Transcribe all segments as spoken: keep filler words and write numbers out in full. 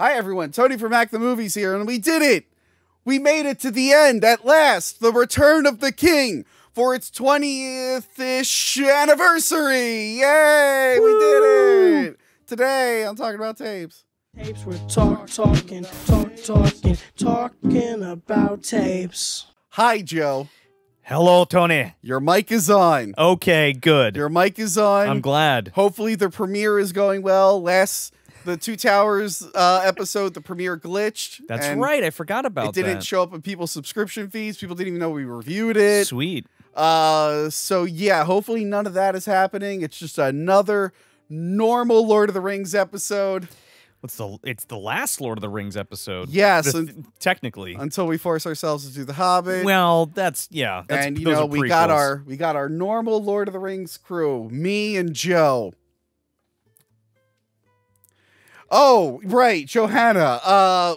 Hi everyone, Tony from Hack the Movies here, and we did it! We made it to the end, at last! The Return of the King, for its twentieth-ish anniversary! Yay! Woo! We did it! Today, I'm talking about tapes. Tapes, we're talk, talking, talk, talking, talking about tapes. Hi, Joe. Hello, Tony. Your mic is on. Okay, good. Your mic is on. I'm glad. Hopefully the premiere is going well. Last... The Two Towers uh, episode, the premiere glitched. That's right. I forgot about that. It didn't that. show up in people's subscription feeds. People didn't even know we reviewed it. Sweet. Uh, so, yeah, hopefully none of that is happening. It's just another normal Lord of the Rings episode. What's the? It's the last Lord of the Rings episode. Yes, yeah, so technically, until we force ourselves to do The Hobbit. Well, that's yeah. That's, and you know, we got our we got our normal Lord of the Rings crew. Me and Joe. Oh, right, Johanna. Uh,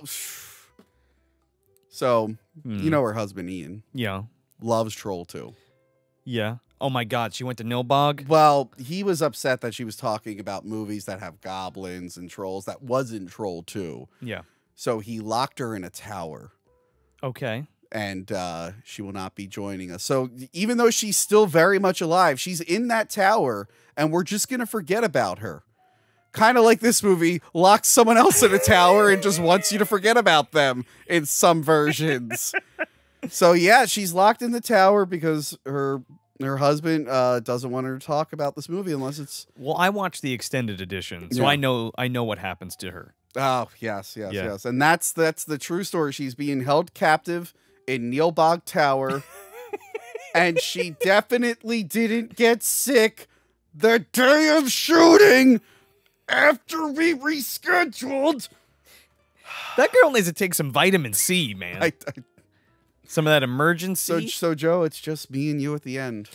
so, hmm. you know her husband, Ian. Yeah. Loves Troll two. Yeah. Oh, my God, she went to Nilbog? Well, he was upset that she was talking about movies that have goblins and trolls. That wasn't Troll two. Yeah. So he locked her in a tower. Okay. And uh, she will not be joining us. So even though she's still very much alive, she's in that tower, and we're just going to forget about her. Kind of like this movie, locks someone else in a tower and just wants you to forget about them in some versions. So, yeah, she's locked in the tower because her her husband uh, doesn't want her to talk about this movie unless it's... Well, I watched the extended edition, so yeah. I know I know what happens to her. Oh, yes, yes, yeah. yes. And that's, that's the true story. She's being held captive in Nilbog Tower, and she definitely didn't get sick the day of shooting... After we rescheduled, that girl needs to take some vitamin C, man. I, I, some of that emergency. So, so, Joe, it's just me and you at the end,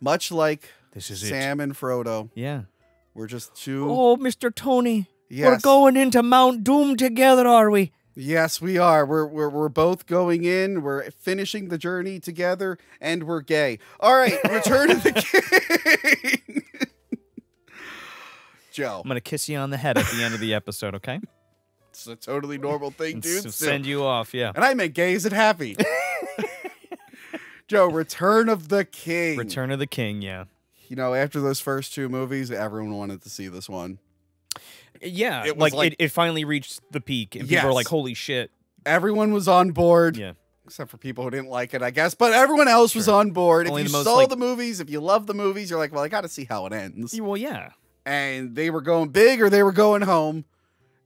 much like this is Sam it. and Frodo. Yeah, we're just two. Oh, Mister Tony, yes. We're going into Mount Doom together, are we? Yes, we are. We're we're we're both going in. We're finishing the journey together, and we're gay. All right, Return of the King. Joe. I'm going to kiss you on the head at the end of the episode, okay? It's a totally normal thing, dude. So send you off, yeah. And I make gays and happy. Joe, Return of the King. Return of the King, yeah. You know, after those first two movies, everyone wanted to see this one. Yeah, it like, like it, it finally reached the peak, and yes. people were like, holy shit. Everyone was on board. Yeah. Except for people who didn't like it, I guess. But everyone else sure. was on board. Only if you the most, saw like, the movies, if you love the movies, you're like, well, I got to see how it ends. Well, yeah. And they were going big or they were going home.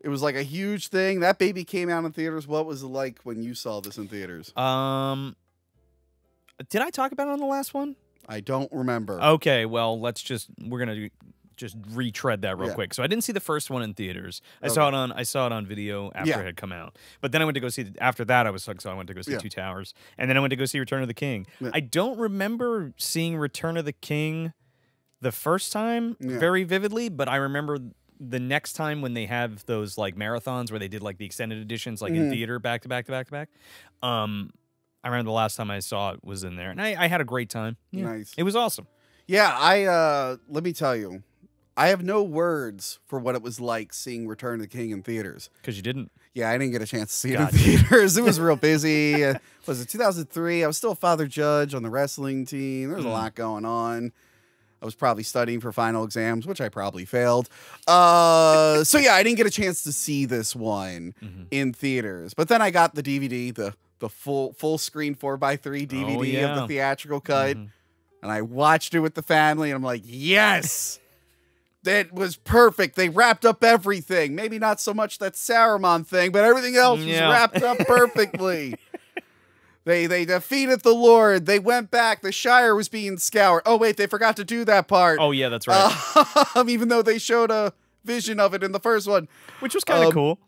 It was like a huge thing. That baby came out in theaters. What was it like when you saw this in theaters? Um, did I talk about it on the last one? I don't remember. Okay, well, let's just we're gonna just retread that real yeah. quick. So I didn't see the first one in theaters. I okay. saw it on I saw it on video after yeah. it had come out. But then I went to go see after that I was like, so I went to go see yeah. Two Towers, and then I went to go see Return of the King. Yeah. I don't remember seeing Return of the King the first time yeah. very vividly, but I remember the next time when they have those like marathons where they did like the extended editions, like mm. in theater back to back to back to back. Um, I remember the last time I saw it was in there, and I, I had a great time. Yeah. Nice. It was awesome. Yeah. I, uh, let me tell you, I have no words for what it was like seeing Return of the King in theaters. Cause you didn't. Yeah. I didn't get a chance to see God. it in theaters. It was real busy. uh, was it two thousand three? I was still a father judge on the wrestling team. There was mm. a lot going on. I was probably studying for final exams, which I probably failed. Uh, so, yeah, I didn't get a chance to see this one mm-hmm. in theaters. But then I got the D V D, the the full full screen four by three D V D oh, yeah. of the theatrical cut. Mm-hmm. And I watched it with the family, and I'm like, yes! That was perfect. They wrapped up everything. Maybe not so much that Saruman thing, but everything else yeah. was wrapped up perfectly. They they defeated the Lord. They went back. The Shire was being scoured. Oh, wait, they forgot to do that part. Oh, yeah, that's right. Um, even though they showed a vision of it in the first one. Which was kind of um, cool.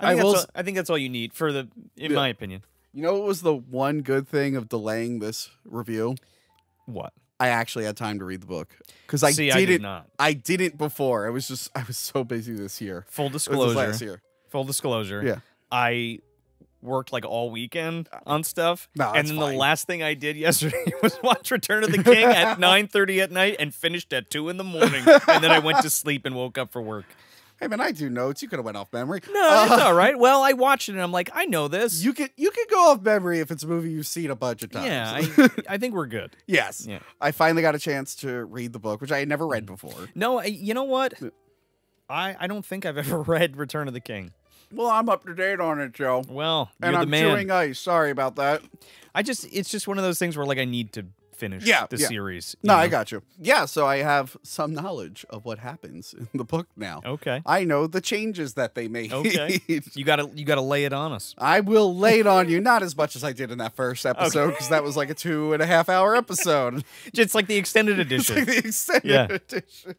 I think, I, will, all, I think that's all you need, for the, in yeah. my opinion. You know what was the one good thing of delaying this review? What? I actually had time to read the book. Because I See, didn't, I did not. I didn't before. I was just, I was so busy this year. Full disclosure. This was last year. Full disclosure. Yeah. I... worked like all weekend on stuff, no, and then fine. the last thing I did yesterday was watch Return of the King at nine thirty at night and finished at two in the morning, and then I went to sleep and woke up for work. Hey man, I do notes. You could have went off memory. No, uh, it's all right. Well, I watched it and I'm like, I know this. You could you could go off memory if it's a movie you've seen a bunch of times. Yeah, I, I think we're good. Yes. Yeah. I finally got a chance to read the book, which I had never read before. No, you know what? I I don't think I've ever read Return of the King. Well, I'm up to date on it, Joe. Well, you're and I'm the man. Chewing ice. Sorry about that. I just it's just one of those things where like I need to finish yeah, the yeah. series. No, know? I got you. Yeah, so I have some knowledge of what happens in the book now. Okay. I know the changes that they made. Okay. You gotta you gotta lay it on us. I will lay it on you, not as much as I did in that first episode, because okay. that was like a two and a half hour episode. It's like the extended edition. It's like the extended yeah. edition.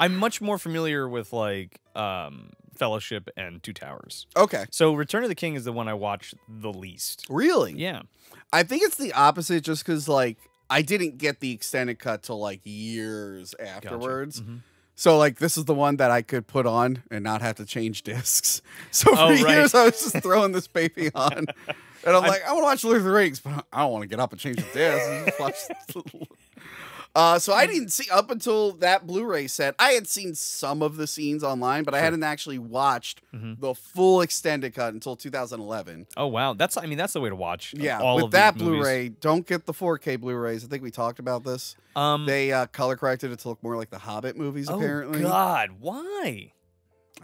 I'm much more familiar with like um Fellowship and Two Towers. Okay. So Return of the King is the one I watched the least. Really? Yeah. I think it's the opposite just because, like, I didn't get the extended cut till, like, years afterwards. Gotcha. Mm-hmm. So, like, this is the one that I could put on and not have to change discs. So for oh, right. years, I was just throwing this baby on. And I'm I, like, I want to watch Lord of the Rings, but I don't want to get up and change the discs. Watch Uh, so I didn't see, up until that Blu-ray set, I had seen some of the scenes online, but I hadn't actually watched mm-hmm. the full extended cut until two thousand eleven. Oh, wow. That's, I mean, that's the way to watch yeah, all of these movies. Yeah, with that Blu-ray, don't get the four K Blu-rays. I think we talked about this. Um, they uh, color-corrected it to look more like the Hobbit movies, oh apparently. Oh, God. Why?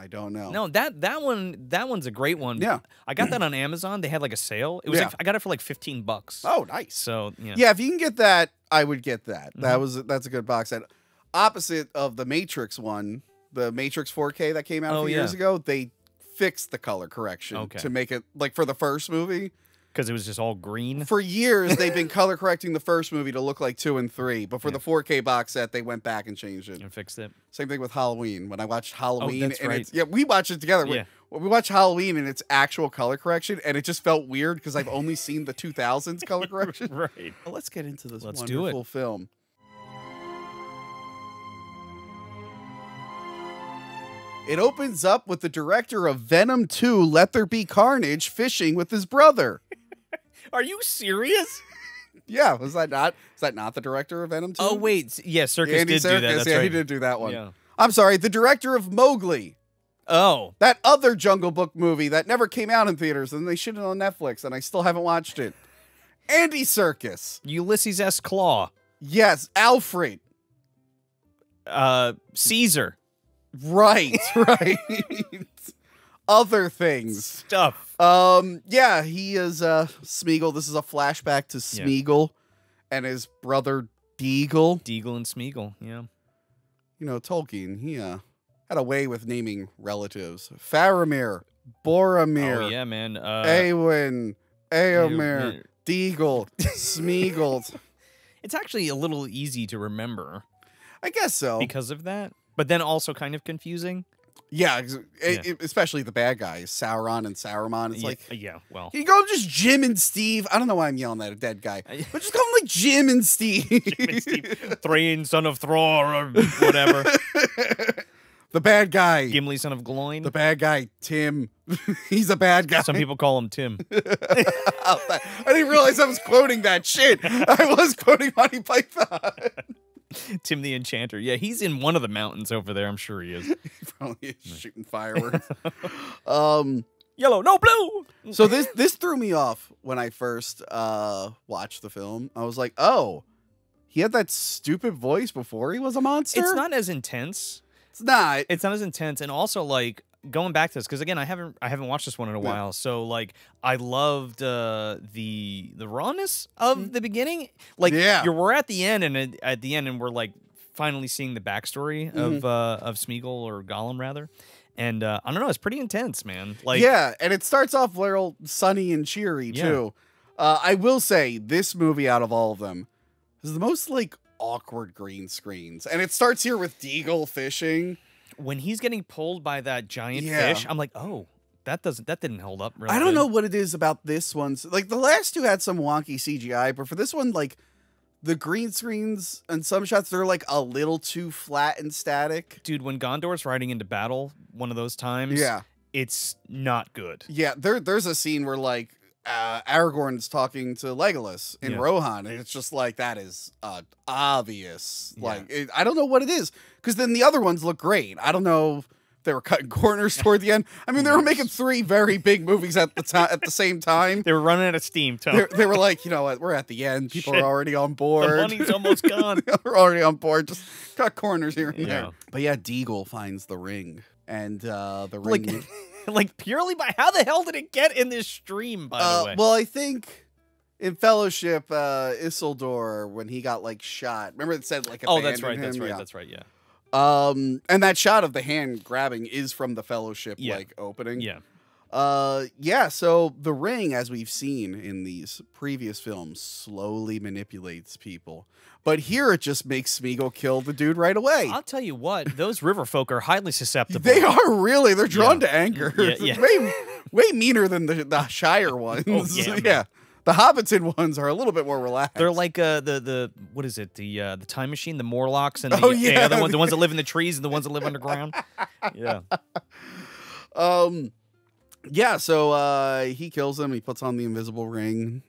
I don't know. No, that that one that one's a great one. Yeah, I got that on Amazon. They had like a sale. It was yeah. like, I got it for like fifteen bucks. Oh, nice. So yeah, yeah. If you can get that, I would get that. Mm-hmm. That was that's a good box set. Opposite of the Matrix one, the Matrix four K that came out oh, a few yeah. years ago, they fixed the color correction okay. to make it like for the first movie. Because it was just all green. For years, they've been color correcting the first movie to look like two and three. But for yeah. the four K box set, they went back and changed it. And fixed it. Same thing with Halloween. When I watched Halloween. Oh, that's and right. it's, yeah, we watched it together. Yeah. We, we watched Halloween and its actual color correction. And it just felt weird because I've only seen the two thousands color correction. Right. Well, let's get into this let's wonderful film. It opens up with the director of Venom two, Let There Be Carnage, fishing with his brother. Are you serious? Yeah, was that not? Is that not the director of Venom two? Oh wait, yeah, Serkis Andy did Serkis, do that. That's yeah, right. He did do that one. Yeah. I'm sorry, the director of Mowgli. Oh, that other Jungle Book movie that never came out in theaters, and they shit it on Netflix, and I still haven't watched it. Andy Serkis, Ulysses S. Claw. Yes, Alfred. Uh, Caesar. Right, right. Other things. Stuff. Um, yeah, he is uh, Smeagol. This is a flashback to Smeagol yeah. and his brother Deagle. Deagle and Smeagol, yeah. You know, Tolkien, he uh, had a way with naming relatives. Faramir, Boromir, oh, yeah, man. Uh, Eowyn, Eomer, Deagle, Smeagol. It's actually a little easy to remember. I guess so. Because of that. But then also kind of confusing. Yeah, it, yeah. It, especially the bad guys, Sauron and Saruman. It's yeah, like, yeah, well, you go just Jim and Steve. I don't know why I'm yelling at a dead guy, but just call them like Jim and Steve. Jim and Steve, Thrain, son of Thror, or whatever. The bad guy, Gimli, son of Gloin. The bad guy, Tim. He's a bad guy. Some people call him Tim. I didn't realize I was quoting that shit. I was quoting Monty Python. Tim the Enchanter. Yeah, he's in one of the mountains over there. I'm sure he is. He probably is shooting fireworks. um, Yellow, no blue! So this this threw me off when I first uh, watched the film. I was like, oh, he had that stupid voice before he was a monster? It's not as intense. It's not. It's not as intense. And also, like, going back to this, because, again, I haven't I haven't watched this one in a while. No. So, like, I loved uh, the the rawness of the beginning. Like, yeah. you're, we're at the end, and it, at the end, and we're, like, finally seeing the backstory mm-hmm. of uh, of Smeagol, or Gollum, rather. And, uh, I don't know, it's pretty intense, man. Like, yeah, and it starts off real sunny and cheery, yeah. too. Uh, I will say, this movie, out of all of them, is the most, like, awkward green screens. And it starts here with Deagle fishing. When he's getting pulled by that giant yeah. fish, I'm like, oh, that doesn't that didn't hold up really. I don't good. know what it is about this one. Like, the last two had some wonky C G I, but for this one, like, the green screens and some shots, they're like a little too flat and static. Dude, when Gondor's riding into battle one of those times, yeah. it's not good. Yeah, there there's a scene where, like, uh, Aragorn's talking to Legolas in yeah. Rohan, and it's just like, that is uh, obvious. Yeah. Like, it, I don't know what it is, because then the other ones look great. I don't know if they were cutting corners toward the end. I mean, they were making three very big movies at the time at the same time. They were running out of steam, Tony. They were like, you know what, we're at the end. People Shit. are already on board. The money's almost gone. We're already on board. Just cut corners here and yeah. there. But yeah, Deagle finds the ring. And uh, the ring... Like, like, purely by... How the hell did it get in this stream, by uh, the way? Well, I think in Fellowship, uh, Isildur, when he got, like, shot... Remember it said, like, abandoned him? Oh, that's right, that's him? right, yeah. that's right, yeah. Um, and that shot of the hand grabbing is from the Fellowship, yeah. like, opening. Yeah. Uh, yeah, so the ring, as we've seen in these previous films, slowly manipulates people. But here it just makes Smeagol kill the dude right away. I'll tell you what, those river folk are highly susceptible. They are, really. They're drawn yeah. to anger. Yeah, yeah. way, way meaner than the, the Shire ones. Oh, yeah, yeah. The Hobbiton ones are a little bit more relaxed. They're like uh, the, the what is it, the uh, the Time Machine, the Morlocks, and the, oh, yeah. the, other ones, the ones that live in the trees and the ones that live underground. Yeah. Um... Yeah, so uh, he kills him. He puts on the invisible ring.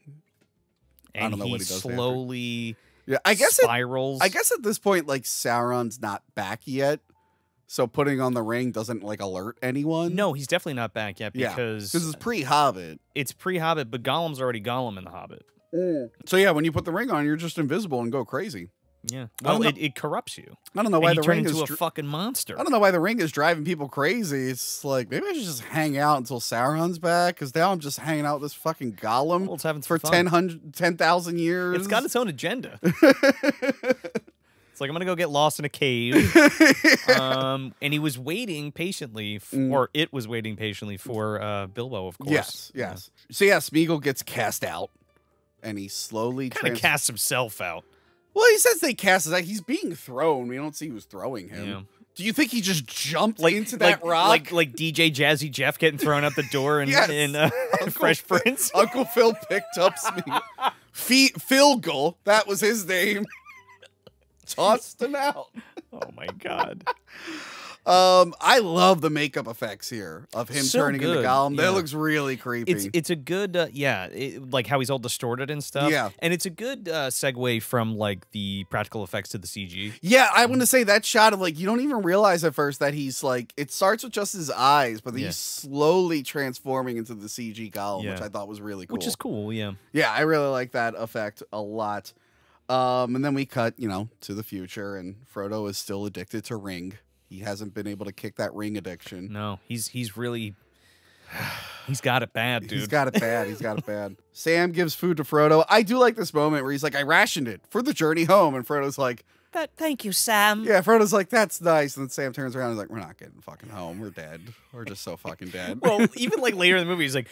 And I don't know he what he does slowly yeah, I guess spirals. At, I guess at this point, like, Sauron's not back yet. So putting on the ring doesn't, like, alert anyone. No, he's definitely not back yet because... Because yeah, it's pre-Hobbit. It's pre-Hobbit, but Gollum's already Gollum in the Hobbit. Mm. So yeah, when you put the ring on, you're just invisible and go crazy. Yeah. Well, it, it corrupts you. I don't know why the ring is into a fucking monster. I don't know why the ring is driving people crazy. It's like, maybe I should just hang out until Sauron's back, because now I'm just hanging out with this fucking Gollum well, it's having for ten thousand years. It's got its own agenda. It's like, I'm going to go get lost in a cave. yeah. um, and he was waiting patiently, for, mm. or it was waiting patiently for uh, Bilbo, of course. Yes, yes. Yeah. So yeah, Smeagol gets cast out, and he slowly kind of casts himself out. Well, he says they cast his eye. He's being thrown. We don't see who's throwing him. Yeah. Do you think he just jumped like, into that like, rock? Like like D J Jazzy Jeff getting thrown out the door and, yes. and uh, Fresh Prince? Uncle Phil picked up Smeagol. Philgle, that was his name, tossed him out. Oh, my God. Um, I love the makeup effects here of him so turning good. into Gollum. Yeah. That looks really creepy. It's it's a good uh, yeah, it, like how he's all distorted and stuff. Yeah, and it's a good uh, segue from like the practical effects to the C G. Yeah, I want to say that shot of like you don't even realize at first that he's like it starts with just his eyes, but then yeah. he's slowly transforming into the C G Gollum, yeah. which I thought was really cool. Which is cool, yeah. Yeah, I really like that effect a lot. Um, and then we cut, you know, to the future, and Frodo is still addicted to Ring. He hasn't been able to kick that ring addiction. No, he's he's really he's got it bad, dude. He's got it bad. He's got it bad. Sam gives food to Frodo. I do like this moment where he's like, "I rationed it for the journey home," and Frodo's like, "That, thank you, Sam." Yeah, Frodo's like, "That's nice," and then Sam turns around and is like, "We're not getting fucking home. We're dead. We're just so fucking dead." Well, even like later in the movie, he's like,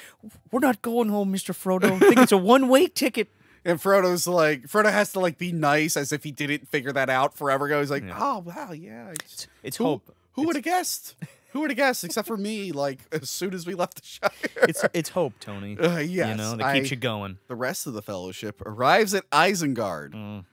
"We're not going home, Mister Frodo. I think it's a one-way ticket." And Frodo's like, Frodo has to like be nice as if he didn't figure that out forever ago. He's like, yeah. oh, wow, yeah. It's, it's who, hope. Who would have guessed? Who would have guessed except for me, like, as soon as we left the Shire? It's, it's hope, Tony. Uh, yes. You know, that keeps I, you going. The rest of the Fellowship arrives at Isengard. Mm.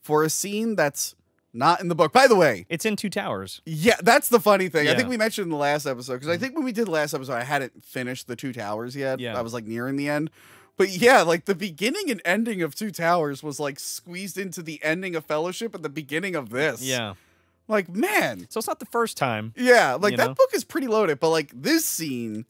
For a scene that's not in the book. By the way, it's in Two Towers. Yeah, that's the funny thing. Yeah. I think we mentioned in the last episode, because I think when we did the last episode, I hadn't finished the Two Towers yet. Yeah. I was like nearing the end. But yeah, like the beginning and ending of Two Towers was like squeezed into the ending of Fellowship at the beginning of this. Yeah. Like, man. So it's not the first time. Yeah, like that know? book is pretty loaded, but like this scene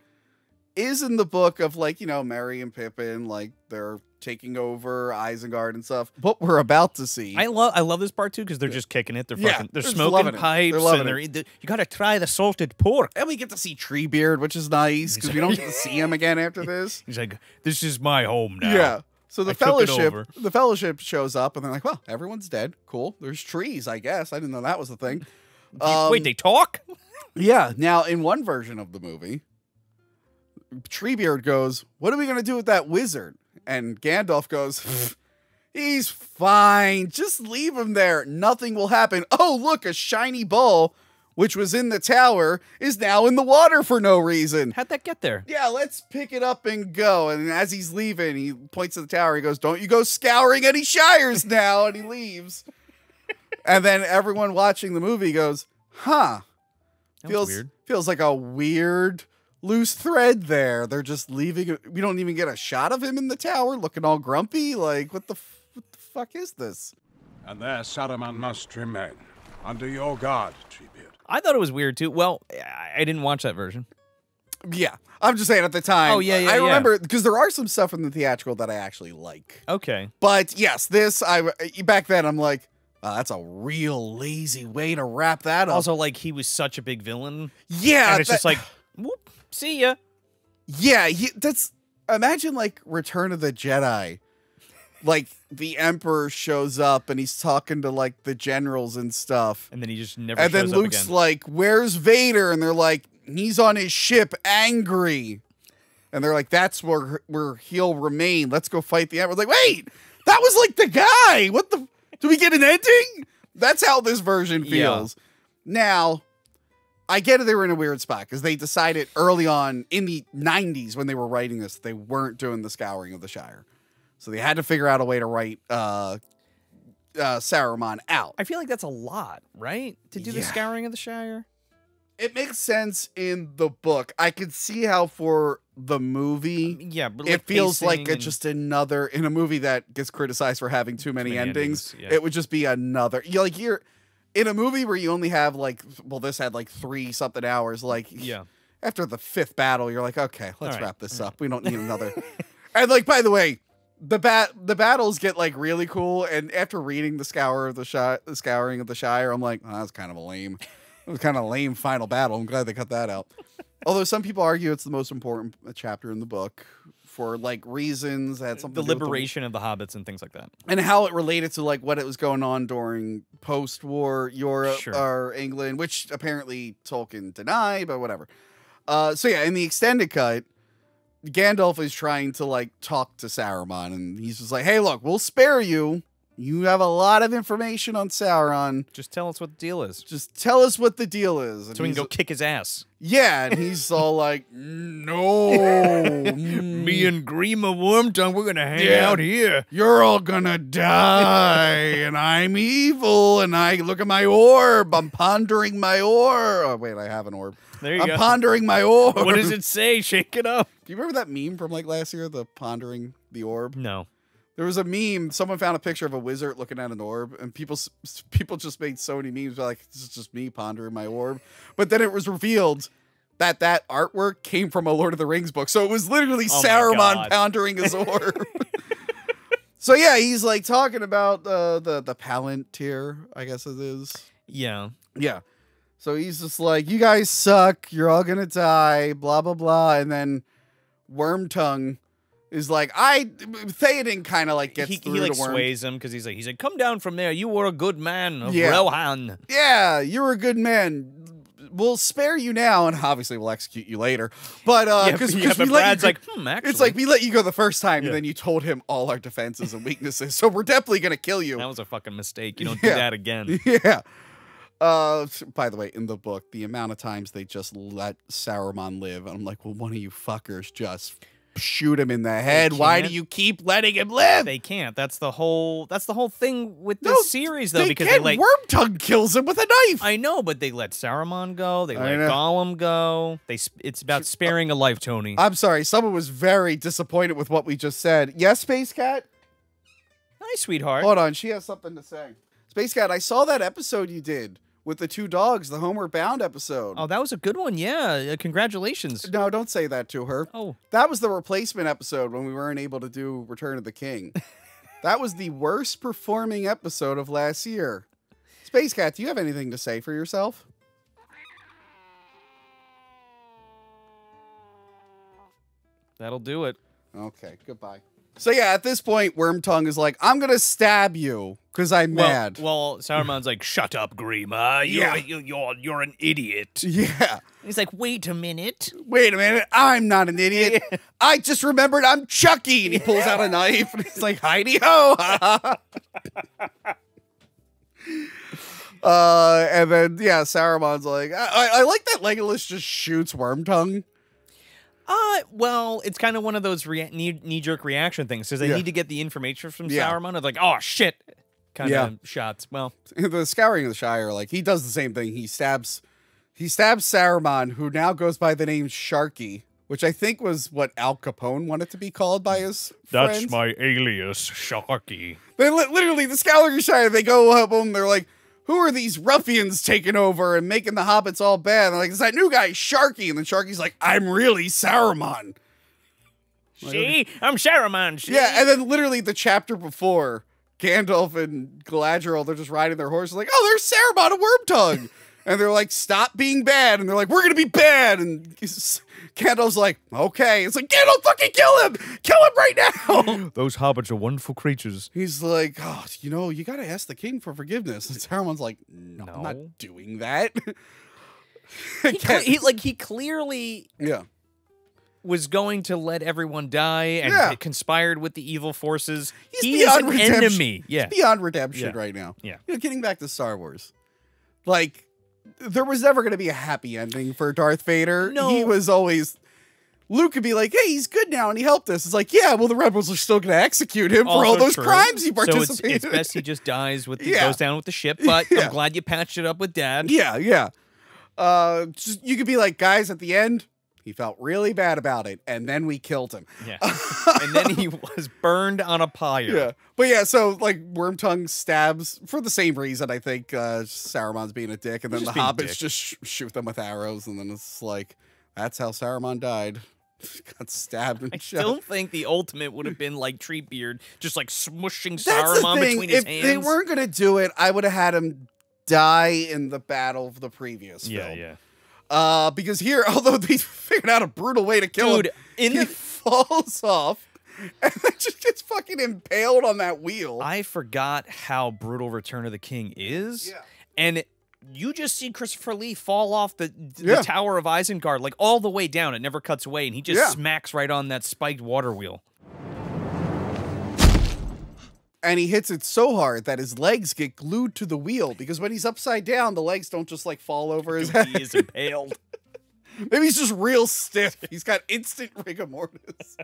is in the book of like, you know, Merry and Pippin, like they're taking over Isengard and stuff. What we're about to see. I love I love this part too because they're yeah. just kicking it. They're fucking yeah, they're, they're smoking pipes. They're and they're, they're, you gotta try the salted pork. And we get to see Treebeard, which is nice because we don't get to see him again after this. He's like, this is my home now. Yeah. So the I fellowship the fellowship shows up and they're like, well, everyone's dead. Cool. There's trees, I guess. I didn't know that was the thing. Um, Wait, they talk? Yeah. Now in one version of the movie, Treebeard goes, what are we gonna do with that wizard? And Gandalf goes, he's fine. Just leave him there. Nothing will happen. Oh, look, a shiny ball, which was in the tower, is now in the water for no reason. How'd that get there? Yeah, let's pick it up and go. And as he's leaving, he points to the tower. He goes, don't you go scouring any shires now. And he leaves. And then everyone watching the movie goes, huh, That feels weird. Feels like a weird loose thread there. They're just leaving it. We don't even get a shot of him in the tower looking all grumpy. Like, what the, f what the fuck is this? And there Saruman must remain, under your guard, Treebeard. I thought it was weird, too. Well, I didn't watch that version. Yeah. I'm just saying at the time. Oh, yeah, yeah, I yeah. remember, because there are some stuff in the theatrical that I actually like. Okay. But, yes, this, I back then, I'm like, uh, that's a real lazy way to wrap that up. Also, like, he was such a big villain. Yeah. And it's that, just like, whoop, see ya. Yeah, he, that's, imagine, like, Return of the Jedi. Like, the Emperor shows up and he's talking to, like, the generals and stuff. And then he just never shows up again. And then Luke's like, where's Vader? And they're like, he's on his ship, angry. And they're like, that's where, where he'll remain. Let's go fight the Emperor. Like, wait, that was, like, the guy. What the? Do we get an ending? That's how this version feels. Yeah. Now, I get it, they were in a weird spot because they decided early on in the nineties when they were writing this, they weren't doing the Scouring of the Shire. So they had to figure out a way to write uh, uh, Saruman out. I feel like that's a lot, right? To do yeah. the Scouring of the Shire? It makes sense in the book. I could see how for the movie, um, yeah, but like it feels like it's just another, in a movie that gets criticized for having too many, too many endings, endings yeah. it would just be another. You're like, you're in a movie where you only have like, well, this had like three something hours. Like, yeah. after the fifth battle, you're like, okay, let's right. wrap this All up. Right. We don't need another. And like, by the way, The bat the battles get like really cool, and after reading the Scour of the Shire, the Scouring of the Shire, I'm like, oh, that's kind of a lame, it was kind of a lame final battle. I'm glad they cut that out. Although some people argue it's the most important chapter in the book for like reasons that something the liberation with the, of the hobbits and things like that, and how it related to like what it was going on during post-war Europe sure. or England, which apparently Tolkien denied, but whatever. Uh, so yeah, in the extended cut, Gandalf is trying to, like, talk to Saruman, and he's just like, hey, look, we'll spare you. You have a lot of information on Sauron. Just tell us what the deal is. Just tell us what the deal is. And so we can go kick his ass. Yeah, and he's all like, no. Me and Grima Wormtongue, we're going to hang yeah. out here. You're all going to die, and I'm evil, and I look at my orb. I'm pondering my orb. Oh, wait, I have an orb. There you I'm go. I'm pondering my orb. What does it say? Shake it up. Do you remember that meme from, like, last year, the pondering the orb? No. There was a meme. Someone found a picture of a wizard looking at an orb, and people people just made so many memes like, this is just me pondering my orb. But then it was revealed that that artwork came from a Lord of the Rings book. So it was literally oh Saruman pondering his orb. So yeah, he's like talking about uh, the the Palantir, I guess it is. Yeah. Yeah. So he's just like, you guys suck. You're all gonna die. Blah blah blah. And then Wormtongue is like, I Theoden kind of like gets he, through he like to Worm. sways him because he's like, he's like, come down from there. You were a good man of yeah. Rohan. Yeah, you were a good man. We'll spare you now, and obviously we'll execute you later. But uh, because yeah, yeah, we Brad's let you, like, hmm, actually. it's like we let you go the first time, yeah. and then you told him all our defenses and weaknesses. So we're definitely gonna kill you. That was a fucking mistake. You don't yeah. do that again. Yeah. Uh, by the way, in the book, the amount of times they just let Saruman live, and I'm like, well, one of you fuckers just shoot him in the head. Why do you keep letting him live? They can't. That's the whole that's the whole thing with this no, series though, they because can't. they like Wormtongue kills him with a knife. I know, but they let Saruman go, they I let know. Gollum go. They it's about sparing a life, Tony. I'm sorry, someone was very disappointed with what we just said. Yes, Space Cat? Hi, sweetheart. Hold on, she has something to say. Space Cat, I saw that episode you did with the two dogs, the Homeward Bound episode. Oh, that was a good one. Yeah. Uh, congratulations. No, don't say that to her. Oh. That was the replacement episode when we weren't able to do Return of the King. That was the worst performing episode of last year. Space Cat, do you have anything to say for yourself? That'll do it. Okay, goodbye. So yeah, at this point, Wormtongue is like, I'm going to stab you because I'm well, mad. Well, Saruman's like, shut up, Grima. You're, yeah. you're, you're, you're an idiot. Yeah. He's like, wait a minute. Wait a minute. I'm not an idiot. Yeah. I just remembered I'm Chucky. And he pulls out a knife and he's like, hidey-ho. uh, and then, yeah, Saruman's like, I, I, I like that Legolas just shoots Wormtongue. Uh, well, it's kind of one of those rea knee, knee jerk reaction things because they yeah. need to get the information from yeah. Saruman. It's like, oh shit, kind of yeah. shots. Well, the Scouring of the Shire, like he does the same thing. He stabs, He stabs Saruman, who now goes by the name Sharky, which I think was what Al Capone wanted to be called by his friends. That's my alias, Sharky. They li literally, the Scowlingershire, they go up and they're like, who are these ruffians taking over and making the hobbits all bad? And they're like, it's that new guy, Sharky. And then Sharky's like, I'm really Saruman. Like, she? I'm Saruman, she. Yeah, and then literally the chapter before, Gandalf and Galadriel, they're just riding their horses like, oh, there's Saruman, a wormtongue. And they're like, stop being bad. And they're like, we're going to be bad. And Gandalf's like, okay. It's like, Gandalf, fucking kill him. Kill him right now. Those hobbits are wonderful creatures. He's like, oh, you know, you got to ask the king for forgiveness. And Saruman's like, no, no. I'm not doing that. he, he, like, he clearly yeah. was going to let everyone die and yeah. conspired with the evil forces. He's he beyond is an enemy. Yeah. He's beyond redemption yeah. right now. Yeah. You know, getting back to Star Wars. Like, there was never going to be a happy ending for Darth Vader. No. He was always... Luke could be like, hey, he's good now, and he helped us. It's like, yeah, well, the rebels are still going to execute him also for all those true. crimes he participated in. So it's, it's best he just dies, with the, yeah. goes down with the ship, but yeah. I'm glad you patched it up with Dad. Yeah, yeah. Uh, just, you could be like, guys, at the end, he felt really bad about it, and then we killed him. Yeah. And then he was burned on a pyre. Yeah. But yeah, so, like, Wormtongue stabs, for the same reason, I think, uh, Saruman's being a dick, and then the hobbits just sh shoot them with arrows, and then it's like, that's how Saruman died. Got stabbed and I shot. I don't think the ultimate would have been, like, Treebeard, just, like, smushing that's Saruman between his if hands. If they weren't going to do it, I would have had him die in the battle of the previous yeah, film. Yeah, yeah. Uh, because here, although they figured out a brutal way to kill Dude, him, in he the... falls off. And then just gets fucking impaled on that wheel. I forgot how brutal Return of the King is. Yeah. And you just see Christopher Lee fall off the, the yeah. Tower of Isengard, like all the way down. It never cuts away. And he just yeah. smacks right on that spiked water wheel. And he hits it so hard that his legs get glued to the wheel. Because when he's upside down, the legs don't just like fall over his head. He is impaled. Maybe he's just real stiff. He's got instant rigor mortis.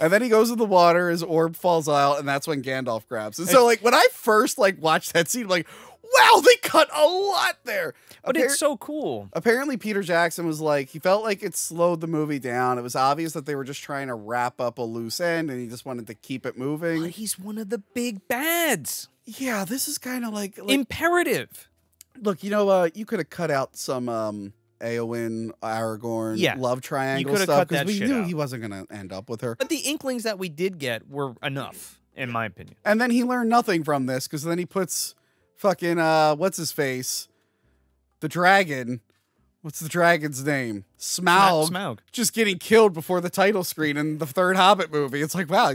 And then he goes in the water, his orb falls out, and that's when Gandalf grabs. And so, like, when I first, like, watched that scene, like, wow, they cut a lot there. But Appar it's so cool. Apparently, Peter Jackson was like, he felt like it slowed the movie down. It was obvious that they were just trying to wrap up a loose end, and he just wanted to keep it moving. Well, he's one of the big bads. Yeah, this is kind of like, like... imperative. Look, you know, uh, you could have cut out some... Um, Eowyn, Aragorn, yeah. love triangle stuff, because we knew out. he wasn't going to end up with her. But the inklings that we did get were enough, in my opinion. And then he learned nothing from this, because then he puts fucking, uh, what's his face? The dragon. What's the dragon's name? Smaug. Smaug. Just getting killed before the title screen in the third Hobbit movie. It's like, wow,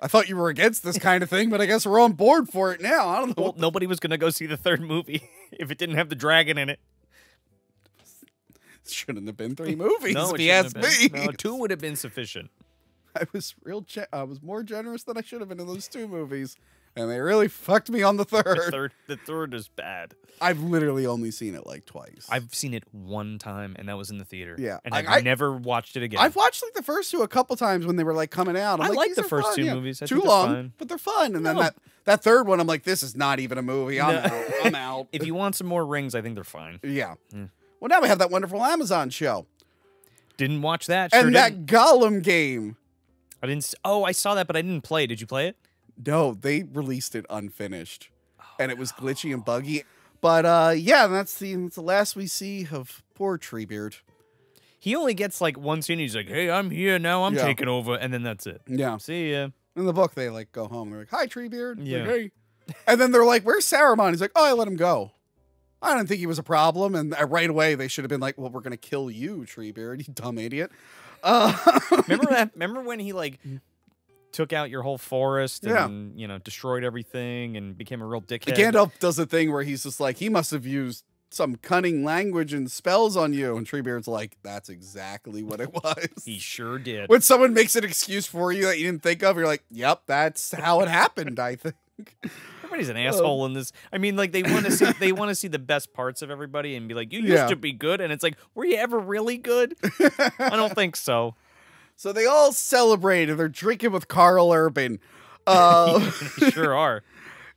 I thought you were against this kind of thing, but I guess we're on board for it now. I don't know. Well, nobody was going to go see the third movie if it didn't have the dragon in it. Shouldn't have been three movies. No, if you ask me, no, two would have been sufficient. I was real. I was more generous than I should have been in those two movies, and they really fucked me on the third. The third, the third is bad. I've literally only seen it like twice. I've seen it one time, and that was in the theater. Yeah, and I've I, never watched it again. I've watched like the first two a couple times when they were like coming out. I'm I like, like the first fun, two yeah. movies. I Too long, fun. but they're fun. And no. then that that third one, I'm like, this is not even a movie. I'm no. out. I'm out. If you want some more rings, I think they're fine. Yeah. Mm. Well, now we have that wonderful Amazon show. Didn't watch that. Sure and didn't. that Gollum game. I didn't. Oh, I saw that, but I didn't play. Did you play it? No, they released it unfinished, oh, and it was no. glitchy and buggy. But uh, yeah, that's the that's the last we see of poor Treebeard. He only gets like one scene. He's like, "Hey, I'm here now. I'm yeah. taking over," and then that's it. Yeah. See ya. In the book, they like go home. They're like, "Hi, Treebeard." Yeah. Like, hey. And then they're like, "Where's Saruman?" He's like, "Oh, I let him go. I don't think he was a problem," and right away they should have been like, "Well, we're gonna kill you, Treebeard, you dumb idiot." Uh, remember that? Remember when he like took out your whole forest and yeah. you know destroyed everything and became a real dickhead? Gandalf does a thing where he's just like, "He must have used some cunning language and spells on you," and Treebeard's like, "That's exactly what it was." He sure did. When someone makes an excuse for you that you didn't think of, you're like, "Yep, that's how it happened." I think. Everybody's an asshole um, in this. I mean, like they want to see they want to see the best parts of everybody and be like, "You used yeah. to be good," and it's like, "Were you ever really good?" I don't think so. So they all celebrate and they're drinking with Carl Urban. Uh, they sure are.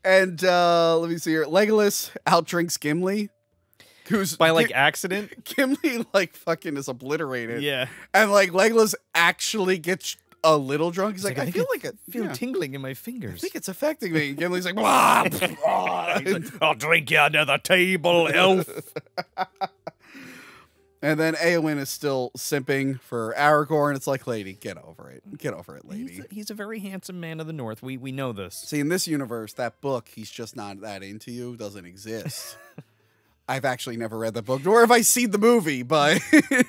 And uh, let me see here. Legolas outdrinks Gimli. who's by like accident. Gimli like fucking is obliterated. Yeah, and like Legolas actually gets a little drunk. He's, He's like, like I, I feel like a feel yeah. tingling in my fingers. I think it's affecting me. And Gimli's like, blah, blah. He's like, I'll drink you under the table, elf. And then Éowyn is still simping for Aragorn. It's like, lady, get over it. Get over it, lady. He's a, he's a very handsome man of the North. We we know this. See, in this universe, that book, he's just not that into you, doesn't exist. I've actually never read the book, nor have I seen the movie, but...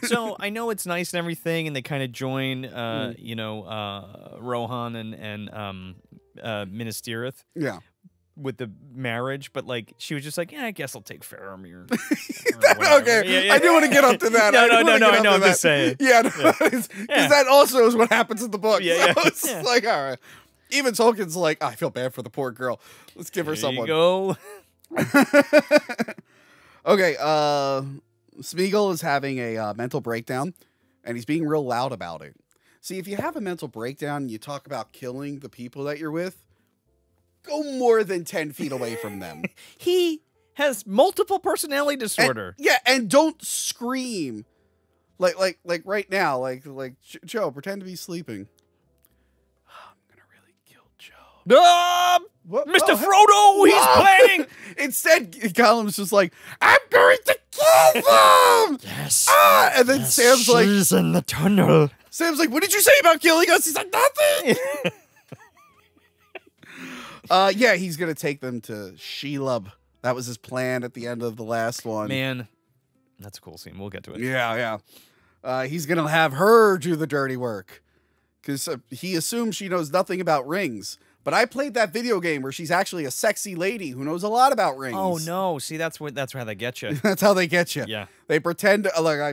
So, I know it's nice and everything, and they kind of join, uh, mm. you know, uh, Rohan and, and um, uh, Minas Tirith. Yeah. With the marriage, but like she was just like, yeah, I guess I'll take Faramir. Okay, yeah, yeah. I do want to get up to that. no, no, no, no, I know. I'm just saying. Yeah, because no, yeah. yeah. that also is what happens in the book. Yeah, so yeah. It's yeah. like, all right. Even Tolkien's like, oh, I feel bad for the poor girl. Let's give there her someone. You go. Okay, uh, Smeagol is having a uh, mental breakdown, and he's being real loud about it. See, if you have a mental breakdown and you talk about killing the people that you're with, go more than ten feet away from them. He has multiple personality disorder. And, yeah, and don't scream. Like like like right now, like like Joe, pretend to be sleeping. I'm gonna really kill Joe. Um, what? Mister Oh, Frodo, he's Whoa. planning. Instead, Gollum's just like, I'm going to kill them. Yes. Ah! And then yes, Sam's like, she's in the tunnel. Sam's like, what did you say about killing us? He's like, nothing. Uh, yeah, he's going to take them to Shelob. That was his plan at the end of the last one. Man, that's a cool scene. We'll get to it. Yeah, yeah. Uh, he's going to have her do the dirty work because uh, he assumes she knows nothing about rings. But I played that video game where she's actually a sexy lady who knows a lot about rings. Oh, no. See, that's what, that's how they get you. That's how they get you. Yeah. They pretend uh, like I...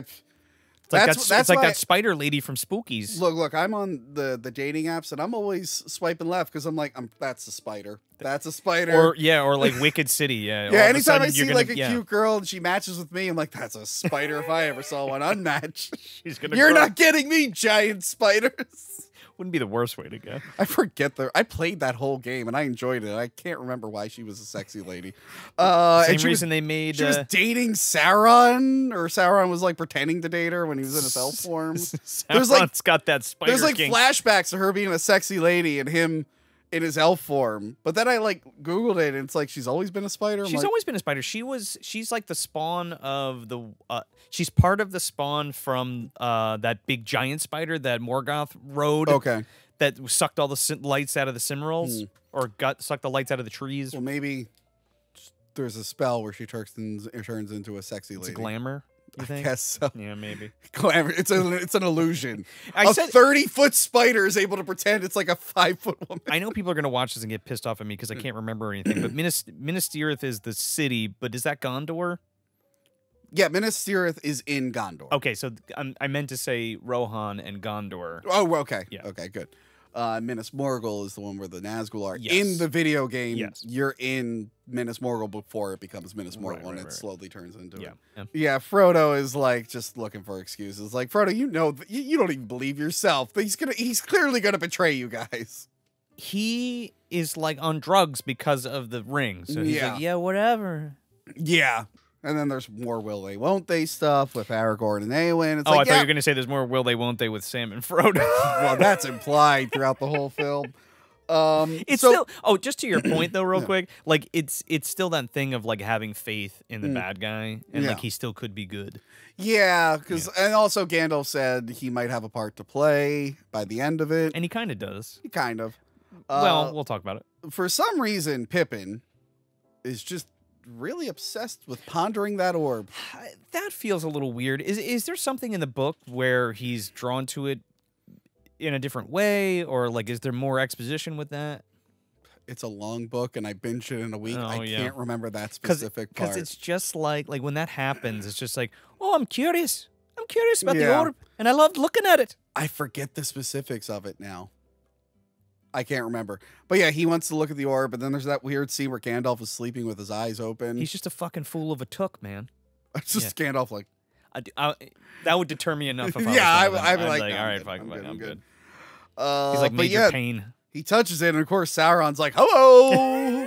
It's like, that's, that, that's it's like that spider lady from Spookies. Look, look, I'm on the, the dating apps, and I'm always swiping left because I'm like, I'm, that's a spider. That's a spider. Or yeah, or like Wicked City. Yeah, yeah. Anytime I see gonna, like a yeah. cute girl and she matches with me, I'm like, that's a spider if I ever saw one. Unmatched. She's gonna You're grow. not getting me, giant spiders. Wouldn't be the worst way to go. I forget the. I played that whole game, and I enjoyed it. I can't remember why she was a sexy lady. Uh, Same and reason was, they made... She uh, was dating Sauron, or Sauron was, like, pretending to date her when he was in his elf form. Sauron's like, got that spider There's, like, king. flashbacks of her being a sexy lady and him in his elf form. But then I, like, Googled it, and it's like, she's always been a spider? I'm she's like, always been a spider. She was... She's, like, the spawn of the... Uh, She's part of the spawn from uh, that big giant spider that Morgoth rode. Okay. That sucked all the lights out of the Silmarils, mm. or got sucked the lights out of the trees. Well, maybe there's a spell where she turns turns into a sexy lady. It's a glamour. You think? I guess so. Yeah, maybe. Glamour. It's a it's an illusion. I a said, thirty foot spider is able to pretend it's like a five foot woman. I know people are gonna watch this and get pissed off at me because I can't remember anything. But Minas Minas Tirith is the city, but is that Gondor? Yeah, Minas Tirith is in Gondor. Okay, so um, I meant to say Rohan and Gondor. Oh, okay. Yeah. Okay, good. Uh, Minas Morgul is the one where the Nazgul are. Yes. In the video game, yes. you're in Minas Morgul before it becomes Minas Morgul, right, right, and it right. slowly turns into yeah. it. Yeah. yeah, Frodo is like just looking for excuses. Like, Frodo, you know, you, you don't even believe yourself. He's gonna, he's clearly going to betray you guys. He is like on drugs because of the ring. So he's yeah. like, yeah, whatever. Yeah. And then there's more will they, won't they stuff with Aragorn and Éowyn. It's oh, like, I thought yeah. you were going to say there's more will they, won't they with Sam and Frodo. Well, that's implied throughout the whole film. Um, it's so still, oh, just to your point though, real yeah. quick, like it's it's still that thing of like having faith in the mm. bad guy, and yeah. like he still could be good. Yeah, because yeah. and also Gandalf said he might have a part to play by the end of it, and he kind of does. He kind of. Uh, well, we'll talk about it. For some reason, Pippin is just. really obsessed with pondering that orb. That feels a little weird. Is is there something in the book where he's drawn to it in a different way, or like is there more exposition with that? It's a long book, and I binged it in a week. Oh, I yeah. can't remember that specific Cause, part. Because it's just like like when that happens, it's just like, oh, I'm curious. I'm curious about yeah. the orb, and I loved looking at it. I forget the specifics of it now. I can't remember. But yeah, he wants to look at the orb, but then there's that weird scene where Gandalf is sleeping with his eyes open. He's just a fucking fool of a took, man. It's just yeah. Gandalf like... I, I, that would deter me enough if I yeah, I, I'd be like, like no, all right, fuck, I'm, I'm, I'm good. Uh, He's like major yeah, pain. He touches it, and of course Sauron's like, hello!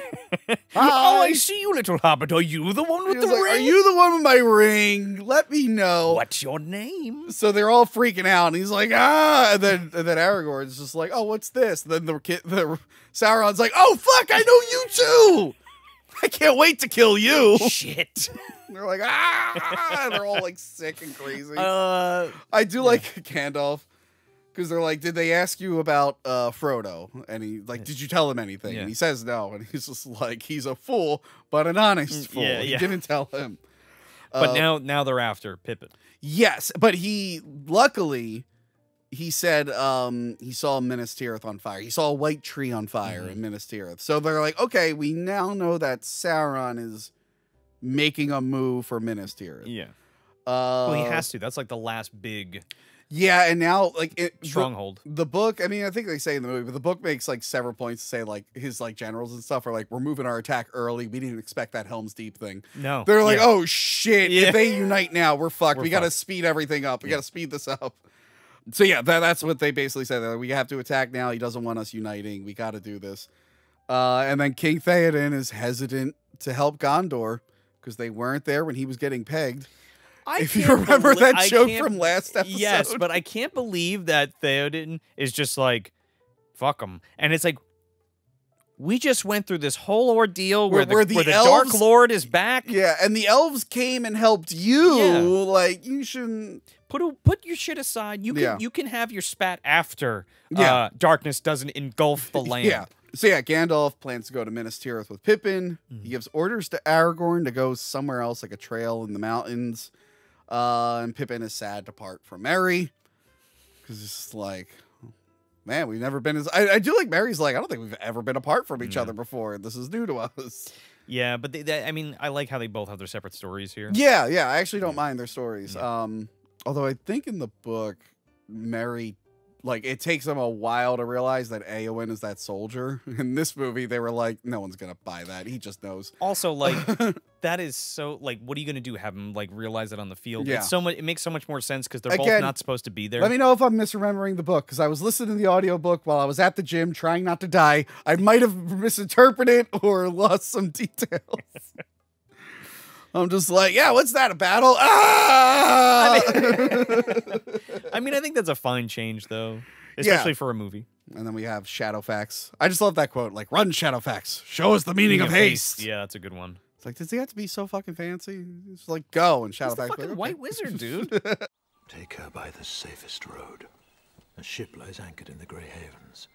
Oh, I see you, little hobbit. Are you the one with the like, ring? Are you the one with my ring? Let me know. What's your name? So they're all freaking out, and he's like, ah. And then, and then Aragorn's just like, oh, what's this? And then the, kid, the Sauron's like, oh, fuck, I know you too. I can't wait to kill you. Shit. They're like, ah. They're all like sick and crazy. Uh, I do like Gandalf. Because they're like, did they ask you about uh, Frodo? And he like, did you tell him anything? Yeah. And he says no. And he's just like, he's a fool, but an honest fool. Yeah, yeah. He didn't tell him. But uh, now, now they're after Pippin. Yes, but he luckily he said um, he saw Minas Tirith on fire. He saw a white tree on fire mm-hmm. in Minas Tirith. So they're like, okay, we now know that Sauron is making a move for Minas Tirith. Yeah. Uh, well, he has to. That's like the last big. Yeah, and now like it, stronghold. The, the book, I mean, I think they say in the movie, but the book makes like several points to say like his like generals and stuff are like, we're moving our attack early. We didn't expect that Helm's Deep thing. No, they're like, yeah. oh shit, yeah. if they unite now, we're fucked. We're we got to speed everything up. We yeah. got to speed this up. So yeah, that, that's what they basically said. Like, we have to attack now. He doesn't want us uniting. We got to do this. Uh, and then King Theoden is hesitant to help Gondor because they weren't there when he was getting pegged. I if you remember that joke from last episode. Yes, but I can't believe that Theoden is just like, fuck him. And it's like, we just went through this whole ordeal where, where the, where the, where the elves, Dark Lord is back. Yeah, and the elves came and helped you. Yeah. Like, you shouldn't... Put, a, put your shit aside. You can, yeah. you can have your spat after yeah. uh, darkness doesn't engulf the land. Yeah. So yeah, Gandalf plans to go to Minas Tirith with Pippin. Mm-hmm. He gives orders to Aragorn to go somewhere else, like a trail in the mountains. Uh, and Pippin is sad to part from Merry because it's like, man, we've never been as I, I do like Merry's like, I don't think we've ever been apart from each yeah. other before. This is new to us. Yeah, but they, they, I mean, I like how they both have their separate stories here. Yeah, yeah, I actually don't yeah. mind their stories. Yeah. Um, although I think in the book, Merry, like, it takes them a while to realize that Éowyn is that soldier. In this movie, they were like, no one's gonna buy that. He just knows. Also, like. That is so, like, what are you going to do? Have them, like, realize it on the field? Yeah. It's so much, it makes so much more sense because they're Again, both not supposed to be there. Let me know if I'm misremembering the book because I was listening to the audiobook while I was at the gym trying not to die. I might have misinterpreted or lost some details. I'm just like, yeah, what's that, a battle? Ah! I mean, I mean, I think that's a fine change, though, especially yeah. for a movie. And then we have Shadowfax. I just love that quote, like, run, Shadowfax. Show us the meaning, meaning of, of haste. haste. Yeah, that's a good one. It's like, does he have to be so fucking fancy? Just like, go and shout out. He's the fucking white wizard, dude. Take her by the safest road. A ship lies anchored in the Grey Havens.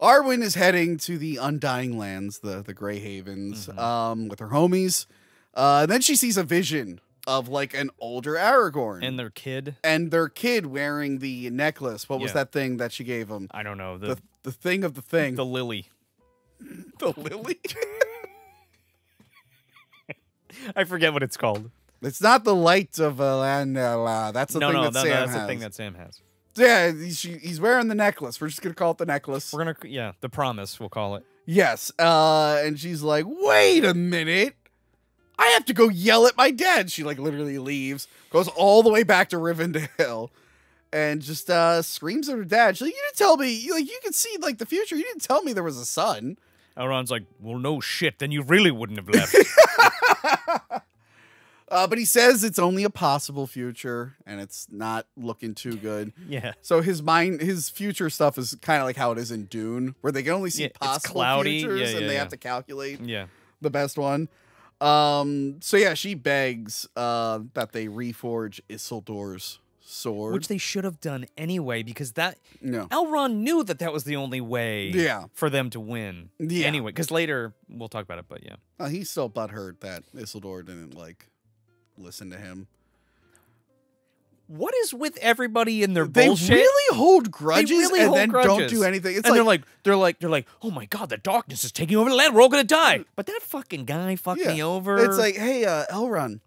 Arwen is heading to the Undying Lands, the, the Grey Havens, mm-hmm. um, with her homies. Uh, and then she sees a vision of, like, an older Aragorn. And their kid. And their kid wearing the necklace. What was yeah. that thing that she gave him? I don't know. The, the, the thing of the thing. The lily. The lily? I forget what it's called. It's not the light of Valinor. That's the no, thing no, that no, Sam no, that's has. That's the thing that Sam has. Yeah, he, he's wearing the necklace. We're just gonna call it the necklace. We're gonna, yeah, the promise. We'll call it. Yes. Uh, and she's like, "Wait a minute! I have to go yell at my dad." She like literally leaves, goes all the way back to Rivendell, and just uh, screams at her dad. She's like, "You didn't tell me. You, like, you can see like the future. You didn't tell me there was a son." Elrond's like, well, no shit, then you really wouldn't have left. uh, but he says it's only a possible future, and it's not looking too good. Yeah. So his mind, his future stuff is kind of like how it is in Dune, where they can only see yeah, possible cloudy. futures, yeah, yeah, and they yeah. have to calculate yeah. the best one. Um. So yeah, she begs uh, that they reforge Isildur's sword, which they should have done anyway, because that no. Elrond knew that that was the only way yeah. for them to win. Yeah. Anyway, because later we'll talk about it, but yeah, well, he's still butthurt that Isildur didn't like listen to him. What is with everybody in their they bullshit? They really hold grudges really and hold then grudges. don't do anything. It's and like, they're like, they're like, they're like, oh my god, the darkness is taking over the land. We're all gonna die. But that fucking guy fucked yeah. me over. It's like, hey, uh, Elrond,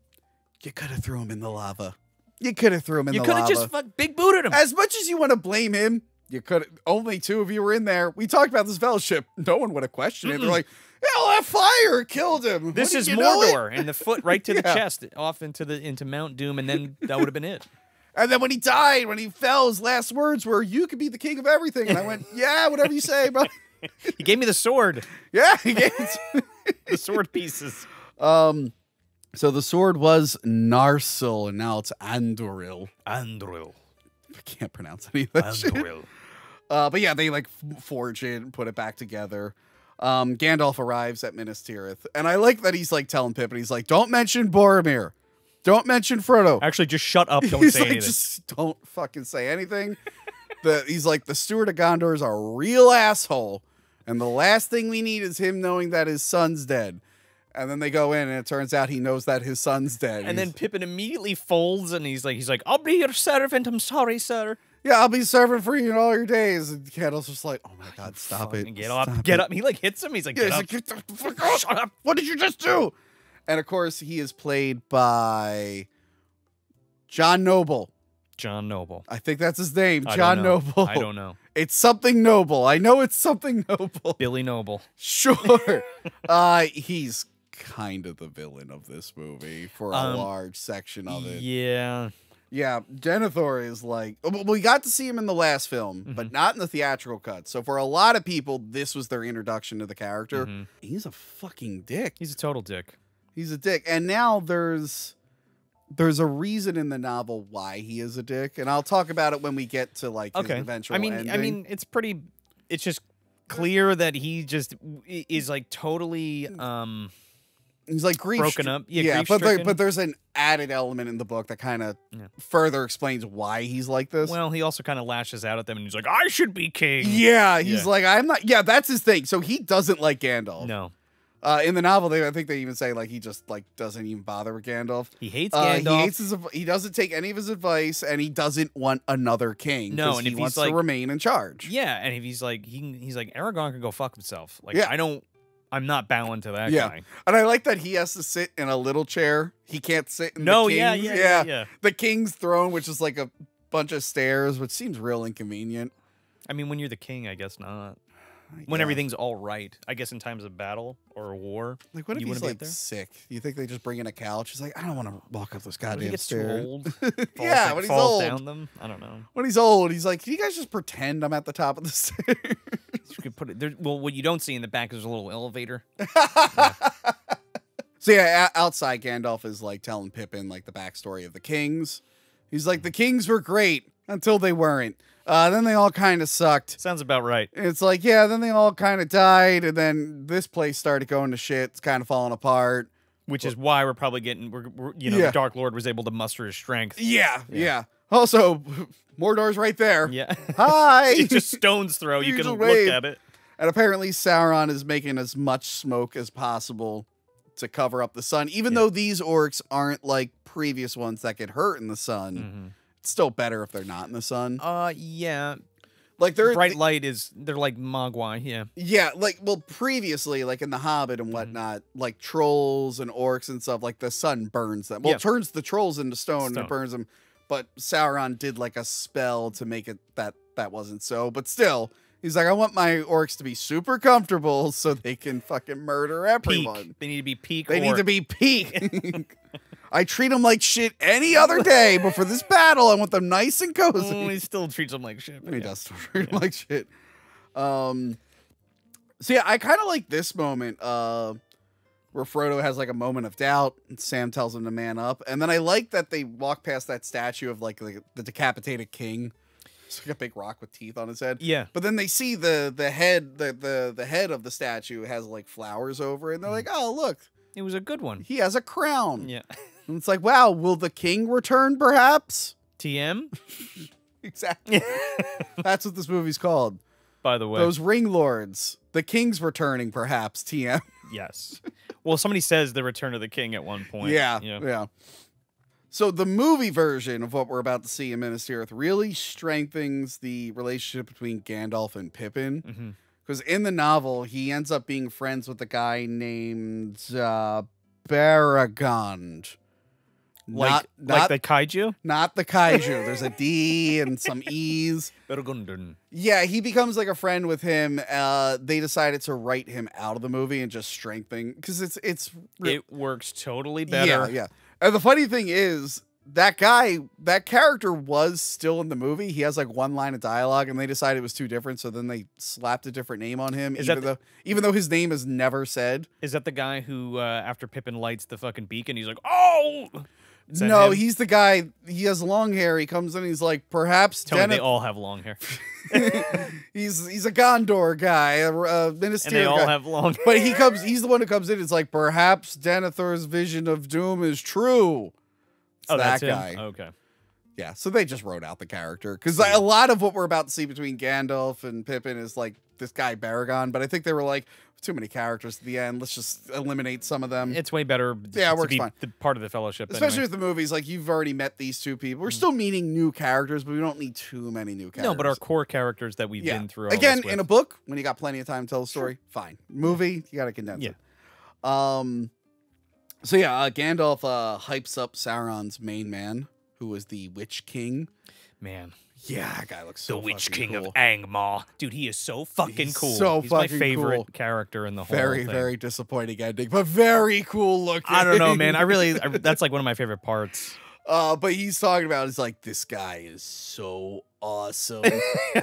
you could have threw him in the lava. You could have threw him in you the lava. You could have just fuck big booted him. As much as you want to blame him, you could only two of you were in there. We talked about this fellowship. No one would have questioned mm -mm. it. They're like, hell, that fire killed him. This what, is Mordor and the foot right to yeah. the chest, off into the into Mount Doom, and then that would have been it. And then when he died, when he fell, his last words were, you could be the king of everything. And I went, yeah, whatever you say, bro. He gave me the sword. Yeah, he gave it to me. The sword pieces. Um, so the sword was Narsil, and now it's Andoril. Andoril. I can't pronounce any of that Andoril. Shit. Uh, but yeah, they like forge it and put it back together. Um, Gandalf arrives at Minas Tirith, and I like that he's like telling Pippin, he's like, "Don't mention Boromir. Don't mention Frodo. Actually, just shut up. Don't he's say like, anything. Just don't fucking say anything." the, he's like, the steward of Gondor is a real asshole, and the last thing we need is him knowing that his son's dead. And then they go in, and it turns out he knows that his son's dead. And he's, then Pippin immediately folds, and he's like, "He's like, I'll be your servant. I'm sorry, sir. Yeah, I'll be serving for you in all your days." And Gandalf's just like, "Oh my God, stop it! Get up! Get up!" He like hits him. He's like, "Get up! Get the fuck up! Shut up! What did you just do?" And of course, he is played by John Noble. John Noble. I think that's his name. I John Noble. I don't know. It's something Noble. I know it's something Noble. Billy Noble. Sure. uh, he's kind of the villain of this movie for a um, large section of it. Yeah. Yeah. Denethor is like, we got to see him in the last film, mm-hmm. but not in the theatrical cut. So for a lot of people, this was their introduction to the character. Mm-hmm. He's a fucking dick. He's a total dick. He's a dick. And now there's there's a reason in the novel why he is a dick. And I'll talk about it when we get to like okay. his eventual I mean, ending. I mean, it's pretty it's just clear that he just is like totally um he's like grief broken up. Yeah, yeah but there, but there's an added element in the book that kind of yeah. further explains why he's like this. Well, he also kind of lashes out at them and he's like, "I should be king." Yeah, he's yeah. like, "I'm not." Yeah, that's his thing. So he doesn't like Gandalf. No. Uh, in the novel, they I think they even say like he just like doesn't even bother with Gandalf. He hates Gandalf. Uh, he hates his. He doesn't take any of his advice, and he doesn't want another king. No, and he if wants he's like, to remain in charge. Yeah, and if he's like he he's like Aragorn can go fuck himself. Like yeah. I don't. I'm not bowing to that yeah. guy. And I like that he has to sit in a little chair. He can't sit in no, the king's. No, yeah, yeah, yeah. yeah, yeah. The king's throne, which is like a bunch of stairs, which seems real inconvenient. I mean, when you're the king, I guess not. I when guess. Everything's all right. I guess in times of battle or war. Like, what if you he's like sick? You think they just bring in a couch? He's like, "I don't want to walk up those goddamn stairs." Yeah, like, when he's old. Down them? I don't know. When he's old, he's like, "Can you guys just pretend I'm at the top of the stairs?" You could put it there. Well, what you don't see in the back is a little elevator. Yeah. So yeah, outside Gandalf is like telling Pippin like the backstory of the kings. He's like, "The kings were great until they weren't. Uh, then they all kind of sucked." Sounds about right. It's like, yeah, then they all kind of died, and then this place started going to shit. It's kind of falling apart, which well, is why we're probably getting, we're, we're, you know, yeah. the Dark Lord was able to muster his strength. Yeah, yeah. yeah. Also, Mordor's right there. Yeah. Hi! It's just stone's throw. You can look wave. at it. And apparently Sauron is making as much smoke as possible to cover up the sun. Even yeah. though these orcs aren't like previous ones that get hurt in the sun, mm-hmm. it's still better if they're not in the sun. Uh, yeah. Like they're bright light is they're like Mogwai, yeah. Yeah, like well, previously, like in The Hobbit and whatnot, mm-hmm. like trolls and orcs and stuff, like the sun burns them. Well, yeah. it turns the trolls into stone, stone. and it burns them. But Sauron did like a spell to make it that that wasn't so. But still, he's like, "I want my orcs to be super comfortable so they can fucking murder everyone. Peak. They need to be peak. They orc. need to be peak. I treat them like shit any other day, but for this battle, I want them nice and cozy." Mm, he still treats them like shit. He yeah. does still treat yeah. them like shit. Um, so yeah, I kind of like this moment uh, where Frodo has like a moment of doubt, and Sam tells him to man up, and then I like that they walk past that statue of like the, the decapitated king. It's like a big rock with teeth on his head. Yeah. But then they see the the head, the the the head of the statue has like flowers over it, and they're mm. like, "Oh, look, it was a good one. He has a crown." Yeah. And it's like, wow, will the king return? Perhaps. T M. Exactly. That's what this movie's called. By the way, those ring lords, the king's returning, perhaps. T M. Yes. Well, somebody says The Return of the King at one point. Yeah, yeah, yeah. So the movie version of what we're about to see in Minas Tirith really strengthens the relationship between Gandalf and Pippin. Because mm-hmm. in the novel, he ends up being friends with a guy named uh, Baragond. Like, not, not, like the kaiju? Not the kaiju. There's a D and some E's. Yeah, he becomes like a friend with him. Uh, they decided to write him out of the movie and just strengthen. Because it's... it's it works totally better. Yeah, yeah. And the funny thing is, that guy, that character was still in the movie. He has like one line of dialogue, and they decided it was too different, so then they slapped a different name on him, is even, that the, though, even though his name is never said. Is that the guy who, uh, after Pippin lights the fucking beacon, he's like, oh! No, him? He's the guy, he has long hair, he comes in, he's like, perhaps... Tony, Deneth they all have long hair. he's he's a Gondor guy, a, a ministerial guy. And they all guy. have long hair. But he comes, he's the one who comes in, it's like, perhaps Denethor's vision of doom is true. It's oh, that that's guy. Him? Okay. Yeah, so they just wrote out the character. Because yeah. a lot of what we're about to see between Gandalf and Pippin is like this guy Baragon, but I think they were like, too many characters at the end. Let's just eliminate some of them. It's way better yeah, it works to be fine. The part of the fellowship. Especially anyway. with the movies, like you've already met these two people. We're mm. still meeting new characters, but we don't need too many new characters. No, but our core characters that we've yeah. been through. All Again, in a book, when you got plenty of time to tell the story, sure. fine. Movie, you got to condense yeah. it. Um, so yeah, uh, Gandalf uh, hypes up Sauron's main man, who was the Witch King. Man. Yeah, that guy looks so The Witch King cool. of Angmar. Dude, he is so fucking He's cool. So He's fucking my favorite cool. character in the whole very, thing. Very, very disappointing ending, but very cool looking. I don't know, man. I really, I, that's like one of my favorite parts. Uh, but he's talking about, it's like, this guy is so awesome.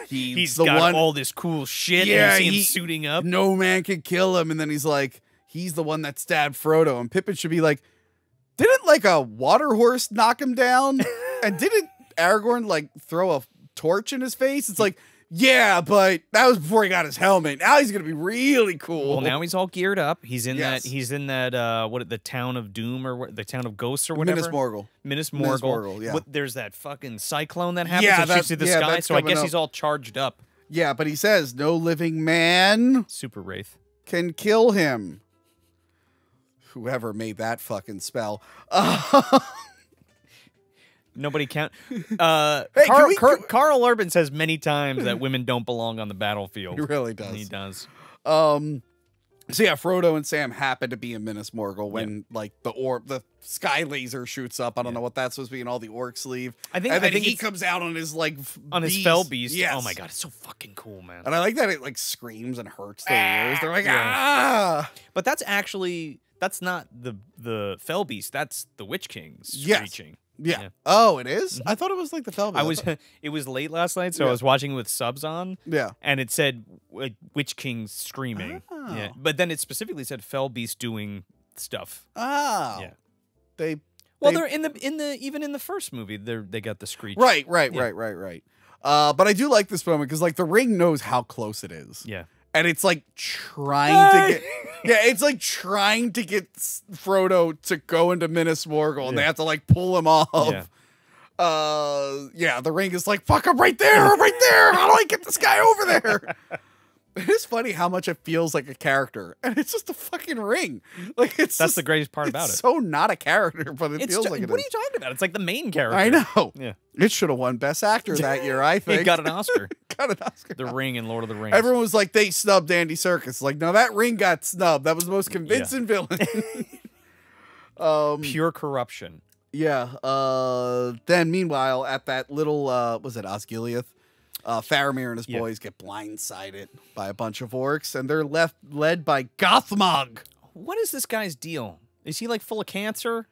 He's, he's the got one, all this cool shit. Yeah, and you see he, him suiting up. No man can kill him. And then he's like, he's the one that stabbed Frodo. And Pippin should be like, didn't like a water horse knock him down? And didn't Aragorn like throw a torch in his face? It's like, yeah, but that was before he got his helmet. Now he's gonna be really cool. Well, now he's all geared up. He's in yes. that. He's in that. Uh, what the town of Doom or what, the town of Ghosts or whatever. Minas Morgul. Minas Morgul. Minas Morgul yeah. What, there's that fucking cyclone that happens. Yeah, that shoots through the yeah, sky. So I guess up. he's all charged up. Yeah, but he says no living man, super wraith, can kill him. Whoever made that fucking spell. Uh Nobody count. Uh, hey, Carl, we, Car, Carl Urban says many times that women don't belong on the battlefield. He really does. He does. Um, so yeah, Frodo and Sam happen to be in Minas Morgul when yeah. like the orb, the sky laser shoots up. I don't yeah. know what that's supposed to be, and all the orcs leave. I think. And I then think he comes out on his like on beast. his fell beast. Yes. Oh my god, it's so fucking cool, man. And I like that it like screams and hurts their ears. They're like yeah. ah. But that's actually that's not the the fell beast. That's the Witch King screeching. Yes. Yeah. yeah. Oh, it is? Mm-hmm. I thought it was like the film. I was. It was late last night, so yeah. I was watching with subs on. Yeah. And it said Witch King screaming. Oh. Yeah. But then it specifically said fell beast doing stuff. Oh. Yeah. They. Well, they... they're in the in the even in the first movie, they they got the screech. Right. Right. Yeah. Right. Right. Right. Uh, but I do like this moment because like the ring knows how close it is. Yeah. And it's like trying hey! to get, yeah, it's like trying to get Frodo to go into Minas Morgul, and yeah. they have to like pull him off. Yeah. Uh, yeah, the ring is like, fuck, I'm right there, I'm right there. How do I get this guy over there? It is funny how much it feels like a character, and it's just a fucking ring. Like it's that's just, the greatest part about it. It's so not a character, but it it's feels like it. What is. are you talking about? It's like the main character. I know. Yeah, it should have won Best Actor that year. I think it got an Oscar. Got an Oscar. The Ring and Lord of the Rings. Everyone was like, they snubbed Andy Serkis. Like, no, that ring got snubbed. That was the most convincing yeah. villain. um, Pure corruption. Yeah. Uh, then, meanwhile, at that little uh, was it Osgiliath? Uh, Faramir and his yeah. boys get blindsided by a bunch of orcs, and they're left led by Gothmog. What is this guy's deal? Is he like full of cancer?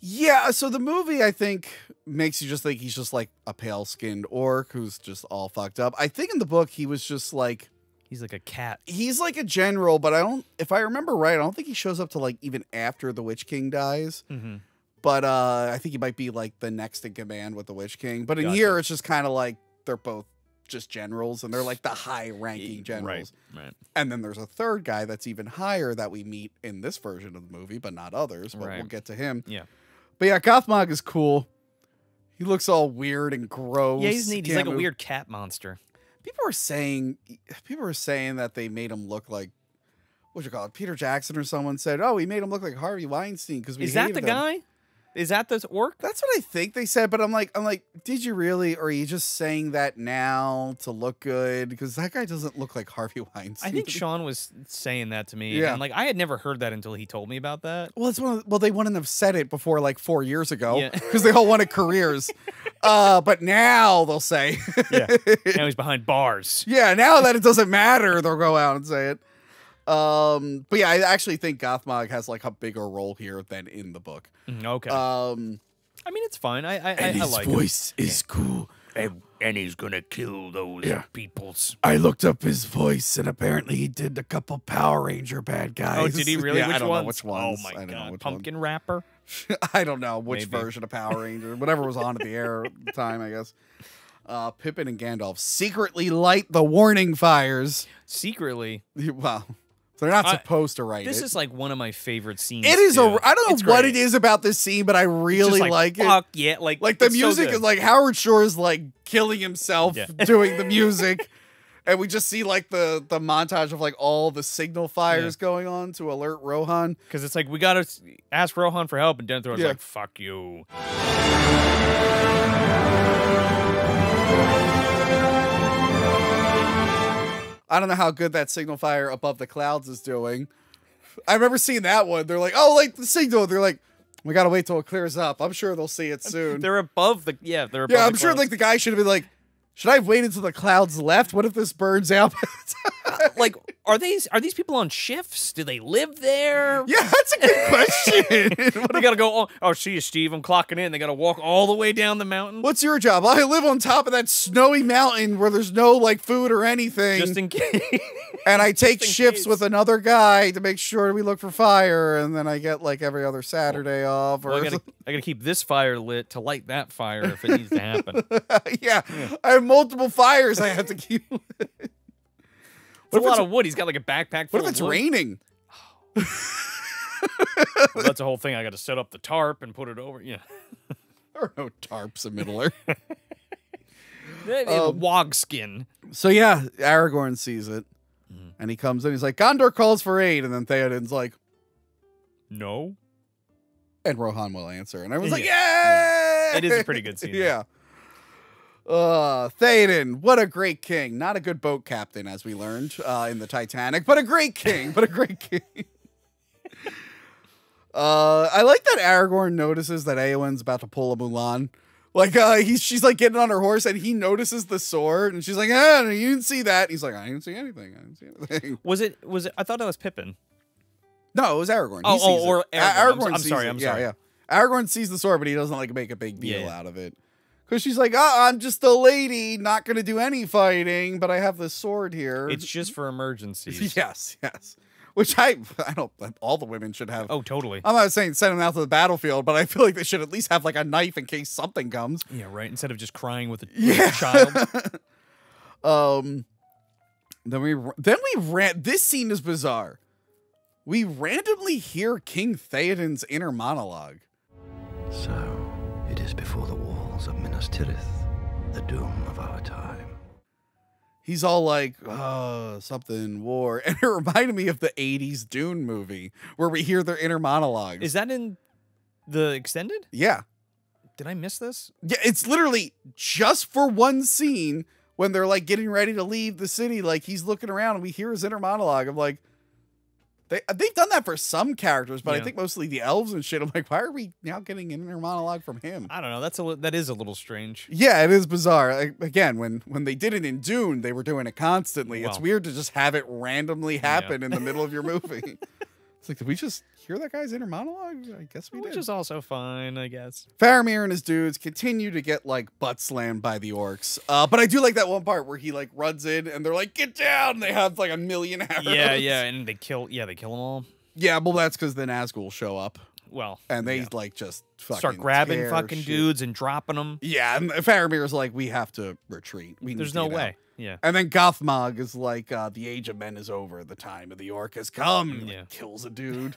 Yeah, so the movie, I think, makes you just think he's just like a pale-skinned orc who's just all fucked up. I think in the book, he was just like... He's like a cat. He's like a general, but I don't... If I remember right, I don't think he shows up to like even after the Witch King dies. Mm-hmm. But uh, I think he might be like the next in command with the Witch King. But in gotcha. here, it's just kind of like they're both just generals, and they're like the high-ranking generals. Right, right. And then there's a third guy that's even higher that we meet in this version of the movie, but not others, but right. we'll get to him. Yeah. But yeah, Gothmog is cool. He looks all weird and gross. Yeah, he's neat. He's like move. a weird cat monster. People are saying people are saying that they made him look like, what you call it, Peter Jackson or someone said, oh, we made him look like Harvey Weinstein because we Is that the them. guy? Is that this orc? That's what I think they said, but I'm like, I'm like, did you really, or are you just saying that now to look good? Because that guy doesn't look like Harvey Weinstein. I think Sean was saying that to me, yeah. and like I had never heard that until he told me about that. Well, it's one of, well, they wouldn't have said it before like four years ago because yeah. they all wanted careers. Uh, but now they'll say, yeah, now he's behind bars. Yeah, now that it doesn't matter, they'll go out and say it. Um, but yeah, I actually think Gothmog has like a bigger role here than in the book. Okay. Um, I mean, it's fine. I I, and I, I like his voice him. is yeah. cool. And, and he's gonna kill those yeah. peoples. I looked up his voice, and apparently he did a couple Power Ranger bad guys. Oh, did he really? Yeah, which I don't ones? know which ones. Oh my god, Pumpkin ones. Rapper. I don't know which Maybe. version of Power Ranger, whatever was on at the air at the time, I guess. Uh, Pippin and Gandalf secretly light the warning fires. Secretly, well, they're not supposed I, to write. This it. is like one of my favorite scenes. It is too. a. I don't it's know great. what it is about this scene, but I really like, like fuck it. Yeah, like like the music so is like Howard Shore is like killing himself yeah. doing the music, and we just see like the the montage of like all the signal fires yeah. going on to alert Rohan, because it's like we gotta ask Rohan for help, and Denethor is yeah. like fuck you. I don't know how good that signal fire above the clouds is doing. I remember seeing that one. They're like, oh, like the signal. They're like, we got to wait till it clears up. I'm sure they'll see it soon. They're above the, yeah, they're above Yeah, I'm the sure clouds. like the guy should have been like, should I have waited till the clouds left? What if this burns out? Like, are these are these people on shifts? Do they live there? Yeah, that's a good question. They got to go, all, oh, see you, Steve. I'm clocking in. They got to walk all the way down the mountain. What's your job? I live on top of that snowy mountain where there's no, like, food or anything. Just in case. And I take shifts case. with another guy to make sure we look for fire, and then I get, like, every other Saturday off. Or well, I got to keep this fire lit to light that fire if it needs to happen. yeah. yeah. I have multiple fires I have to keep lit. What it's a lot of wood. He's got like a backpack full of wood. What if it's raining? Oh. Well, that's the whole thing. I got to set up the tarp and put it over. Yeah. There are no tarps in Middle Earth. um, Wog skin. So yeah, Aragorn sees it. Mm. And he comes in. He's like, Gondor calls for aid. And then Theoden's like, no. And Rohan will answer. And everyone's yeah. like, yay! yeah. It is a pretty good scene. yeah. Though. Uh, Theoden, what a great king. Not a good boat captain, as we learned uh, in the Titanic, but a great king, but a great king. uh, I like that Aragorn notices that Eowyn's about to pull a Mulan. Like, uh, he's, she's, like, getting on her horse, and he notices the sword, and she's like, ah, no, you didn't see that. And he's like, I didn't see anything. I didn't see anything. Was it, was it, I thought that was Pippin. No, it was Aragorn. Oh, he sees oh or it. Aragorn. Aragorn I'm, I'm sorry, it. I'm sorry. Yeah, yeah. Aragorn sees the sword, but he doesn't, like, make a big deal yeah. out of it. Because she's like, oh, I'm just a lady, not going to do any fighting, but I have this sword here. It's just for emergencies. Yes, yes. Which I I don't, all the women should have. Oh, totally. I'm not saying send them out to the battlefield, but I feel like they should at least have like a knife in case something comes. Yeah, right. Instead of just crying with a, yeah. with a child. um, then we, then we ran, this scene is bizarre. We randomly hear King Theoden's inner monologue. So, it is before the war. Of Minas Tirith, the doom of our time. He's all like, oh, something war. And it reminded me of the eighties Dune movie where we hear their inner monologues. Is that in the extended? Yeah. Did I miss this? Yeah, it's literally just for one scene when they're like getting ready to leave the city. Like he's looking around and we hear his inner monologue. I'm like, They, they've done that for some characters, but yeah. I think mostly the elves and shit. I'm like, why are we now getting an inner monologue from him? I don't know. That's a, that is a little strange. Yeah, it is bizarre. I, again, when, when they did it in Dune, they were doing it constantly. Well, it's weird to just have it randomly happen yeah. in the middle of your movie. It's like, did we just hear that guy's inner monologue? I guess we Which did. Which is also fine, I guess. Faramir and his dudes continue to get, like, butt slammed by the orcs. Uh, but I do like that one part where he, like, runs in and they're like, get down! And they have, like, a million arrows. Yeah, yeah, and they kill, yeah, they kill them all. Yeah, well, that's because the Nazgul show up. Well. And they, yeah. like, just fucking start grabbing fucking shit. dudes and dropping them. Yeah, and Faramir's like, we have to retreat. We There's need to no way. Out. Yeah. And then Gothmog is like, uh, the age of men is over. The time of the orc has come. Yeah. Like, kills a dude.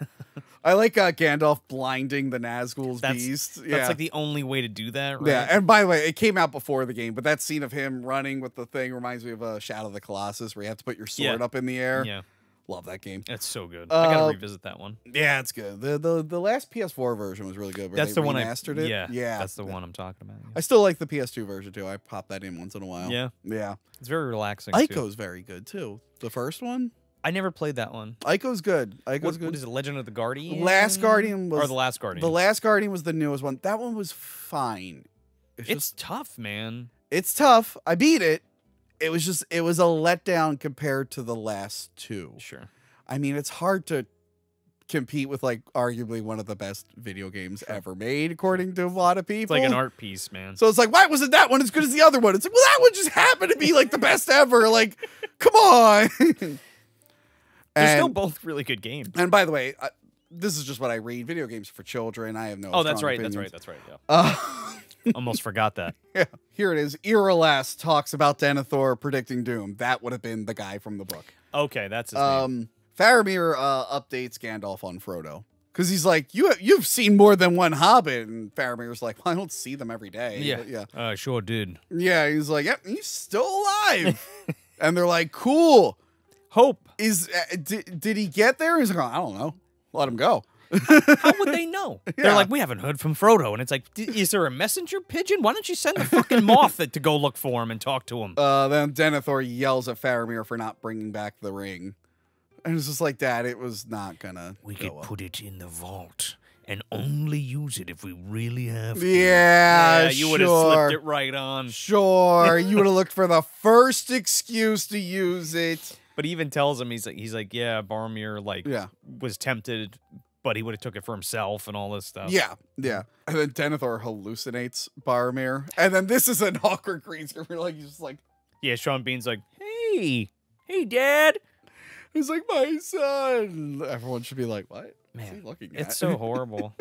I like uh, Gandalf blinding the Nazgul's that's, beast. That's yeah. like the only way to do that, right? Yeah. And by the way, it came out before the game, but that scene of him running with the thing reminds me of uh, Shadow of the Colossus where you have to put your sword yeah. up in the air. Yeah. Love that game. That's so good. Uh, I gotta revisit that one. Yeah, it's good. The the the last P S four version was really good. That's the one I mastered it. Yeah, yeah, that's the one I'm talking about. Yeah. I still like the P S two version too. I pop that in once in a while. Yeah, yeah. It's very relaxing. Ico's too. very good too. The first one. I never played that one. Ico's good. Ico's what, good. What is it? Legend of the Guardian. Last Guardian was or the Last Guardian. The Last Guardian was the newest one. That one was fine. It's, it's just, tough, man. It's tough. I beat it. It was just, it was a letdown compared to the last two. Sure. I mean, it's hard to compete with like arguably one of the best video games ever made, according to a lot of people. It's like an art piece, man. So it's like, why wasn't that one as good as the other one? It's like, well, that one just happened to be like the best ever. Like, come on. They're and, still both really good games. And by the way, I, this is just what I read. Video games for children. I have no. Oh, that's right. Opinions. That's right. That's right. Yeah. Uh, almost forgot that. Yeah. Here it is. Irelast talks about Denethor predicting doom. That would have been the guy from the book. Okay, that's his um, name. Faramir uh, updates Gandalf on Frodo. Because he's like, you, you've seen more than one Hobbit. And Faramir's like, well, I don't see them every day. Yeah, but yeah. Uh, sure did. Yeah, he's like, yep, he's still alive. And they're like, cool. Hope. Is uh, did, did he get there? He's like, I don't know. Let him go. How would they know? Yeah. They're like, we haven't heard from Frodo. And it's like, is there a messenger pigeon? Why don't you send the fucking moth to go look for him and talk to him? Uh, then Denethor yells at Faramir for not bringing back the ring. And it's just like, Dad, it was not gonna We go could up. put it in the vault and only use it if we really have to. Yeah, yeah you sure. would have slipped it right on. Sure. You would have looked for the first excuse to use it. But he even tells him, he's like, he's like, yeah, Baromir like yeah. was tempted, but he would have took it for himself and all this stuff. Yeah, yeah. And then Denethor hallucinates Baromir. And then this is an awkward green screen. We're like, he's just like, yeah, Sean Bean's like, hey, hey, Dad. He's like, my son. Everyone should be like, what? Man, he looking at? It's so horrible.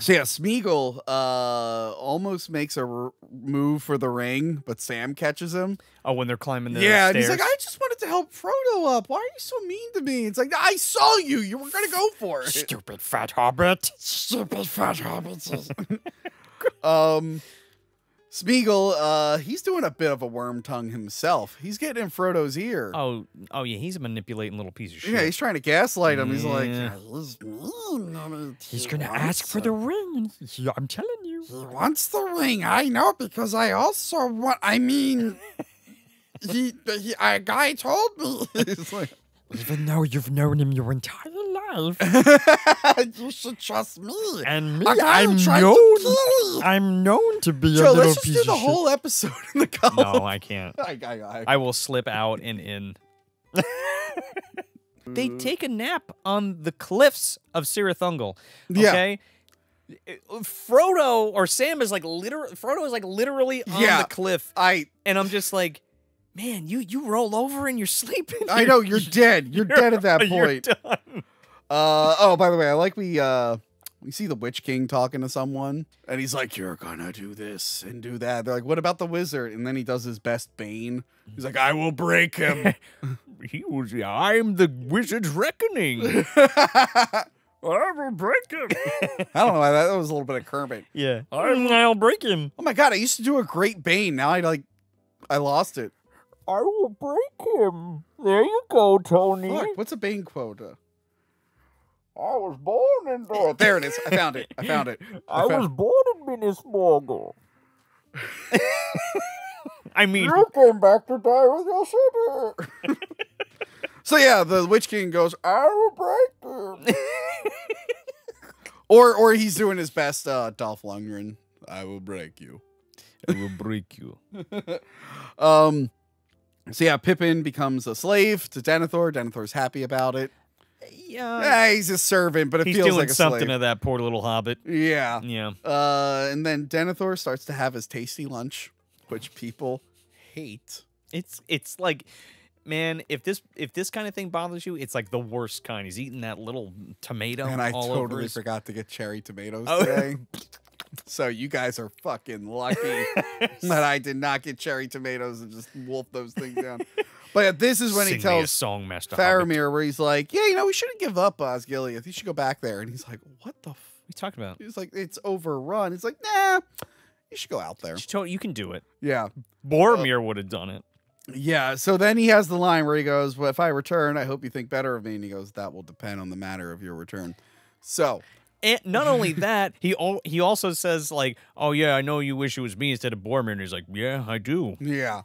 So yeah, Smeagol uh, almost makes a r move for the ring, but Sam catches him. Oh, when they're climbing the yeah, stairs. Yeah, he's like, I just wanted to help Frodo up. Why are you so mean to me? It's like, I saw you. You were going to go for it. Stupid fat hobbit. Stupid fat hobbits. um... Smeagol, uh, he's doing a bit of a worm tongue himself. He's getting in Frodo's ear. Oh, oh yeah, he's a manipulating little piece of shit. Yeah, he's trying to gaslight him. Yeah. He's like, yeah, he's, mean. I mean, he he's gonna ask for it. the ring. He, I'm telling you, he wants the ring. I know because I also want. I mean, he, he, a guy told me. He's like, even though you've known him your entire life, you should trust me. And me, I'm known. I'm known to be Joe, a little let's just piece do the of whole shit. episode in the column. No, I can't. I, I, I, I will slip out and in. They take a nap on the cliffs of Cirith Ungol. Okay. Yeah. Frodo or Sam is like literally. Frodo is like literally on yeah, the cliff. I and I'm just like. Man, you you roll over and you're sleeping. You're, I know you're dead. You're, you're dead at that point. You're done. Uh, oh, by the way, I like we uh, we see the Witch King talking to someone, and he's like, "You're gonna do this and do that." They're like, "What about the wizard?" And then he does his best Bane. He's like, "I will break him." He was. I'm the wizard's reckoning. I will break him. I don't know. That was a little bit of Kermit. Yeah, I'm, I'll break him. Oh my god! I used to do a great Bane. Now I like, I lost it. I will break him. There you go, Tony. Look, what's a Bane quota? I was born in... Oh, there it is. I found it. I found it. I, I found was born in Minismorgul. I mean... You came back to die with your sister. So yeah, the Witch King goes, I will break him. or, or he's doing his best uh, Dolph Lundgren. I will break you. I will break you. um... So yeah, Pippin becomes a slave to Denethor. Denethor's happy about it. Yeah, yeah he's a servant, but it he's feels doing like a something slave. to that poor little hobbit. Yeah, yeah. Uh, and then Denethor starts to have his tasty lunch, which people hate. It's it's like, man, if this if this kind of thing bothers you, it's like the worst kind. He's eating that little tomato. And I all totally over his... forgot to get cherry tomatoes oh. today. So you guys are fucking lucky that I did not get cherry tomatoes and just wolf those things down. But this is when Sing he tells song, Master Faramir Hobbit. Where he's like, yeah, you know, we shouldn't give up Osgiliath. You should go back there. And he's like, what the f what are you talking about? He's like, it's overrun. He's like, nah, you should go out there. You can do it. Yeah. Boromir uh, would have done it. Yeah. So then he has the line where he goes, well, if I return, I hope you think better of me. And he goes, that will depend on the matter of your return. So... And not only that, he he also says, like, oh, yeah, I know you wish it was me instead of Boromir. And he's like, yeah, I do. Yeah.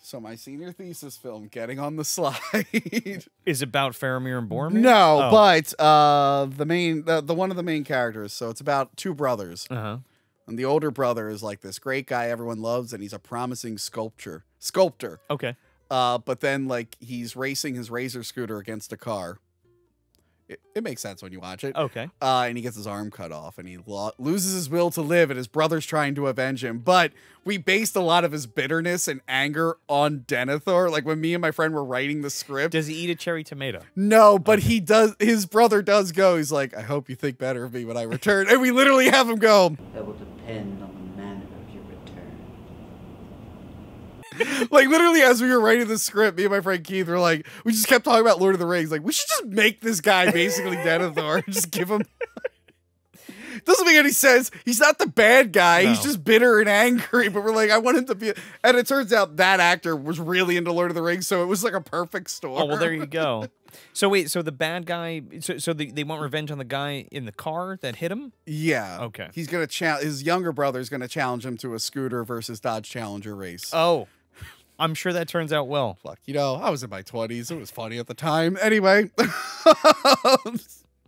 So my senior thesis film, Getting on the Slide, is about Faramir and Boromir? No, oh. but uh, the main, the, the one of the main characters. So it's about two brothers. Uh-huh. And the older brother is, like, this great guy everyone loves, and he's a promising sculptor. Sculptor. Okay. Uh, but then, like, he's racing his razor scooter against a car. It, it makes sense when you watch it. Okay. Uh, and he gets his arm cut off, and he lo loses his will to live, and his brother's trying to avenge him. But we based a lot of his bitterness and anger on Denethor. Like, when me and my friend were writing the script. Does he eat a cherry tomato? No, but okay. he does. His brother does go. He's like, I hope you think better of me when I return. And we literally have him go. That will depend on the manner of your return. Like, literally, as we were writing the script, me and my friend Keith were like, we just kept talking about Lord of the Rings. Like, we should just make this guy basically Denethor. Just give him. Doesn't make any sense. He's not the bad guy. No. He's just bitter and angry. But we're like, I want him to be. And it turns out that actor was really into Lord of the Rings, so it was like a perfect storm. Oh, well, there you go. So wait, so the bad guy, so, so they, they want revenge on the guy in the car that hit him? Yeah. Okay. He's gonna challenge his younger brother's gonna challenge him to a scooter versus Dodge Challenger race. Oh, I'm sure that turns out well. Fuck, you know, I was in my twenties. It was funny at the time. Anyway.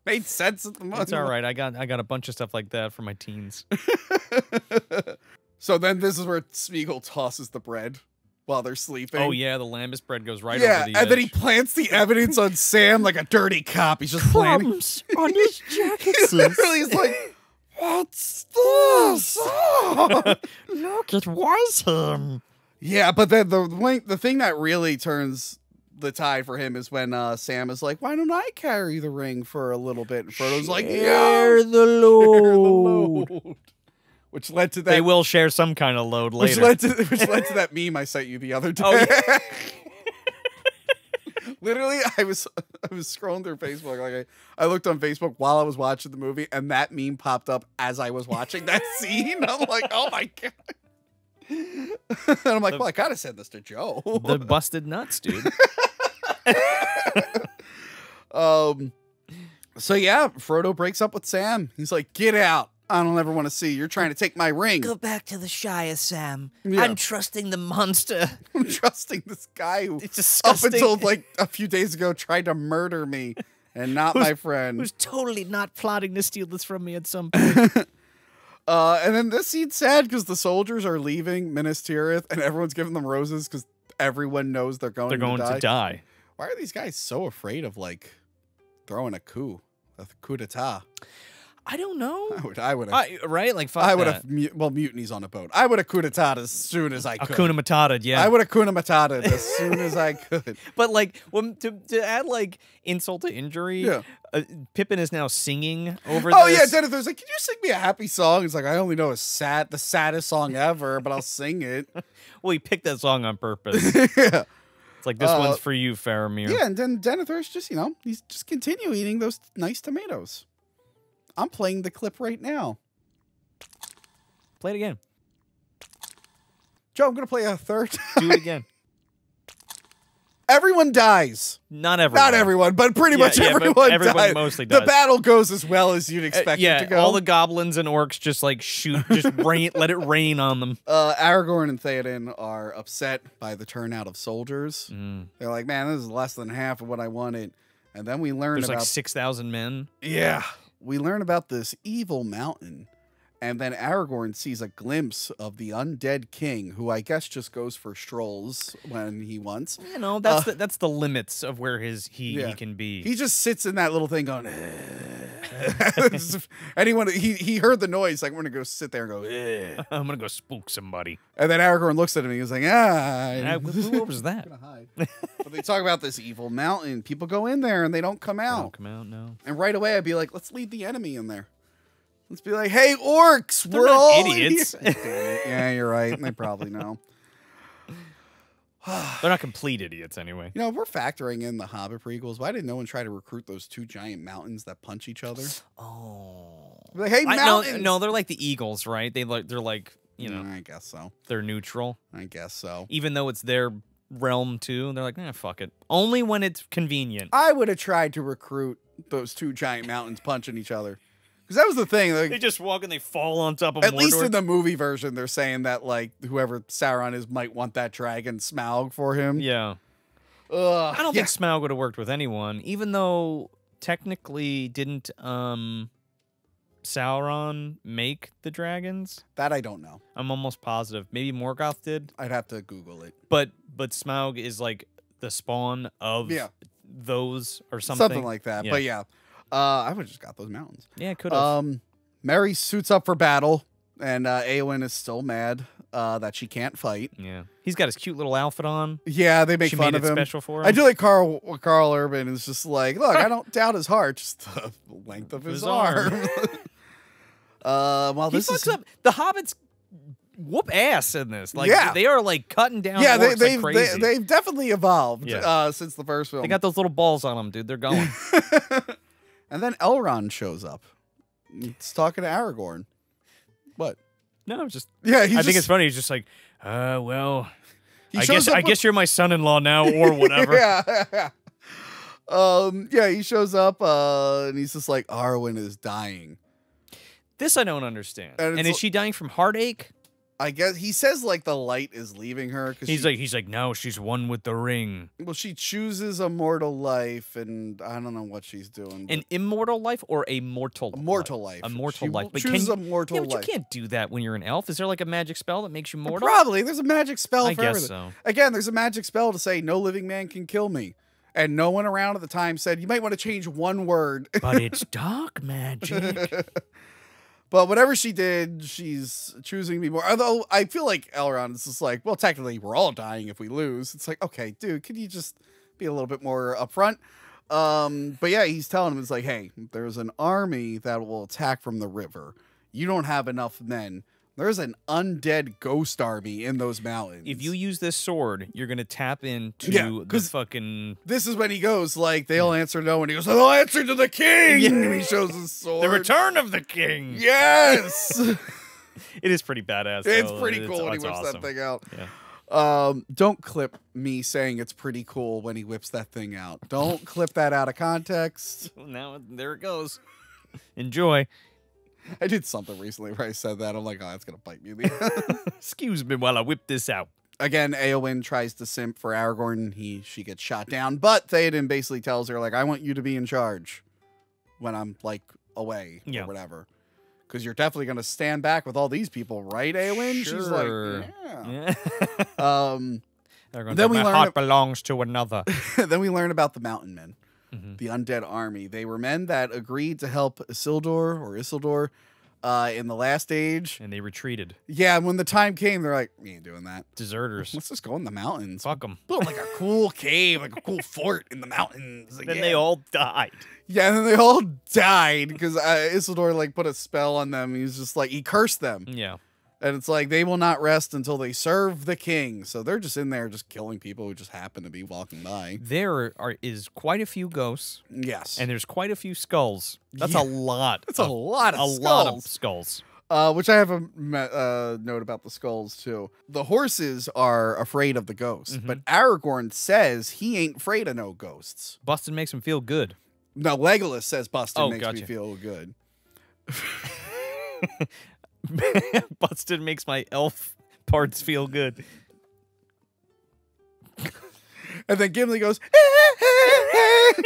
Made sense at the moment. It's all right. I got I got a bunch of stuff like that for my teens. So then this is where Smeagol tosses the bread while they're sleeping. Oh yeah, the Lambus bread goes right yeah, over the Yeah, and edge. Then he plants the evidence on Sam like a dirty cop. He's just Crumbs planting on his jacket. He literally is like, what's this? Oh. Look, it was him. Yeah, but then the the, the thing that really turns the tie for him is when uh, Sam is like, why don't I carry the ring for a little bit? And Frodo's share like, yeah, the load. Share the load. Which led to that. They will share some kind of load later. Which led to, which led to that meme I sent you the other day. Oh, yeah. Literally, I was I was scrolling through Facebook. Like I, I looked on Facebook while I was watching the movie, and that meme popped up as I was watching that scene. I'm like, oh my God. And I'm like, the, well, I gotta send this to Joe. The busted nuts, dude. um, so yeah, Frodo breaks up with Sam. He's like, get out. I don't ever want to see you. You're trying to take my ring. Go back to the Shire, Sam. Yeah. I'm trusting the monster. I'm trusting this guy who it's disgusting. Up until like a few days ago tried to murder me and not who's, my friend. Who's totally not plotting to steal this from me at some point. Uh, and then this scene's sad because the soldiers are leaving Minas Tirith and everyone's giving them roses because everyone knows they're going, they're going to die. to die. Why are these guys so afraid of, like, throwing a coup, a coup d'etat? I don't know. I would, I would have. Right? Like, fuck I would have, mu well, mutinies on a boat. I would have coup d'etat as soon as I could. Hakuna Matata, yeah. I would have Hakuna Matata as soon as I could. But, like, when, to, to add, like, insult to injury. Yeah. Uh, Pippin is now singing over oh, this. Oh, yeah, Denethor's like, can you sing me a happy song? He's like, I only know a sad, the saddest song ever, but I'll sing it. Well, he picked that song on purpose. Yeah. It's like, this uh, one's for you, Faramir. Yeah, and then Denethor's just, you know, he's just continue eating those nice tomatoes. I'm playing the clip right now. Play it again. Joe, I'm going to play a third time. Do it again. Everyone dies. Not everyone. Not everyone, but pretty yeah, much yeah, everyone everyone dies. Mostly does. The battle goes as well as you'd expect uh, yeah, it to go. All the goblins and orcs just like shoot, just rain, let it rain on them. Uh, Aragorn and Theoden are upset by the turnout of soldiers. Mm. They're like, man, this is less than half of what I wanted. And then we learn There's about- There's like six thousand men. Yeah. We learn about this evil mountain. And then Aragorn sees a glimpse of the undead king, who I guess just goes for strolls when he wants. You know, that's uh, the, that's the limits of where his he, yeah. he can be. He just sits in that little thing going. Anyone he he heard the noise like we're gonna go sit there and go. I'm gonna go spook somebody. And then Aragorn looks at him and he's like, ah. And I, what was that? But they talk about this evil mountain. People go in there and they don't come out. They don't come out, no. And right away I'd be like, let's lead the enemy in there. Let's be like, hey, orcs, They're we're all idiots. Yeah, you're right. And they probably know. They're not complete idiots anyway. You know, if we're factoring in the Hobbit prequels, why did no one try to recruit those two giant mountains that punch each other? Oh. Like, hey, mountains. I, no, no, they're like the eagles, right? They like they're like, you know. Mm, I guess so. They're neutral. I guess so. Even though it's their realm too, they're like, nah, fuck it. Only when it's convenient. I would have tried to recruit those two giant mountains punching each other. Because that was the thing. Like, they just walk and they fall on top of Mordor. At least in the movie version, they're saying that, like, whoever Sauron is might want that dragon Smaug for him. Yeah. Ugh, I don't yeah. think Smaug would have worked with anyone, even though technically didn't um, Sauron make the dragons? That I don't know. I'm almost positive. Maybe Morgoth did. I'd have to Google it. But but Smaug is, like, the spawn of yeah. those or something. Something like that, yeah. but yeah. Uh, I would have just got those mountains. Yeah, could have. Um, Mary suits up for battle, and uh, Eowyn is still mad uh, that she can't fight. Yeah, he's got his cute little outfit on. Yeah, they make she fun made of it him. Special for him. I do like Carl Carl Urban is just like, look, I don't doubt his heart, just the length of his, his arm. arm. uh, while he this fucks is up the hobbits. Whoop ass in this, like yeah. they are like cutting down. Yeah, they, they've like crazy. They, they've definitely evolved yeah. uh, since the first film. They got those little balls on them, dude. They're going. And then Elrond shows up. It's talking to Aragorn. What? No, just yeah. He's I just, think it's funny. He's just like, uh, well, I guess I with... guess you're my son-in-law now, or whatever. yeah, yeah, yeah. Um, yeah. He shows up, uh, and he's just like, Arwen is dying. This I don't understand. And, and is she dying from heartache? I guess he says like the light is leaving her. Cause he's she, like he's like no, she's one with the ring. Well, she chooses a mortal life, and I don't know what she's doing. An immortal life or a mortal? A mortal life. life. A mortal she life. But chooses can, a mortal yeah, but life. You can't do that when you're an elf. Is there like a magic spell that makes you mortal? Probably. There's a magic spell. I for guess everything. so. Again, there's a magic spell to say no living man can kill me, and no one around at the time said you might want to change one word. But it's dark magic. But whatever she did, she's choosing me more. Although I feel like Elrond is just like, well, technically we're all dying if we lose. It's like, okay, dude, could you just be a little bit more upfront? Um, but yeah, he's telling him, it's like, hey, there's an army that will attack from the river. You don't have enough men. There's an undead ghost army in those mountains. If you use this sword, you're going to tap into yeah, the fucking... This is when he goes, like, they'll answer no, and he goes, they'll answer to the king! Yeah. And he shows his sword. The Return of the King! Yes! It is pretty badass, though. It's pretty cool it's, when he whips awesome. that thing out. Yeah. Um, don't clip me saying it's pretty cool when he whips that thing out. Don't clip that out of context. Now, there it goes. Enjoy. I did something recently where I said that. I'm like, oh, that's going to bite me. Excuse me while I whip this out. Again, Eowyn tries to simp for Aragorn. He, she gets shot down. But Theoden basically tells her, like, I want you to be in charge when I'm, like, away yeah. or whatever. Because you're definitely going to stand back with all these people, right, Eowyn? Sure. She's like, yeah. yeah. um, then that we my learn heart belongs to another. Then we learn about the mountain men. Mm-hmm. The undead army. They were men that agreed to help Isildur or Isildur uh, in the last age. And they retreated. Yeah, and when the time came, they're like, we ain't doing that. Deserters. Let's just go in the mountains. Fuck them. Build like a cool cave, like a cool fort in the mountains. Like, then yeah. they all died. Yeah, and then they all died because uh, Isildur like put a spell on them. He was just like, he cursed them. Yeah. And it's like, they will not rest until they serve the king. So they're just in there just killing people who just happen to be walking by. There are is quite a few ghosts. Yes. And there's quite a few skulls. That's yeah. a lot. That's of, a lot of a skulls. A lot of skulls. Uh, which I have a uh, note about the skulls, too. The horses are afraid of the ghosts. Mm-hmm. But Aragorn says he ain't afraid of no ghosts. Bustin makes him feel good. No, Legolas says Bustin oh, makes gotcha. me feel good. Busted makes my elf parts feel good. And then Gimli goes, I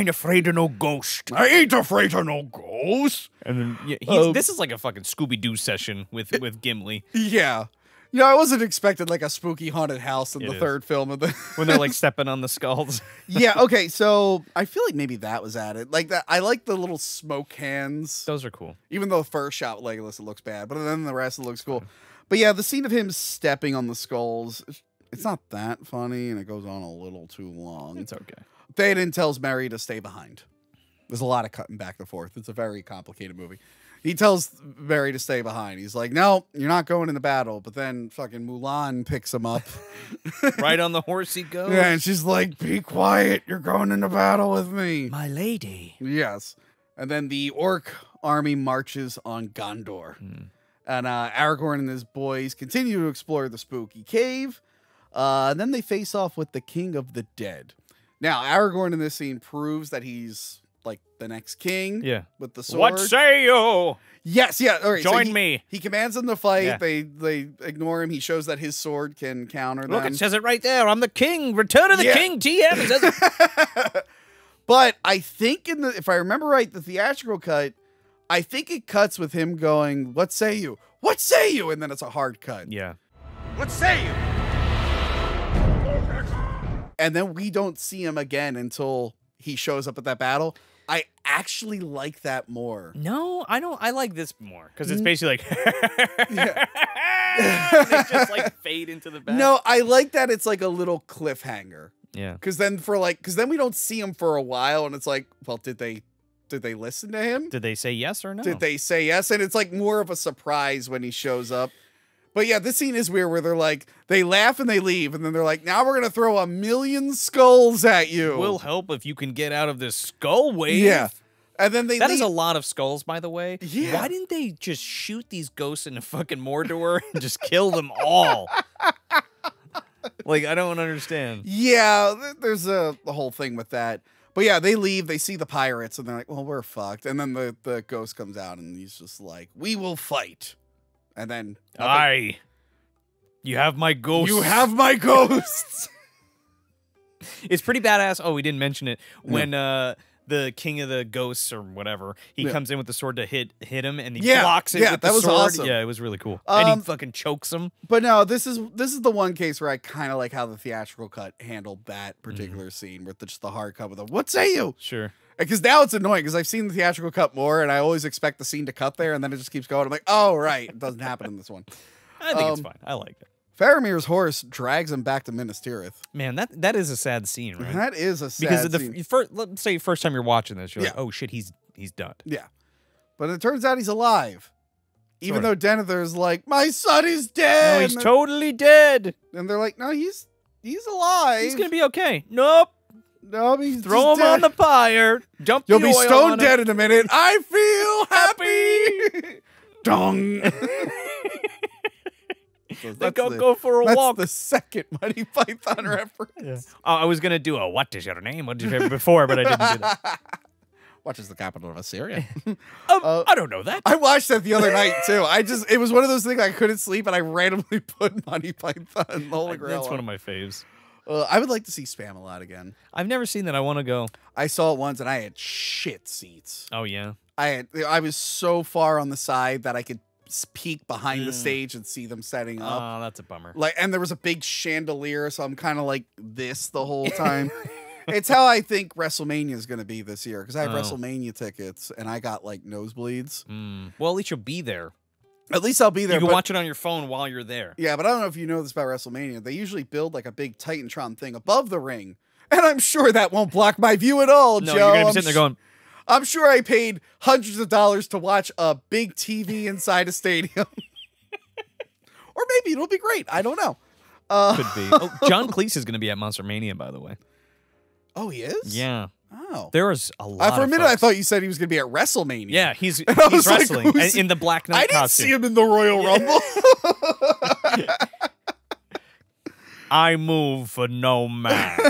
ain't afraid of no ghost. I ain't afraid of no ghost. And then yeah, he's, uh, this is like a fucking Scooby-Doo session with, with Gimli. Yeah. You know, I wasn't expecting like a spooky haunted house in it the is. third film of the when they're like stepping on the skulls. Yeah, okay, so I feel like maybe that was added. Like that, I like the little smoke hands. Those are cool. Even though the first shot with Legolas it looks bad, but then the rest it looks cool. But yeah, the scene of him stepping on the skulls, it's not that funny, and it goes on a little too long. It's okay. Theoden tells Merry to stay behind. There's a lot of cutting back and forth. It's a very complicated movie. He tells Merry to stay behind. He's like, no, you're not going in the battle. But then fucking Mulan picks him up. Right on the horse he goes. Yeah, and she's like, be quiet. You're going into battle with me. My lady. Yes. And then the orc army marches on Gondor. Hmm. And uh, Aragorn and his boys continue to explore the spooky cave. Uh, and then they face off with the king of the dead. Now, Aragorn in this scene proves that he's... like the next king, yeah. With the sword. What say you? Yes, yeah. All right, Join so he, me. He commands them to fight. Yeah. They they ignore him. He shows that his sword can counter them. Look, it says it right there. I'm the king. Return of the yeah. king. T M. It says it. But I think in the if I remember right, the theatrical cut, I think it cuts with him going, "What say you? What say you?" And then it's a hard cut. Yeah. What say you? And then we don't see him again until. he shows up at that battle. I actually like that more. No, I don't. I like this more because it's basically like they just like fade into the back. No, I like that it's like a little cliffhanger. Yeah, because then for like, because then we don't see him for a while, and it's like, well, did they, did they listen to him? Did they say yes or no? Did they say yes? And it's like more of a surprise when he shows up. But yeah, this scene is weird where they're like, they laugh and they leave. And then they're like, now we're going to throw a million skulls at you. We'll help if you can get out of this skull wave. Yeah. And then they That leave. Is a lot of skulls, by the way. Yeah. Why didn't they just shoot these ghosts into fucking Mordor and just kill them all? Like, I don't understand. Yeah, there's a the whole thing with that. But yeah, they leave, they see the pirates, and they're like, well, we're fucked. And then the, the ghost comes out, and he's just like, we will fight. And then nothing. I, you have my ghosts. You have my ghosts. It's pretty badass. Oh, we didn't mention it when yeah. uh, the king of the ghosts or whatever he yeah. comes in with the sword to hit hit him, and he yeah. blocks it. Yeah, with that the was sword. awesome. Yeah, it was really cool. Um, and he fucking chokes him. But no, this is this is the one case where I kind of like how the theatrical cut handled that particular mm. scene with the, just the hard cut with the what say you? Sure. Because now it's annoying because I've seen the theatrical cut more, and I always expect the scene to cut there, and then it just keeps going. I'm like, oh, right. It doesn't happen in this one. I think um, it's fine. I like it. Faramir's horse drags him back to Minas Tirith. Man, that, that is a sad scene, right? That is a sad because of the, scene. Because let's say first time you're watching this, you're yeah. like, oh, shit, he's he's done. Yeah. But it turns out he's alive. Even sort though Denethor's like, my son is dead. No, he's totally dead. And they're like, no, he's, he's alive. He's going to be okay. Nope. No, he's Throw him dead. on the fire. Jump You'll the be oil stone on dead him. in a minute. I feel happy. Dong. so they go, the, go for a that's walk. That's the second Monty Python reference. Yeah. Oh, I was going to do a what is your name what did you before, but I didn't do that. What is the capital of Assyria? um, uh, I don't know that. I watched that the other night, too. I just It was one of those things I couldn't sleep, and I randomly put Monty Python. Holy Grail. That's on. one of my faves. Uh, I would like to see Spam a lot again. I've never seen that. I want to go. I saw it once, and I had shit seats. Oh, yeah? I had, I was so far on the side that I could peek behind mm. the stage and see them setting up. Oh, that's a bummer. Like, and there was a big chandelier, so I'm kind of like this the whole time. It's how I think WrestleMania is going to be this year, because I have oh. WrestleMania tickets, and I got, like, nosebleeds. Mm. Well, at least you'll be there. At least I'll be there. You can but, watch it on your phone while you're there. Yeah, but I don't know if you know this about WrestleMania. They usually build like a big Titantron thing above the ring. And I'm sure that won't block my view at all, no, Joe. You're going to be sitting there going... I'm sure I paid hundreds of dollars to watch a big T V inside a stadium. Or maybe it'll be great. I don't know. Uh, Could be. Oh, John Cleese is going to be at Monstermania, by the way. Oh, he is? Yeah. Oh. There was a lot uh, For a minute, folks. I thought you said he was going to be at WrestleMania. Yeah, he's, he's wrestling like, in the Black Knight costume. I didn't costume. see him in the Royal Rumble. I move for no man.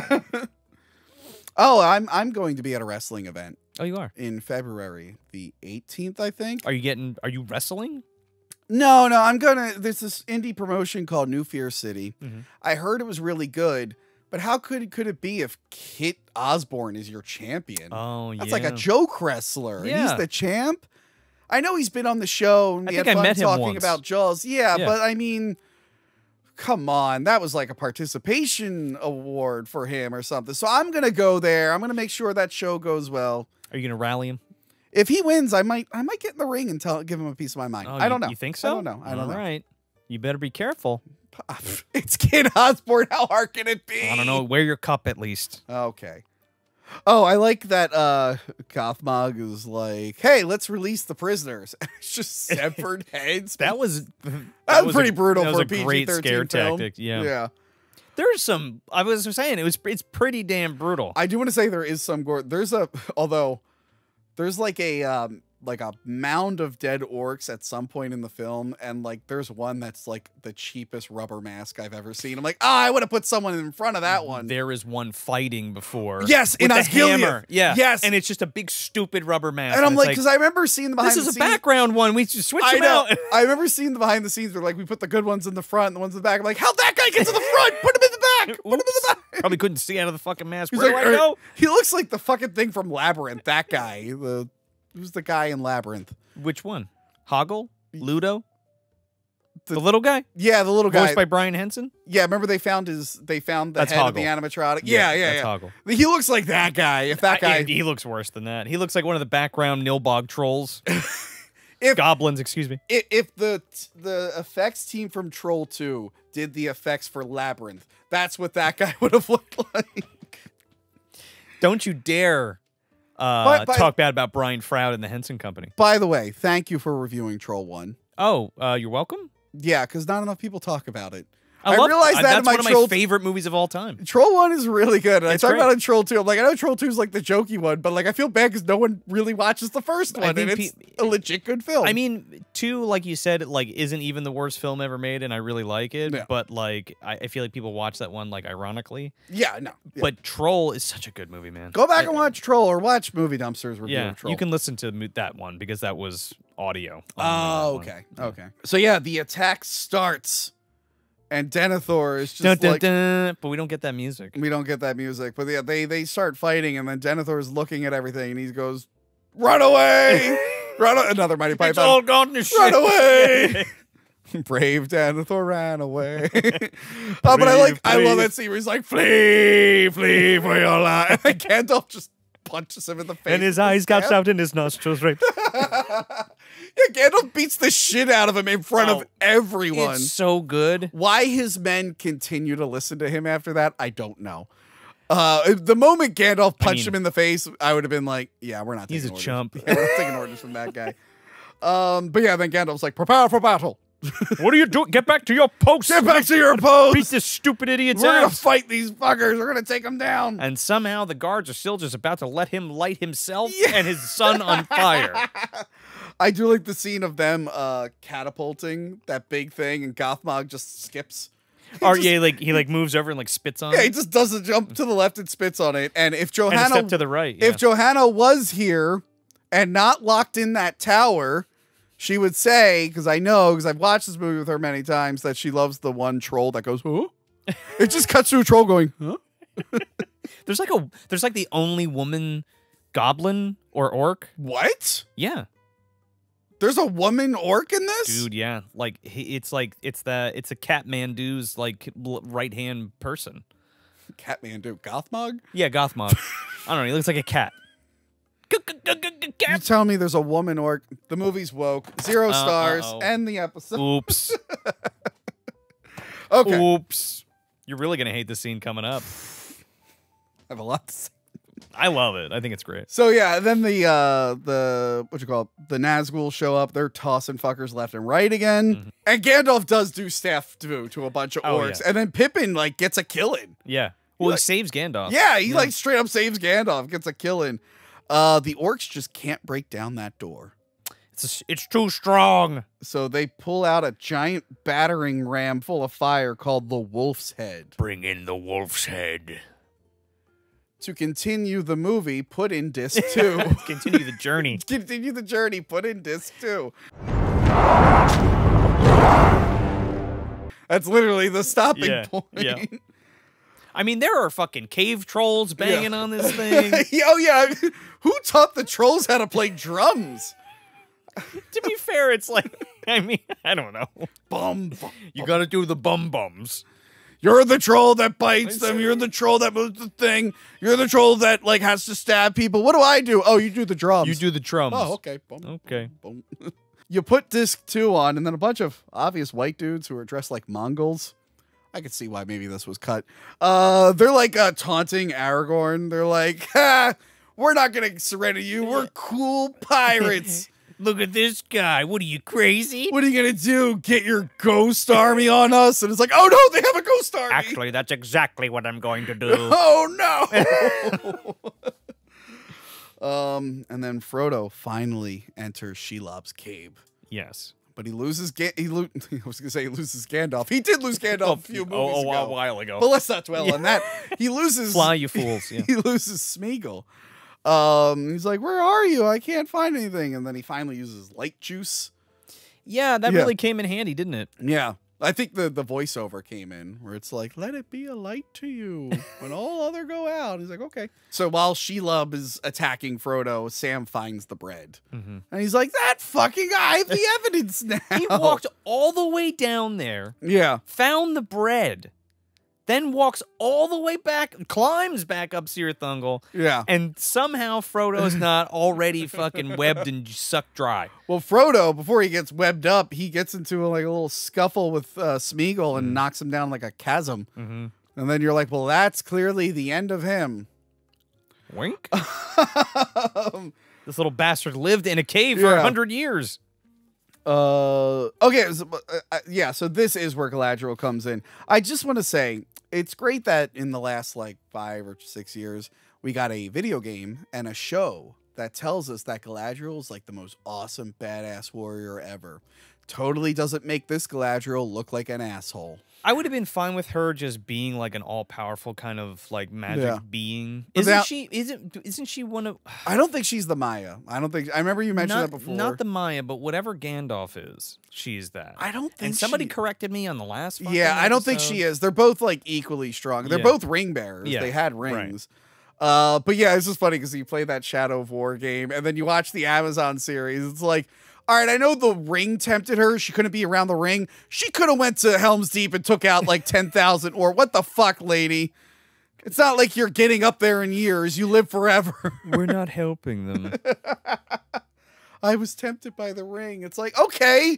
Oh, I'm, I'm going to be at a wrestling event. Oh, you are? In February the eighteenth, I think. Are you getting... Are you wrestling? No, no, I'm going to... There's this indie promotion called New Fear City. Mm-hmm. I heard it was really good. But how could could it be if Kit Osborne is your champion? Oh, yeah. That's like a joke wrestler. Yeah. He's the champ. I know he's been on the show. And I think I met him once. Talking about Jaws. Yeah, yeah, but I mean, come on. That was like a participation award for him or something. So I'm going to go there. I'm going to make sure that show goes well. Are you going to rally him? If he wins, I might I might get in the ring and tell give him a piece of my mind. Oh, I don't you, know. You think so? I don't know. I don't All know. All right. You better be careful. It's Kid Osborne. How hard can it be? I don't know. Wear your cup at least. Okay. Oh, I like that uh, Gothmog is like, hey, let's release the prisoners. It's just severed heads. That was that, that was pretty a, brutal that for was a P G thirteen great scare film. tactic. Yeah. Yeah. There's some. I was saying it was. It's pretty damn brutal. I do want to say there is some gore. There's a although there's like a. Um, like a mound of dead orcs at some point in the film. And like, there's one that's like the cheapest rubber mask I've ever seen. I'm like, ah, oh, I would have put someone in front of that one. There is one fighting before. Yes. In a hammer. Yeah. Yes. And it's just a big stupid rubber mask. And, and I'm like, like, cause I remember seeing the behind the scenes. This is a background one. We just switch them out. I remember seeing the behind the scenes where like, we put the good ones in the front and the ones in the back. I'm like, how'd that guy get to the front? Put him in the back. Put him in the back. Probably couldn't see out of the fucking mask. He's where like, do I go? He looks like the fucking thing from Labyrinth. That guy, the, Who's the guy in Labyrinth? Which one? Hoggle? Ludo? The, the little guy? Yeah, the little guy. Voiced by Brian Henson? Yeah, remember they found his they found the that's head Hoggle. Of the animatronic. Yeah, yeah, yeah. That's yeah. Hoggle. He looks like that guy. If that guy I, he looks worse than that. He looks like one of the background Nilbog trolls. if, Goblins, excuse me. If, if the the effects team from Troll two did the effects for Labyrinth, that's what that guy would have looked like. Don't you dare uh but, but, talk bad about Brian Froud and the Henson Company. By the way, thank you for reviewing Troll one. Oh, uh you're welcome. Yeah, because not enough people talk about it. I, I realized that, that in my That's one of my favorite movies of all time. Troll one is really good. I talk about it in Troll two. I'm like, I know Troll two is like the jokey one, but like I feel bad because no one really watches the first one, and it's a legit good film. I mean, two, like you said, like isn't even the worst film ever made, and I really like it, yeah. but like I, I feel like people watch that one like ironically. Yeah, no. Yeah. But Troll is such a good movie, man. Go back I, and watch Troll or watch Movie Dumpster's review yeah, of Troll. You can listen to that one because that was audio. Oh, okay. One. Okay. So yeah, the attack starts. And Denethor is just dun, dun, like... Dun, but we don't get that music. We don't get that music. But yeah, they, they start fighting, and then Denethor is looking at everything, and he goes, run away! Run away! Another Mighty Python. It's all gone to shit. Run away! Brave Denethor ran away. oh, but brave, I like, brave. I love that scene where he's like, flee, flee for your life. And Gandalf just punches him in the face. And his eyes got stabbed in his nostrils, right? Yeah, Gandalf beats the shit out of him in front oh, of everyone. It's so good. Why his men continue to listen to him after that, I don't know. Uh, the moment Gandalf punched I mean, him in the face, I would have been like, yeah, we're not taking orders. He's a orders. chump. Yeah, we're not taking orders from that guy. Um, but yeah, then Gandalf's like, prepare for battle. What are you doing? Get back to your post. Get back to your post. Beat this stupid idiot's ass. We're going to fight these fuckers. We're going to take them down. And somehow the guards are still just about to let him light himself yeah. and his son on fire. I do like the scene of them uh, catapulting that big thing, and Gothmog just skips. He or just, yeah, like he like moves over and like spits on. Yeah, it. he just does a jump to the left and spits on it. And if Johanna and a step to the right, yeah. if Johanna was here and not locked in that tower, she would say, because I know, because I've watched this movie with her many times, that she loves the one troll that goes, huh? It just cuts through a troll going, huh? There's like a there's like the only woman goblin or orc. What? Yeah. There's a woman orc in this, dude. Yeah, like it's like it's the it's a Catmandu's like right hand person. Catmandu, Gothmog. Yeah, Gothmog. I don't know. He looks like a cat. You tell me there's a woman orc. The movie's woke. Zero uh, stars. Uh-oh. End the episode. Oops. Okay. Oops. You're really gonna hate this scene coming up. I have a lot to say. I love it. I think it's great. So yeah, then the uh the what you call it, the Nazgul show up. They're tossing fuckers left and right again. Mm-hmm. And Gandalf does do staff do to a bunch of oh, orcs, yeah. and then Pippin like gets a killing. Yeah. Well, he, like, he saves Gandalf. Yeah, he yeah. like straight up saves Gandalf, gets a killing. Uh, the orcs just can't break down that door. It's a, it's too strong. So they pull out a giant battering ram full of fire called the Wolf's Head. Bring in the Wolf's Head. To continue the movie, put in disc two. Continue the journey. Continue the journey, put in disc two. That's literally the stopping yeah, point. Yeah. I mean, there are fucking cave trolls banging yeah. on this thing. Oh, yeah. Who taught the trolls how to play drums? To be fair, it's like, I mean, I don't know. Bum, bum You gotta do the bum bums. You're the troll that bites them. You're the troll that moves the thing. You're the troll that like has to stab people. What do I do? Oh, you do the drums. You do the drums. Oh, okay. Boom, okay. Boom, boom. You put disc two on, and then a bunch of obvious white dudes who are dressed like Mongols. I could see why maybe this was cut. Uh, they're like uh, taunting Aragorn. They're like, ha, we're not gonna surrender you. We're cool pirates. Look at this guy. What are you, crazy? What are you going to do? Get your ghost army on us? And it's like, oh, no, they have a ghost army. Actually, that's exactly what I'm going to do. Oh, no. um, And then Frodo finally enters Shelob's cave. Yes. But he loses Ga he lo I was going to say he loses Gandalf. He did lose Gandalf oh, a few movies oh, oh, ago. A while ago. But let's not dwell yeah. on that. He loses... Fly, you fools. Yeah. He loses Smeagol. Um, he's like, where are you? I can't find anything. And then he finally uses light juice. Yeah, that yeah. really came in handy, didn't it? Yeah. I think the the voiceover came in where it's like, "Let it be a light to you when all other go out." He's like, "Okay." So while Shelob is attacking Frodo, Sam finds the bread, mm-hmm. and he's like, "That fucking guy, I have the evidence now." He walked all the way down there, yeah, found the bread, then walks all the way back, climbs back up Sir Thungle, yeah, and somehow Frodo's not already fucking webbed and sucked dry. Well, Frodo, before he gets webbed up, he gets into a, like a little scuffle with uh, Smeagol and mm. knocks him down like a chasm, mm-hmm. and then you're like, well, that's clearly the end of him. Wink. um, this little bastard lived in a cave yeah. for a hundred years. Uh, okay, so, uh, yeah, so this is where Galadriel comes in. I just want to say, it's great that in the last, like, five or six years, we got a video game and a show that tells us that Galadriel is, like, the most awesome, badass warrior ever. Totally doesn't make this Galadriel look like an asshole. I would have been fine with her just being, like, an all-powerful kind of, like, magic yeah. being. Isn't Without, she Isn't? Isn't she one of... I don't think she's the Maya. I don't think... I remember you mentioned not, that before. Not the Maya, but whatever Gandalf is, she's that. I don't think And somebody she, corrected me on the last fucking Yeah, I don't episode. think she is. They're both, like, equally strong. They're yeah. both ring bearers. Yeah. They had rings. Right. Uh, but, yeah, it's just funny because you play that Shadow of War game, and then you watch the Amazon series. It's like... All right, I know the ring tempted her. She couldn't be around the ring. She could have went to Helm's Deep and took out like ten thousand or what the fuck, lady? It's not like you're getting up there in years. You live forever. We're not helping them. I was tempted by the ring. It's like, okay.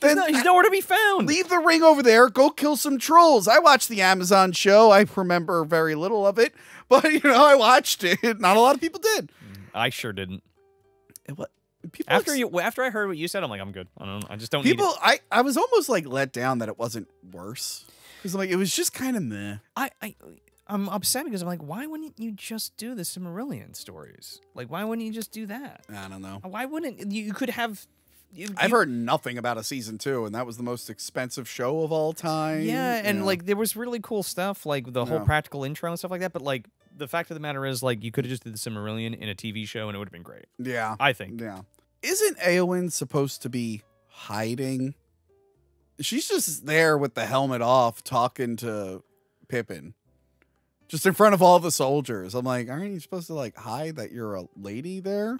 Then he's, not, he's nowhere to be found. Leave the ring over there. Go kill some trolls. I watched the Amazon show. I remember very little of it. But, you know, I watched it. Not a lot of people did. I sure didn't. What? People after you, after I heard what you said, I'm like, I'm good. I don't. I just don't. People, need it. I, I was almost like let down that it wasn't worse because like it was just kind of meh. I, I, I'm upset because I'm like, why wouldn't you just do the Silmarillion stories? Like, why wouldn't you just do that? I don't know. Why wouldn't you? You could have. You, I've you, heard nothing about a season two, and that was the most expensive show of all time. Yeah, and know. like there was really cool stuff, like the whole yeah. practical intro and stuff like that. But like. The fact of the matter is, like, you could have just did the Silmarillion in a T V show and it would have been great. Yeah. I think. Yeah. Isn't Éowyn supposed to be hiding? She's just there with the helmet off talking to Pippin. Just in front of all the soldiers. I'm like, aren't you supposed to, like, hide that you're a lady there?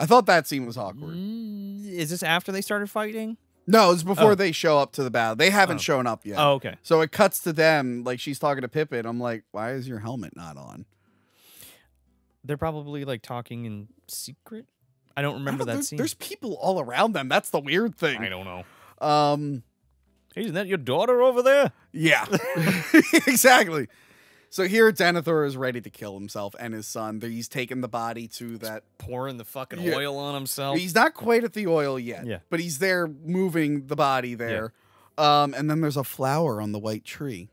I thought that scene was awkward. Mm, is this after they started fighting? No, it's before oh. they show up to the battle. They haven't oh. shown up yet. Oh, okay. So it cuts to them, like she's talking to Pippin. I'm like, why is your helmet not on? They're probably like talking in secret. I don't remember I don't, that there's, scene. There's people all around them. That's the weird thing. I don't know. Um, hey, isn't that your daughter over there? Yeah, exactly. So here Denethor is ready to kill himself and his son. He's taking the body to that... He's pouring the fucking yeah. oil on himself. He's not quite at the oil yet, yeah. but he's there moving the body there. Yeah. Um, and then there's a flower on the white tree.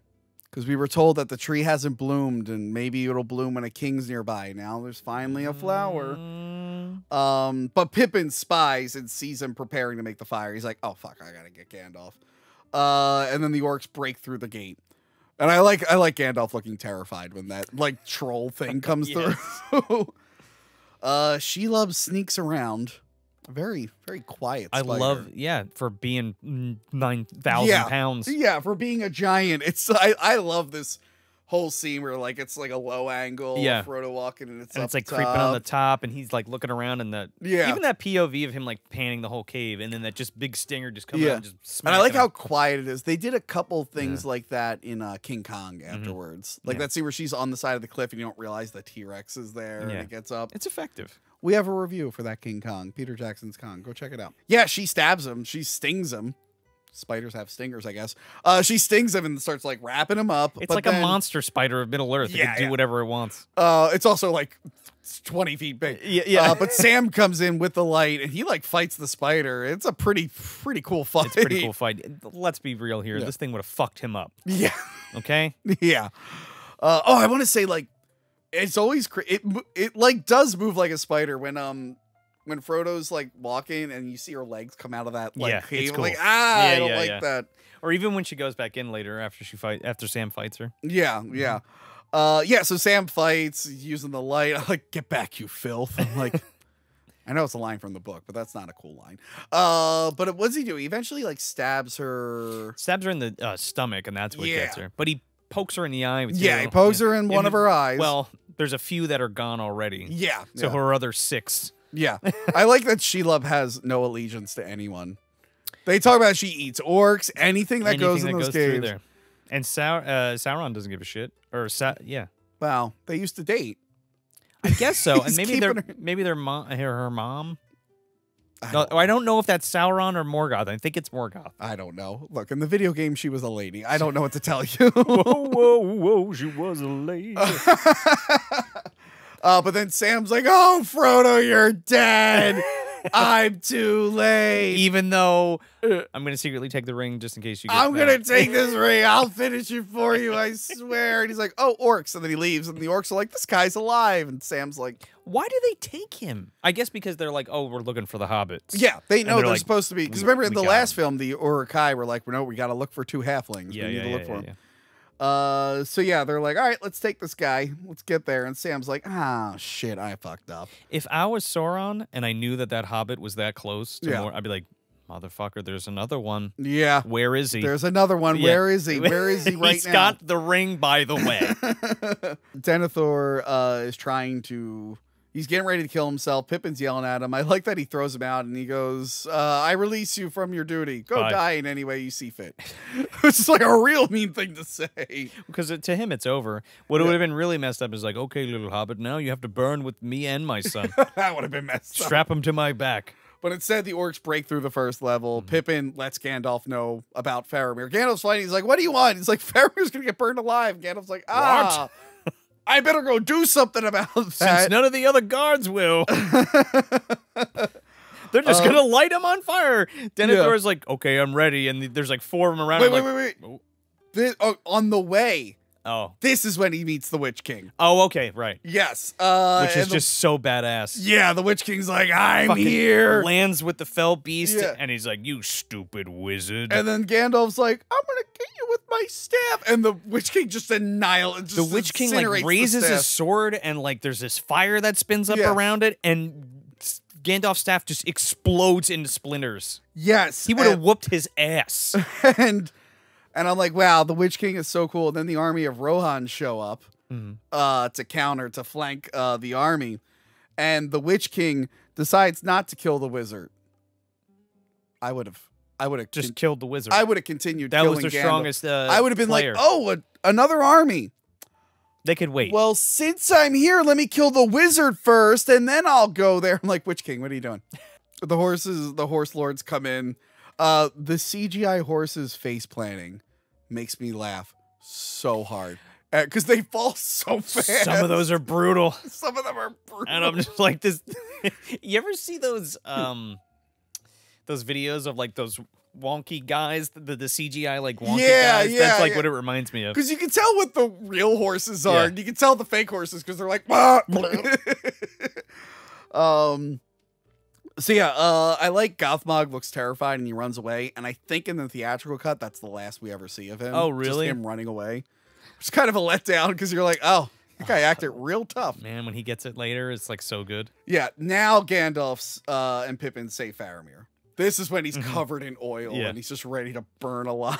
Because we were told that the tree hasn't bloomed and maybe it'll bloom when a king's nearby. Now there's finally a flower. Mm. Um, but Pippin spies and sees him preparing to make the fire. He's like, oh, fuck, I gotta get Gandalf. Uh, and then the orcs break through the gate. And I like I like Gandalf looking terrified when that like troll thing comes yes. through. uh, Shelob sneaks around, very very quiet. I spider. love yeah for being nine thousand yeah. pounds. Yeah, for being a giant. It's I I love this whole scene where like it's like a low angle. Yeah, Frodo walking and it's and up it's like top. creeping on the top, and he's like looking around and the yeah even that P O V of him like panning the whole cave, and then that just big stinger just comes yeah. out and just smacking. And I like how quiet it is. They did a couple things yeah. like that in uh, King Kong afterwards, mm-hmm. like yeah. that scene where she's on the side of the cliff and you don't realize the T Rex is there yeah. and it gets up. It's effective. We have a review for that King Kong, Peter Jackson's Kong. Go check it out. Yeah, she stabs him. She stings him. Spiders have stingers, I guess. Uh, she stings him and starts like wrapping him up. It's but like then, a monster spider of Middle Earth. Yeah, it can do yeah. whatever it wants. Uh, it's also like twenty feet big. Yeah, yeah. Uh, but Sam comes in with the light and he like fights the spider. It's a pretty, pretty cool fight. It's a pretty cool fight. Let's be real here. Yeah. This thing would have fucked him up. Yeah. Okay. Yeah. Uh, oh, I want to say like it's always cr it it like does move like a spider when um. When Frodo's like walking and you see her legs come out of that like yeah, cave, cool. like ah, yeah, I don't yeah, like yeah. that. Or even when she goes back in later after she fight after Sam fights her. Yeah, yeah, uh, yeah. So Sam fights using the light. I'm like, get back, you filth! I'm like, I know it's a line from the book, but that's not a cool line. Uh, but what does he do? He eventually like stabs her. Stabs her in the uh, stomach, and that's what yeah. gets her. But he pokes her in the eye. With yeah, you know, he pokes yeah. her in one in of the, her eyes. Well, there's a few that are gone already. Yeah. So yeah. her other six. Yeah. I like that Shelob has no allegiance to anyone. They talk about she eats orcs, anything that anything goes in that those goes caves. Through there. And Sau uh, Sauron doesn't give a shit. Or Sa yeah. Well, they used to date. I guess so, and maybe they're maybe their mom, her mom. I don't, I don't know if that's Sauron or Morgoth. I think it's Morgoth. I don't know. Look, in the video game, she was a lady. I don't know what to tell you. Whoa, whoa, whoa! She was a lady. uh, but then Sam's like, "Oh, Frodo, you're dead. I'm too late." Even though I'm gonna secretly take the ring just in case you get I'm mad. gonna take this ring. I'll finish it for you, I swear. And he's like, oh, orcs. And then he leaves. And the orcs are like, this guy's alive. And Sam's like, why do they take him? I guess because they're like, oh, we're looking for the hobbits. Yeah, they know they're, they're like, supposed to be. Because remember in the last him. film, the Uruk-hai were like, no, we gotta look for two halflings. Yeah, we need yeah, to look yeah, for yeah, them. Yeah. Uh, so yeah, they're like, all right, let's take this guy. Let's get there. And Sam's like, ah, shit, I fucked up. If I was Sauron and I knew that that hobbit was that close, to yeah. more, I'd be like, motherfucker, there's another one. Yeah. Where is he? There's another one. Yeah. Where is he? Where is he right now? He's got the ring, by the way. Denethor uh, is trying to... He's getting ready to kill himself. Pippin's yelling at him. I like that he throws him out and he goes, uh, I release you from your duty. Go Bye. die in any way you see fit. It's just like a real mean thing to say. Because to him, it's over. What yeah. would have been really messed up is like, okay, little hobbit, now you have to burn with me and my son. That would have been messed Strap up. Strap him to my back. But instead, the orcs break through the first level. Mm-hmm. Pippin lets Gandalf know about Faramir. Gandalf's fighting. He's like, what do you want? He's like, Faramir's going to get burned alive. Gandalf's like, ah, what? I better go do something about that. Since none of the other guards will. They're just uh, going to light him on fire. Denethor's yeah. like, okay, I'm ready. And there's like four of them around. Wait, wait, like, wait, wait. Oh. This, oh, on the way. Oh. This is when he meets the Witch King. Oh, okay, right. Yes. Uh, Which is the, just so badass. Yeah, the Witch King's like, I'm Fucking here. Lands with the fell beast, yeah. and he's like, you stupid wizard. And then Gandalf's like, I'm going to get you with my staff. And the Witch King just annihilates. The Witch King like raises his sword, and like there's this fire that spins up yeah. around it, and Gandalf's staff just explodes into splinters. Yes. He would have whooped his ass. And... And I'm like, wow, the Witch King is so cool. And then the army of Rohan show up mm-hmm. uh, to counter, to flank uh, the army. And the Witch King decides not to kill the wizard. I would have. I would have. Just killed the wizard. I would have continued that killing That was the Gandalf. strongest uh, I would have been player. like, oh, a, another army. They could wait. Well, since I'm here, let me kill the wizard first, and then I'll go there. I'm like, Witch King, what are you doing? The horses, the horse lords come in. Uh, the C G I horse's face planting makes me laugh so hard because uh, they fall so fast. Some of those are brutal. Some of them are brutal. And I'm just like this. You ever see those um, those videos of like those wonky guys, the, the C G I like wonky yeah, guys? Yeah, That's like yeah. what it reminds me of. Because you can tell what the real horses are. Yeah. And you can tell the fake horses because they're like, um. So yeah, uh, I like Gothmog looks terrified and he runs away, and I think in the theatrical cut, that's the last we ever see of him. Oh, really? Just him running away. It's kind of a letdown because you're like, oh, that guy acted real tough. Man, when he gets it later, it's like so good. Yeah, now Gandalf's uh, and Pippin say Faramir. This is when he's mm-hmm. covered in oil yeah. and he's just ready to burn alive.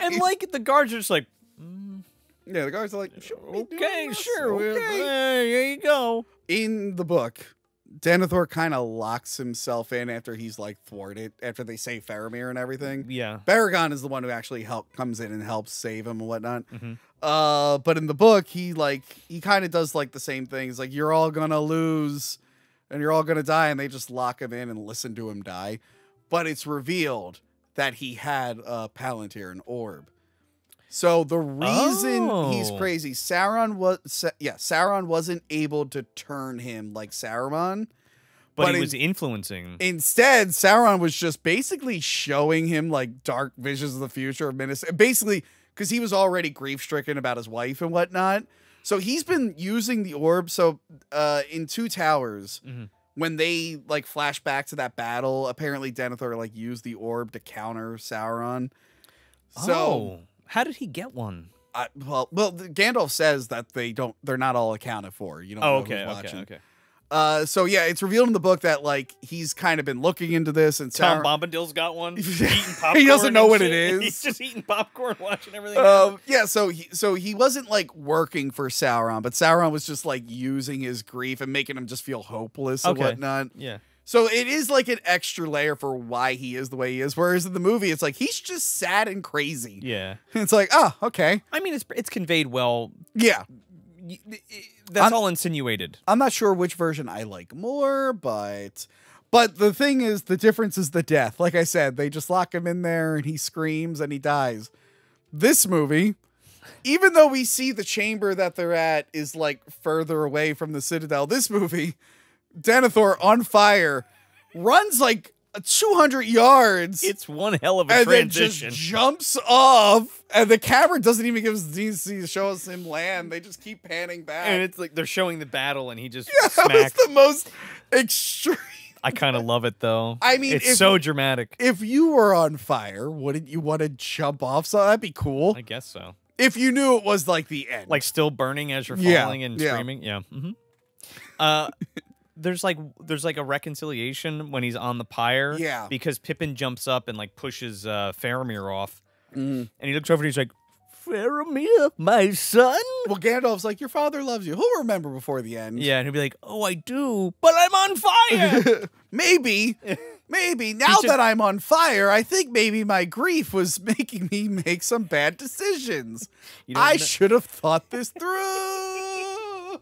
And like the guards are just like, mm. yeah, the guards are like, okay, sure, okay, uh, here you go. In the book, Denethor kind of locks himself in after he's like thwarted, after they save Faramir and everything. Yeah. Baragon is the one who actually help, comes in and helps save him and whatnot. Mm-hmm. uh, but in the book, he like, he kind of does like the same things. Like, you're all going to lose and you're all going to die. And they just lock him in and listen to him die. But it's revealed that he had a Palantir, an orb. So the reason oh. he's crazy, Sauron was Sa yeah, Sauron wasn't able to turn him like Saruman, but, but he in was influencing. Instead, Sauron was just basically showing him like dark visions of the future of Minas, basically because he was already grief-stricken about his wife and whatnot. So he's been using the orb. So uh, in Two Towers, mm-hmm. when they like flash back to that battle, apparently Denethor like used the orb to counter Sauron. So. Oh. How did he get one? Uh, well, well, Gandalf says that they don't. They're not all accounted for. You don't oh, know okay, who's watching. Okay, okay. Uh, so yeah, it's revealed in the book that like he's kind of been looking into this, and Tom Bombadil's got one. He doesn't know what it is. He's just eating popcorn, watching everything. Um, yeah, so he, so he wasn't like working for Sauron, but Sauron was just like using his grief and making him just feel hopeless and okay. whatnot. Yeah. So it is like an extra layer for why he is the way he is. Whereas in the movie, it's like he's just sad and crazy. Yeah. It's like, oh, okay. I mean, it's it's conveyed well. Yeah. That's I'm, all insinuated. I'm not sure which version I like more, but but the thing is, the difference is the death. Like I said, they just lock him in there and he screams and he dies. This movie, even though we see the chamber that they're at is like further away from the Citadel, this movie, Denethor on fire, runs like two hundred yards. It's one hell of a and transition. And then just jumps off, and the camera doesn't even give us D C to show us him land. They just keep panning back. And it's like they're showing the battle, and he just yeah, smacks. That was the most extreme. I kind of love it, though. I mean, it's if, so dramatic. If you were on fire, wouldn't you want to jump off? So that'd be cool. I guess so. If you knew it was like the end. Like still burning as you're falling yeah, and yeah. screaming? Yeah. Mm-hmm. Uh... There's like there's like a reconciliation when he's on the pyre, yeah. Because Pippin jumps up and like pushes uh, Faramir off, mm. and he looks over and he's like, "Faramir, my son." Well, Gandalf's like, "Your father loves you. He'll remember before the end." Yeah, and he'll be like, "Oh, I do, but I'm on fire." Maybe, maybe now just, that I'm on fire, I think maybe my grief was making me make some bad decisions. I should have thought this through.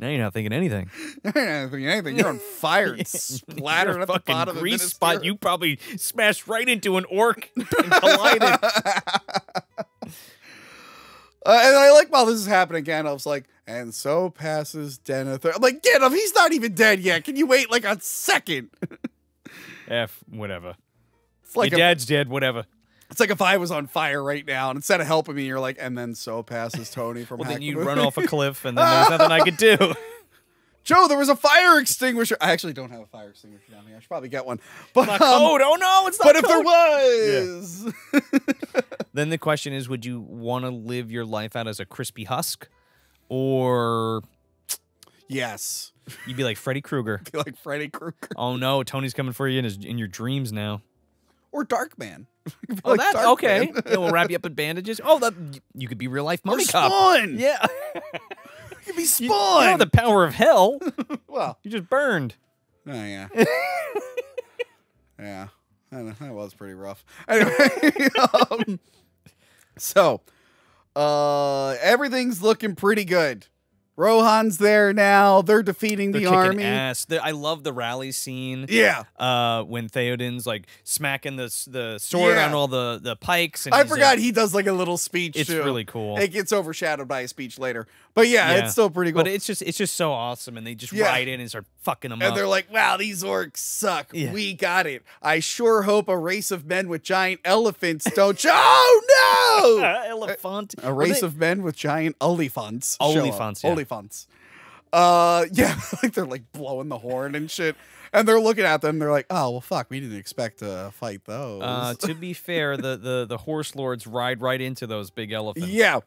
Now you're not thinking anything. You're not thinking anything. You're on fire and splattered at the bottom of the spot. You probably smashed right into an orc and collided. Uh, and I like while this is happening, Gandalf's like, and so passes Denethor. I'm like, Gandalf, he's not even dead yet. Can you wait like a second? F, whatever. It's like your dad's dead, whatever. It's like if I was on fire right now, and instead of helping me, you're like, and then so passes Tony from well, Hack then you the run off a cliff, and then there's nothing I could do. Joe, there was a fire extinguisher. I actually don't have a fire extinguisher down here. I should probably get one. But um, code. Oh, no, it's not But code. If there was. Yeah. Then the question is, would you want to live your life out as a crispy husk? Or... Yes. You'd be like Freddy Krueger. Be like Freddy Krueger. Oh, no, Tony's coming for you in, his, in your dreams now. Or Darkman. Oh, like that's okay. Yeah, we'll wrap you up in bandages. Oh, that you could be real life mummy cop. Spawn. Yeah, you could be Spawn. You, you know the power of hell. Well, you just burned. Oh yeah. Yeah, I don't know. That was pretty rough. Anyway, um, so uh, everything's looking pretty good. Rohan's there now. They're defeating They're the army. Ass. I love the rally scene. Yeah. Uh, when Theoden's like smacking the the sword yeah. on all the the pikes. And I forgot like, he does like a little speech. It's too. really cool. It gets overshadowed by a speech later, but yeah, yeah, it's still pretty cool. But it's just it's just so awesome, and they just yeah. ride in and start fucking them and up. And they're like, "Wow, these orcs suck. Yeah. We got it. I sure hope a race of men with giant elephants don't." Oh no! Elephant. A, a race they... of men with giant olifants. Olifants. Yeah. Olifants. Fonts. Uh, yeah, like they're like blowing the horn and shit, and they're looking at them. They're like, "Oh well, fuck, we didn't expect to fight those." Uh, to be fair, the the the horse lords ride right into those big elephants. Yeah,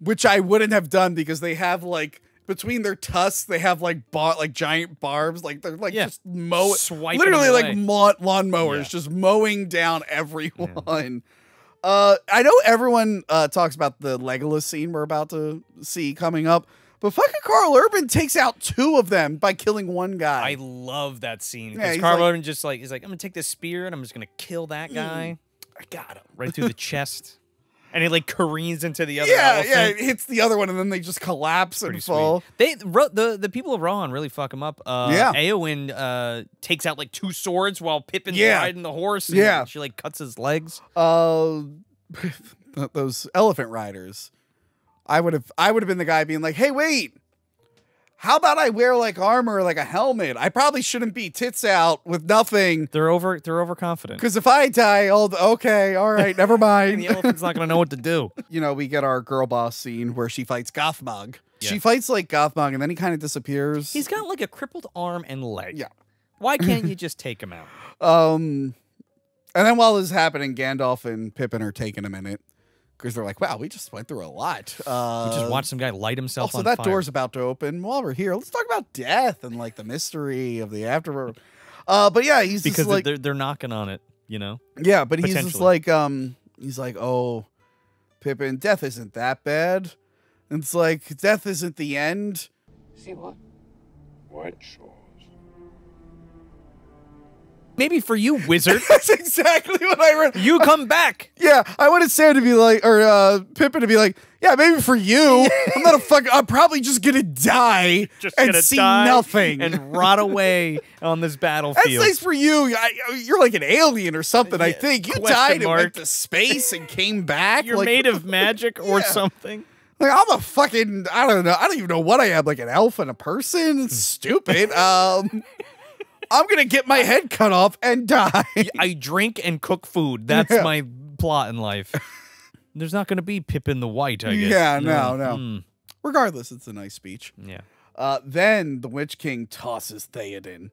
which I wouldn't have done because they have like between their tusks, they have like bar like giant barbs, like they're like yeah. just mowing, literally like lawn lawnmowers, yeah. just mowing down everyone. Yeah. Uh, I know everyone uh, talks about the Legolas scene we're about to see coming up. But fucking Carl Urban takes out two of them by killing one guy. I love that scene. Because yeah, Carl like, Urban just like, he's like, I'm going to take this spear and I'm just going to kill that guy. I got him. Right through the chest. And he like careens into the other yeah, elephant. Yeah, it hits the other one and then they just collapse Pretty and fall. Sweet. They the, the people of Rohan really fuck him up. Uh, yeah. Eowyn uh, takes out like two swords while Pippin's yeah. riding the horse. And yeah. she like cuts his legs. Uh, those elephant riders. I would have I would have been the guy being like, hey, wait, how about I wear like armor, like a helmet? I probably shouldn't be tits out with nothing. They're over they're overconfident. Because if I die, all the, okay, all right, never mind. And the elephant's not gonna know what to do. You know, we get our girl boss scene where she fights Gothmog. Yeah. She fights like Gothmog and then he kind of disappears. He's got like a crippled arm and leg. Yeah. Why can't you just take him out? Um and then while this is happening, Gandalf and Pippin are taking a minute. because they're like, wow, we just went through a lot. Uh, we just watched some guy light himself on fire. Also, that door's about to open. While we're here, let's talk about death and like the mystery of the afterworld. Uh, but yeah, he's because just like, they're they're knocking on it, you know. Yeah, but he's just like, um, he's like, oh, Pippin, death isn't that bad. And it's like, death isn't the end. See what? White Shores. Maybe for you, wizard. That's exactly what I read. You come back. Yeah, I wanted Sam to be like, or uh, Pippin to be like, yeah, maybe for you. I'm not a fuck. I'm probably just gonna die just and gonna see die nothing and rot away on this battlefield. That's nice for you. I, you're like an alien or something. Yeah, I think you died mark. and went to space and came back. You're like, made of magic or yeah. something. Like, I'm a fucking, I don't know. I don't even know what I am. Like an elf and a person. It's stupid. Um. I'm going to get my head cut off and die. I drink and cook food. That's yeah. my plot in life. There's not going to be Pippin the White, I guess. Yeah, no, no. Mm. Regardless, it's a nice speech. Yeah. Uh, then the Witch King tosses Theoden.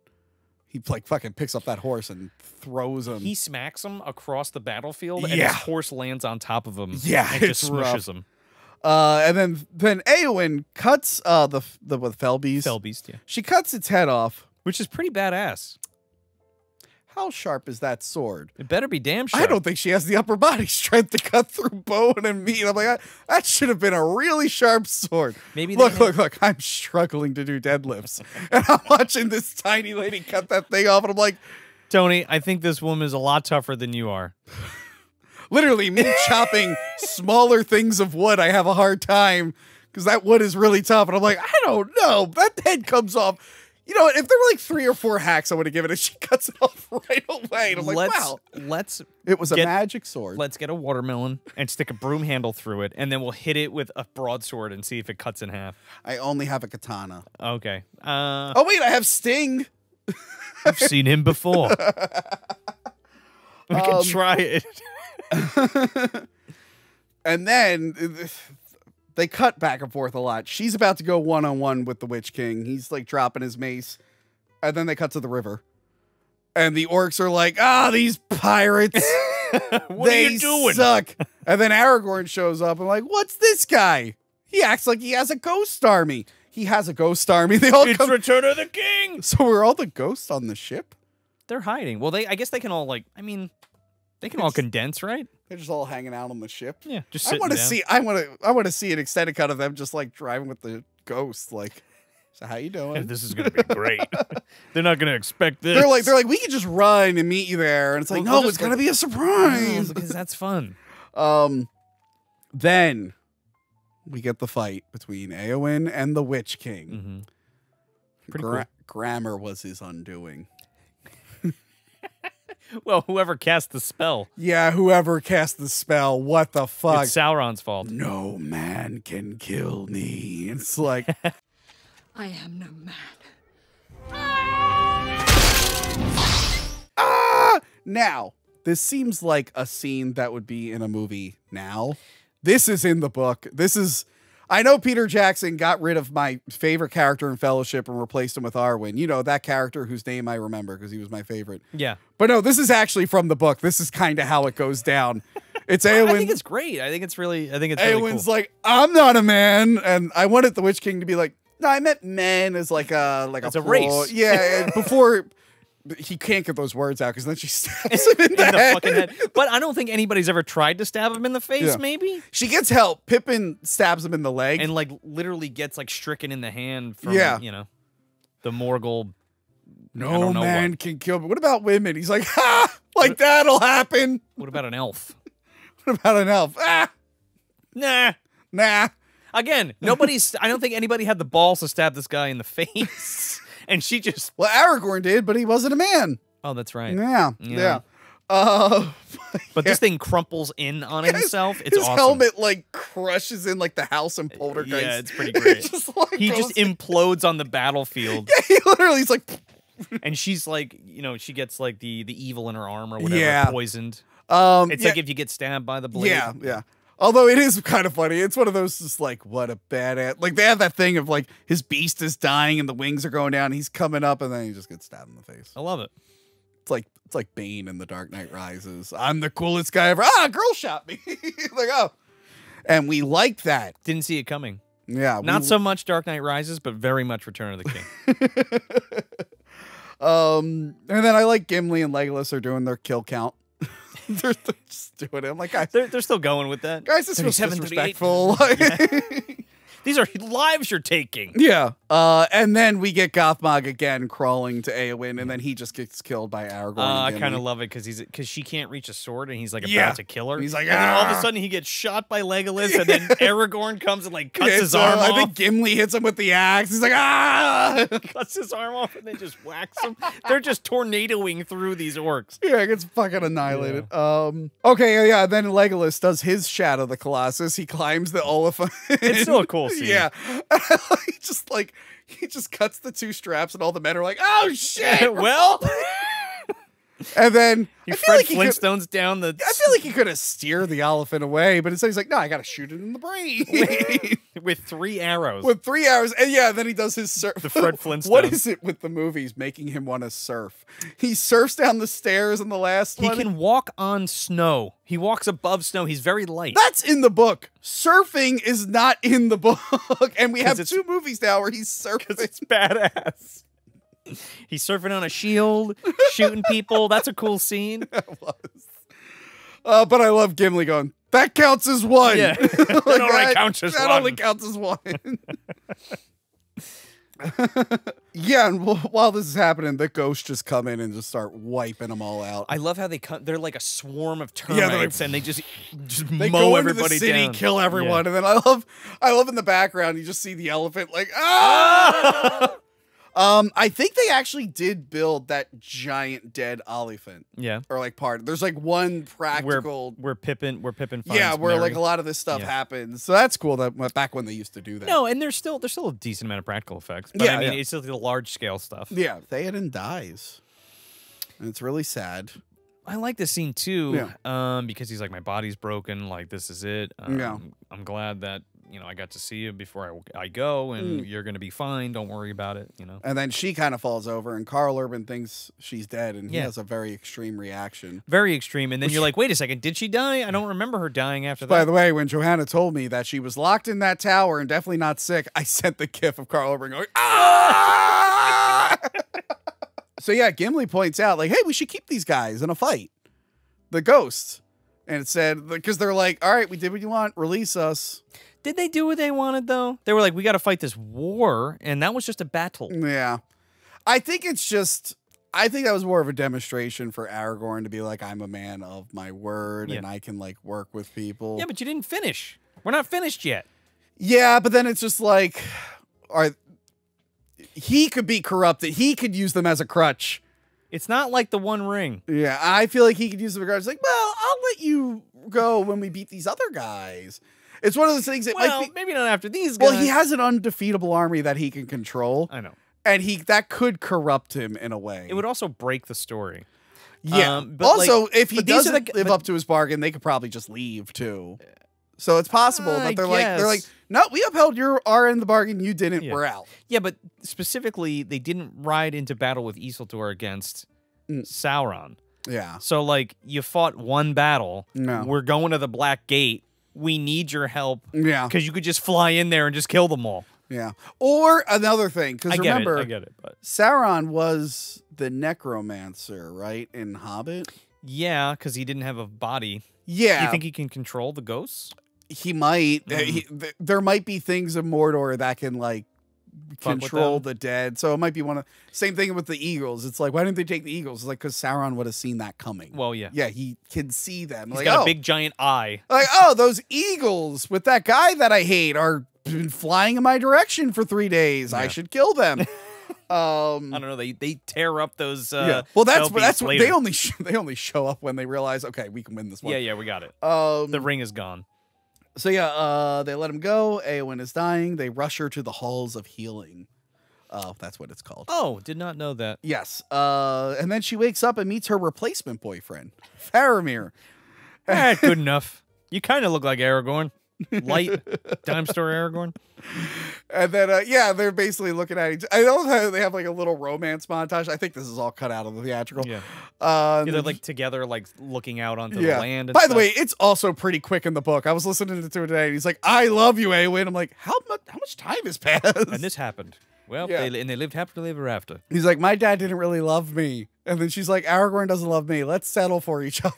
He like fucking picks up that horse and throws him. He smacks him across the battlefield, yeah. and his horse lands on top of him. Yeah, and it's just smushes rough. him. Uh, and then then Eowyn cuts uh, the the with Fell Beast. Fell Beast, yeah. She cuts its head off. Which is pretty badass. How sharp is that sword? It better be damn sharp. I don't think she has the upper body strength to cut through bone and meat. I'm like, that should have been a really sharp sword. Maybe look, look, look. I'm struggling to do deadlifts. And I'm watching this tiny lady cut that thing off. And I'm like, Tony, I think this woman is a lot tougher than you are. Literally, me chopping smaller things of wood, I have a hard time. Because that wood is really tough. And I'm like, I don't know. That head comes off. You know, if there were like three or four hacks, I would have given it. She cuts it off right away. And I'm like, let's, wow. Let's it was get, a magic sword. Let's get a watermelon and stick a broom handle through it, and then we'll hit it with a broadsword and see if it cuts in half. I only have a katana. Okay. Uh, oh, wait, I have Sting. I've seen him before. We um, can try it. And then... They cut back and forth a lot. She's about to go one-on-one with the Witch King. He's, like, dropping his mace. And then they cut to the river. And the orcs are like, ah, these pirates. What are you doing? They suck. And then Aragorn shows up. I'm like, what's this guy? He acts like he has a ghost army. He has a ghost army. They all it's come. Return of the King. So were all the ghosts on the ship? They're hiding. Well, they. I guess they can all, like, I mean... They can it's, all condense, right? They're just all hanging out on the ship. Yeah, just sitting I want to see. I want to. I want to see an extended cut of them just like driving with the ghost. Like, so how you doing? This is gonna be great. They're not gonna expect this. They're like, they're like, we can just run and meet you there, and it's like, well, no, it's gonna like, be a surprise because that's fun. Um, then we get the fight between Eowyn and the Witch King. Mm-hmm. Pretty Gra cool. Grammar was his undoing. Well, whoever cast the spell. Yeah, whoever cast the spell. What the fuck? It's Sauron's fault. No man can kill me. It's like... I am no man. Ah! Now, this seems like a scene that would be in a movie now. This is in the book. This is... I know Peter Jackson got rid of my favorite character in Fellowship and replaced him with Arwen. You know, that character whose name I remember because he was my favorite. Yeah. But no, this is actually from the book. This is kind of how it goes down. It's Eowyn. I think it's great. I think it's really, I think it's Eowyn's really cool. Like, I'm not a man. And I wanted the Witch King to be like, no, I meant men as like a, like it's a, a race. Yeah. And before... He can't get those words out because then she stabs him in, in the, the head. Fucking head. But I don't think anybody's ever tried to stab him in the face, yeah. Maybe? She gets help. Pippin stabs him in the leg. And, like, literally gets, like, stricken in the hand from, yeah. you know, the Morgul. No man what. can kill me. What about women? He's like, ha! Like, what, that'll happen. What about an elf? What about an elf? Ah! Nah. Nah. Again, nobody's... I don't think anybody had the balls to stab this guy in the face. And she just... Well, Aragorn did, but he wasn't a man. Oh, that's right. Yeah. Yeah. yeah. Uh, but but yeah. This thing crumples in on his, himself. It's his awesome. His helmet, like, crushes in, like, the house in Poltergeist. Yeah, it's pretty great. It just, like, he just implodes on the battlefield. Yeah, he literally is like... And she's like, you know, she gets, like, the, the evil in her arm or whatever, yeah. poisoned. Um, it's yeah. like if you get stabbed by the blade. Yeah, yeah. Although it is kind of funny. It's one of those just like, what a badass. Like, they have that thing of, like, his beast is dying and the wings are going down. And he's coming up and then he just gets stabbed in the face. I love it. It's like it's like Bane in The Dark Knight Rises. I'm the coolest guy ever. Ah, a girl shot me. Like, oh, and we like that. Didn't see it coming. Yeah. Not we, so much Dark Knight Rises, but very much Return of the King. um, and then I like Gimli and Legolas are doing their kill count. they're, they're just doing it. I'm like, guys, they're, they're still going with that. Guys, this was disrespectful. Yeah. These are lives you're taking. Yeah. Uh, and then we get Gothmog again crawling to Éowyn, and then he just gets killed by Aragorn. Uh, I kind of love it because he's because she can't reach a sword, and he's like about yeah. to kill her. And he's like, and then all of a sudden he gets shot by Legolas, and then Aragorn comes and like cuts yeah, his arm uh, off. I think Gimli hits him with the axe. He's like, ah! Cuts his arm off, and they just whacks him. They're just tornadoing through these orcs. Yeah, it gets fucking annihilated. Yeah. Um. Okay. Yeah. Then Legolas does his Shadow of the Colossus. He climbs the Oliphant. It's still a cool. Scene. Yeah, he just like he just cuts the two straps, and all the men are like, "Oh shit!" Well, and then he Fred Flintstones down the. I feel like he could have steered the elephant away, but instead he's like, "No, I got to shoot it in the brain with, with three arrows." With three arrows, and yeah, then he does his surf. The Fred Flintstone. What is it with the movies making him want to surf? He surfs down the stairs in the last. He one. can walk on snow. He walks above snow. He's very light. That's in the book. Surfing is not in the book. And we have two movies now where he's surfing. It's badass. He's surfing on a shield, shooting people. That's a cool scene. That was. Uh, but I love Gimli going, that counts as one. Yeah. like that only that, counts as that one. That only counts as one. Yeah, and while this is happening, the ghosts just come in and just start wiping them all out. I love how they come. They're like a swarm of termites, yeah, like, and they just just they mow go everybody the city, down, kill everyone, yeah. and then I love, I love in the background you just see the elephant like ah. um, I think they actually did build that giant dead elephant. Yeah, or like part. There's like one practical where, where Pippin, where Pippin. Finds yeah, where Mary. like a lot of this stuff yeah. happens. So that's cool. That back when they used to do that. No, and there's still there's still a decent amount of practical effects. But yeah, I mean yeah. it's still the large scale stuff. Yeah, Theoden dies, and it's really sad. I like this scene too, yeah. um, because he's like, my body's broken. Like this is it. Um, yeah, I'm glad that. You know, I got to see you before I, I go, and mm. you're going to be fine. Don't worry about it, you know. And then she kind of falls over, and Carl Urban thinks she's dead, and yeah. he has a very extreme reaction. Very extreme. And then Which, you're like, wait a second, did she die? I don't remember her dying after that. By the way, when Johanna told me that she was locked in that tower and definitely not sick, I sent the gif of Carl Urban going, ah! So, yeah, Gimli points out, like, hey, we should keep these guys in a fight. The ghosts. And it said, because they're like, all right, we did what you want. Release us. Did they do what they wanted, though? They were like, we got to fight this war, and that was just a battle. Yeah. I think it's just, I think that was more of a demonstration for Aragorn to be like, I'm a man of my word, yeah. and I can, like, work with people. Yeah, but you didn't finish. We're not finished yet. Yeah, but then it's just like, are, he could be corrupted. He could use them as a crutch. It's not like the One Ring. Yeah, I feel like he could use them as a crutch. It's like, well, I'll let you go when we beat these other guys. It's one of those things that well, might be, maybe not after these guys. Well, he has an undefeatable army that he can control. I know. And he that could corrupt him in a way. It would also break the story. Yeah. Um, but also, like, if he doesn't the, live but, up to his bargain, they could probably just leave too. So it's possible uh, that they're like they're like, no, we upheld your our end of the bargain, you didn't, yeah. we're out. Yeah, but specifically they didn't ride into battle with Isildur against mm. Sauron. Yeah. So like you fought one battle, no. we're going to the Black Gate. We need your help. Yeah. Because you could just fly in there and just kill them all. Yeah. Or another thing, because remember, I get it, but... Sauron was the necromancer, right, in Hobbit? Yeah, because he didn't have a body. Yeah. You think he can control the ghosts? He might. Mm. He, th there might be things in Mordor that can, like, Fuck control the dead. So it might be one of... Same thing with the eagles. It's like, why didn't they take the eagles? It's like, because Sauron would have seen that coming. Well, yeah. Yeah, he can see them. He's like, got oh. a big giant eye. Like, oh, those eagles with that guy that I hate are been flying in my direction for three days. Yeah. I should kill them. um, I don't know. They they tear up those uh, yeah. Well, that's that's what they only, sh they only show up when they realize, okay, we can win this one. Yeah, yeah, we got it. Um, the ring is gone. So yeah, uh, they let him go. Éowyn is dying. They rush her to the halls of healing. Uh, that's what it's called. Oh, did not know that. Yes. Uh, and then she wakes up and meets her replacement boyfriend, Faramir. Eh, good enough. You kind of look like Aragorn. light dime store Aragorn. And then, uh, yeah, they're basically looking at each. I know how they have like a little romance montage. I think this is all cut out of the theatrical. Yeah, um, yeah they're like together, like looking out onto yeah. the land. And By stuff. the way, it's also pretty quick in the book. I was listening to it today, and he's like, "I love you, Eowyn." I'm like, "How much? How much time has passed?" And this happened. Well, yeah. they, and they lived happily ever after. He's like, "My dad didn't really love me," and then she's like, "Aragorn doesn't love me. Let's settle for each other."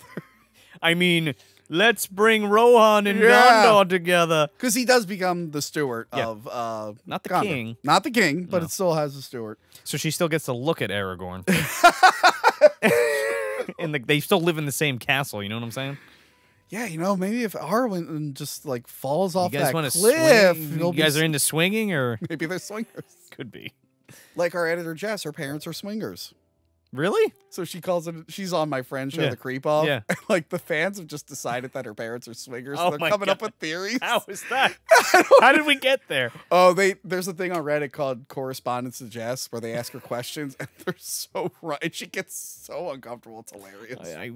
I mean. Let's bring Rohan and yeah. Gondor together. Because he does become the steward yeah. of uh, Not the Gondor. king. Not the king, but no. it still has the steward. So she still gets to look at Aragorn. And the, they still live in the same castle, you know what I'm saying? Yeah, you know, maybe if Arwen just, like, falls off that cliff. Swing? You guys are into swinging? Or maybe they're swingers. Could be. Like our editor, Jess, her parents are swingers. Really? So she calls it, she's on my friend show, yeah. The Creep Off. Yeah. And like the fans have just decided that her parents are swingers. Oh so they're coming God. up with theories. How is that? How did we get there? Oh, they there's a thing on Reddit called Correspondence to Jess where they ask her questions and they're so right. She gets so uncomfortable. It's hilarious. I,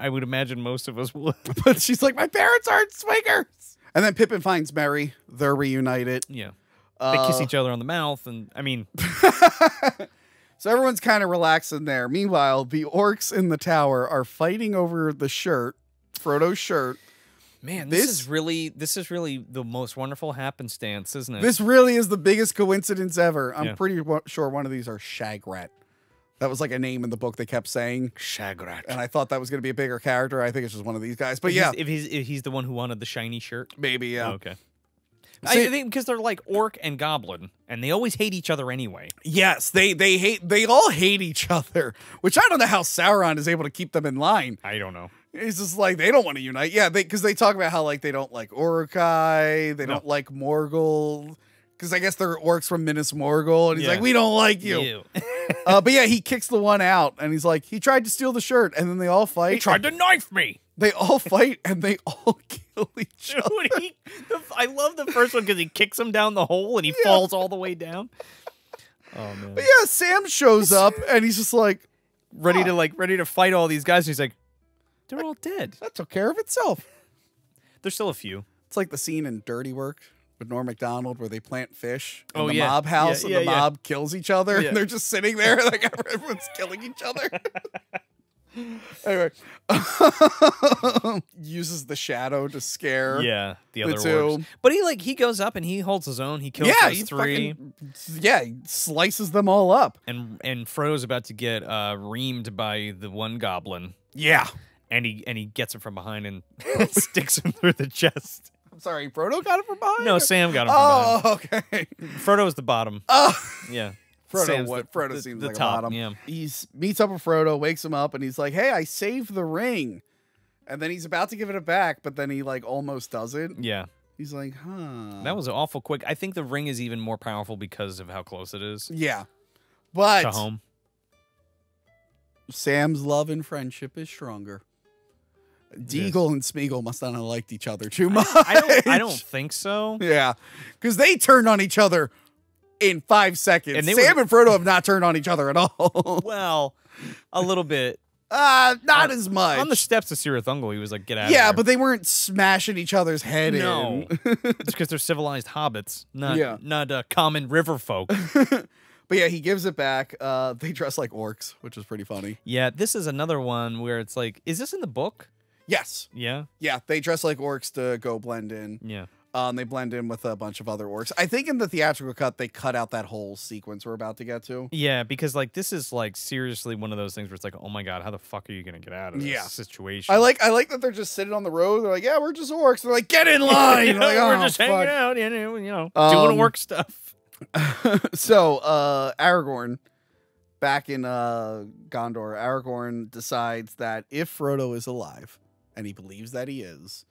I, I would imagine most of us would. But she's like, my parents aren't swingers. And then Pippin finds Merry. They're reunited. Yeah. Uh, they kiss each other on the mouth. And I mean... So everyone's kind of relaxing there. Meanwhile, the orcs in the tower are fighting over the shirt, Frodo's shirt. Man, this, this is really this is really the most wonderful happenstance, isn't it? This really is the biggest coincidence ever. I'm yeah. pretty sure one of these are Shagrat. That was like a name in the book they kept saying. Shagrat. And I thought that was going to be a bigger character. I think it's just one of these guys. But if yeah. He's, if, he's, if he's the one who wanted the shiny shirt. Maybe, yeah. Oh, okay. So, I think because they're like orc and goblin, and they always hate each other anyway. Yes, they they hate they all hate each other, which I don't know how Sauron is able to keep them in line. I don't know. It's just like they don't want to unite. Yeah, because they, they talk about how like they don't like Uruk-hai, they no. don't like Morgul, because I guess they're orcs from Minas Morgul, and he's yeah. like, we don't like you. you. uh, but yeah, he kicks the one out, and he's like, he tried to steal the shirt, and then they all fight. He tried to knife me. They all fight, and they all kill each Dude, other. He, the, I love the first one because he kicks him down the hole, and he yeah. falls all the way down. Oh, man. But yeah, Sam shows up, and he's just like... Ready oh. to like ready to fight all these guys, and he's like, they're that, all dead. That took care of itself. There's still a few. It's like the scene in Dirty Work with Norm Macdonald where they plant fish in oh, the yeah. mob house, yeah, yeah, and the yeah. mob kills each other, yeah. and they're just sitting there like everyone's killing each other. Anyway, uses the shadow to scare yeah the other the two. Orcs. But he like he goes up and he holds his own. He kills yeah, those he three. Fucking, yeah, he slices them all up. And and Frodo's about to get uh, reamed by the one goblin. Yeah, and he and he gets him from behind and sticks him through the chest. I'm sorry, Frodo got him from behind. No, Sam got him. Oh, from behind. okay. Frodo's the bottom. Oh, yeah. Frodo, what, the, Frodo the, seems the like top, a bottom. Yeah. He meets up with Frodo, wakes him up, and he's like, hey, I saved the ring. And then he's about to give it back, but then he like almost does it. Yeah. He's like, huh. That was awful quick. I think the ring is even more powerful because of how close it is. Yeah. But to home. Sam's love and friendship is stronger. Deagle and Smeagol must not have liked each other too much. I, I, don't, I don't think so. Yeah. Because they turned on each other in five seconds. And Sam were... and Frodo have not turned on each other at all. Well, a little bit. Uh, not on, as much. On the steps of Sir Thungle, he was like, get out yeah, of here. Yeah, but they weren't smashing each other's head no. in. No. It's because they're civilized hobbits, not, yeah. not uh, common river folk. But yeah, he gives it back. Uh, they dress like orcs, which is pretty funny. Yeah, this is another one where it's like, is this in the book? Yes. Yeah? Yeah, they dress like orcs to go blend in. Yeah. Um, they blend in with a bunch of other orcs. I think in the theatrical cut, they cut out that whole sequence we're about to get to. Yeah, because like this is like seriously one of those things where it's like, oh my god, how the fuck are you gonna get out of this yeah. situation? I like, I like that they're just sitting on the road. They're like, yeah, we're just orcs. They're like, get in line. You know, like, oh, we're just fuck. hanging out, you know, you know um, doing orc stuff. So uh, Aragorn, back in uh, Gondor, Aragorn decides that if Frodo is alive, and he believes that he is.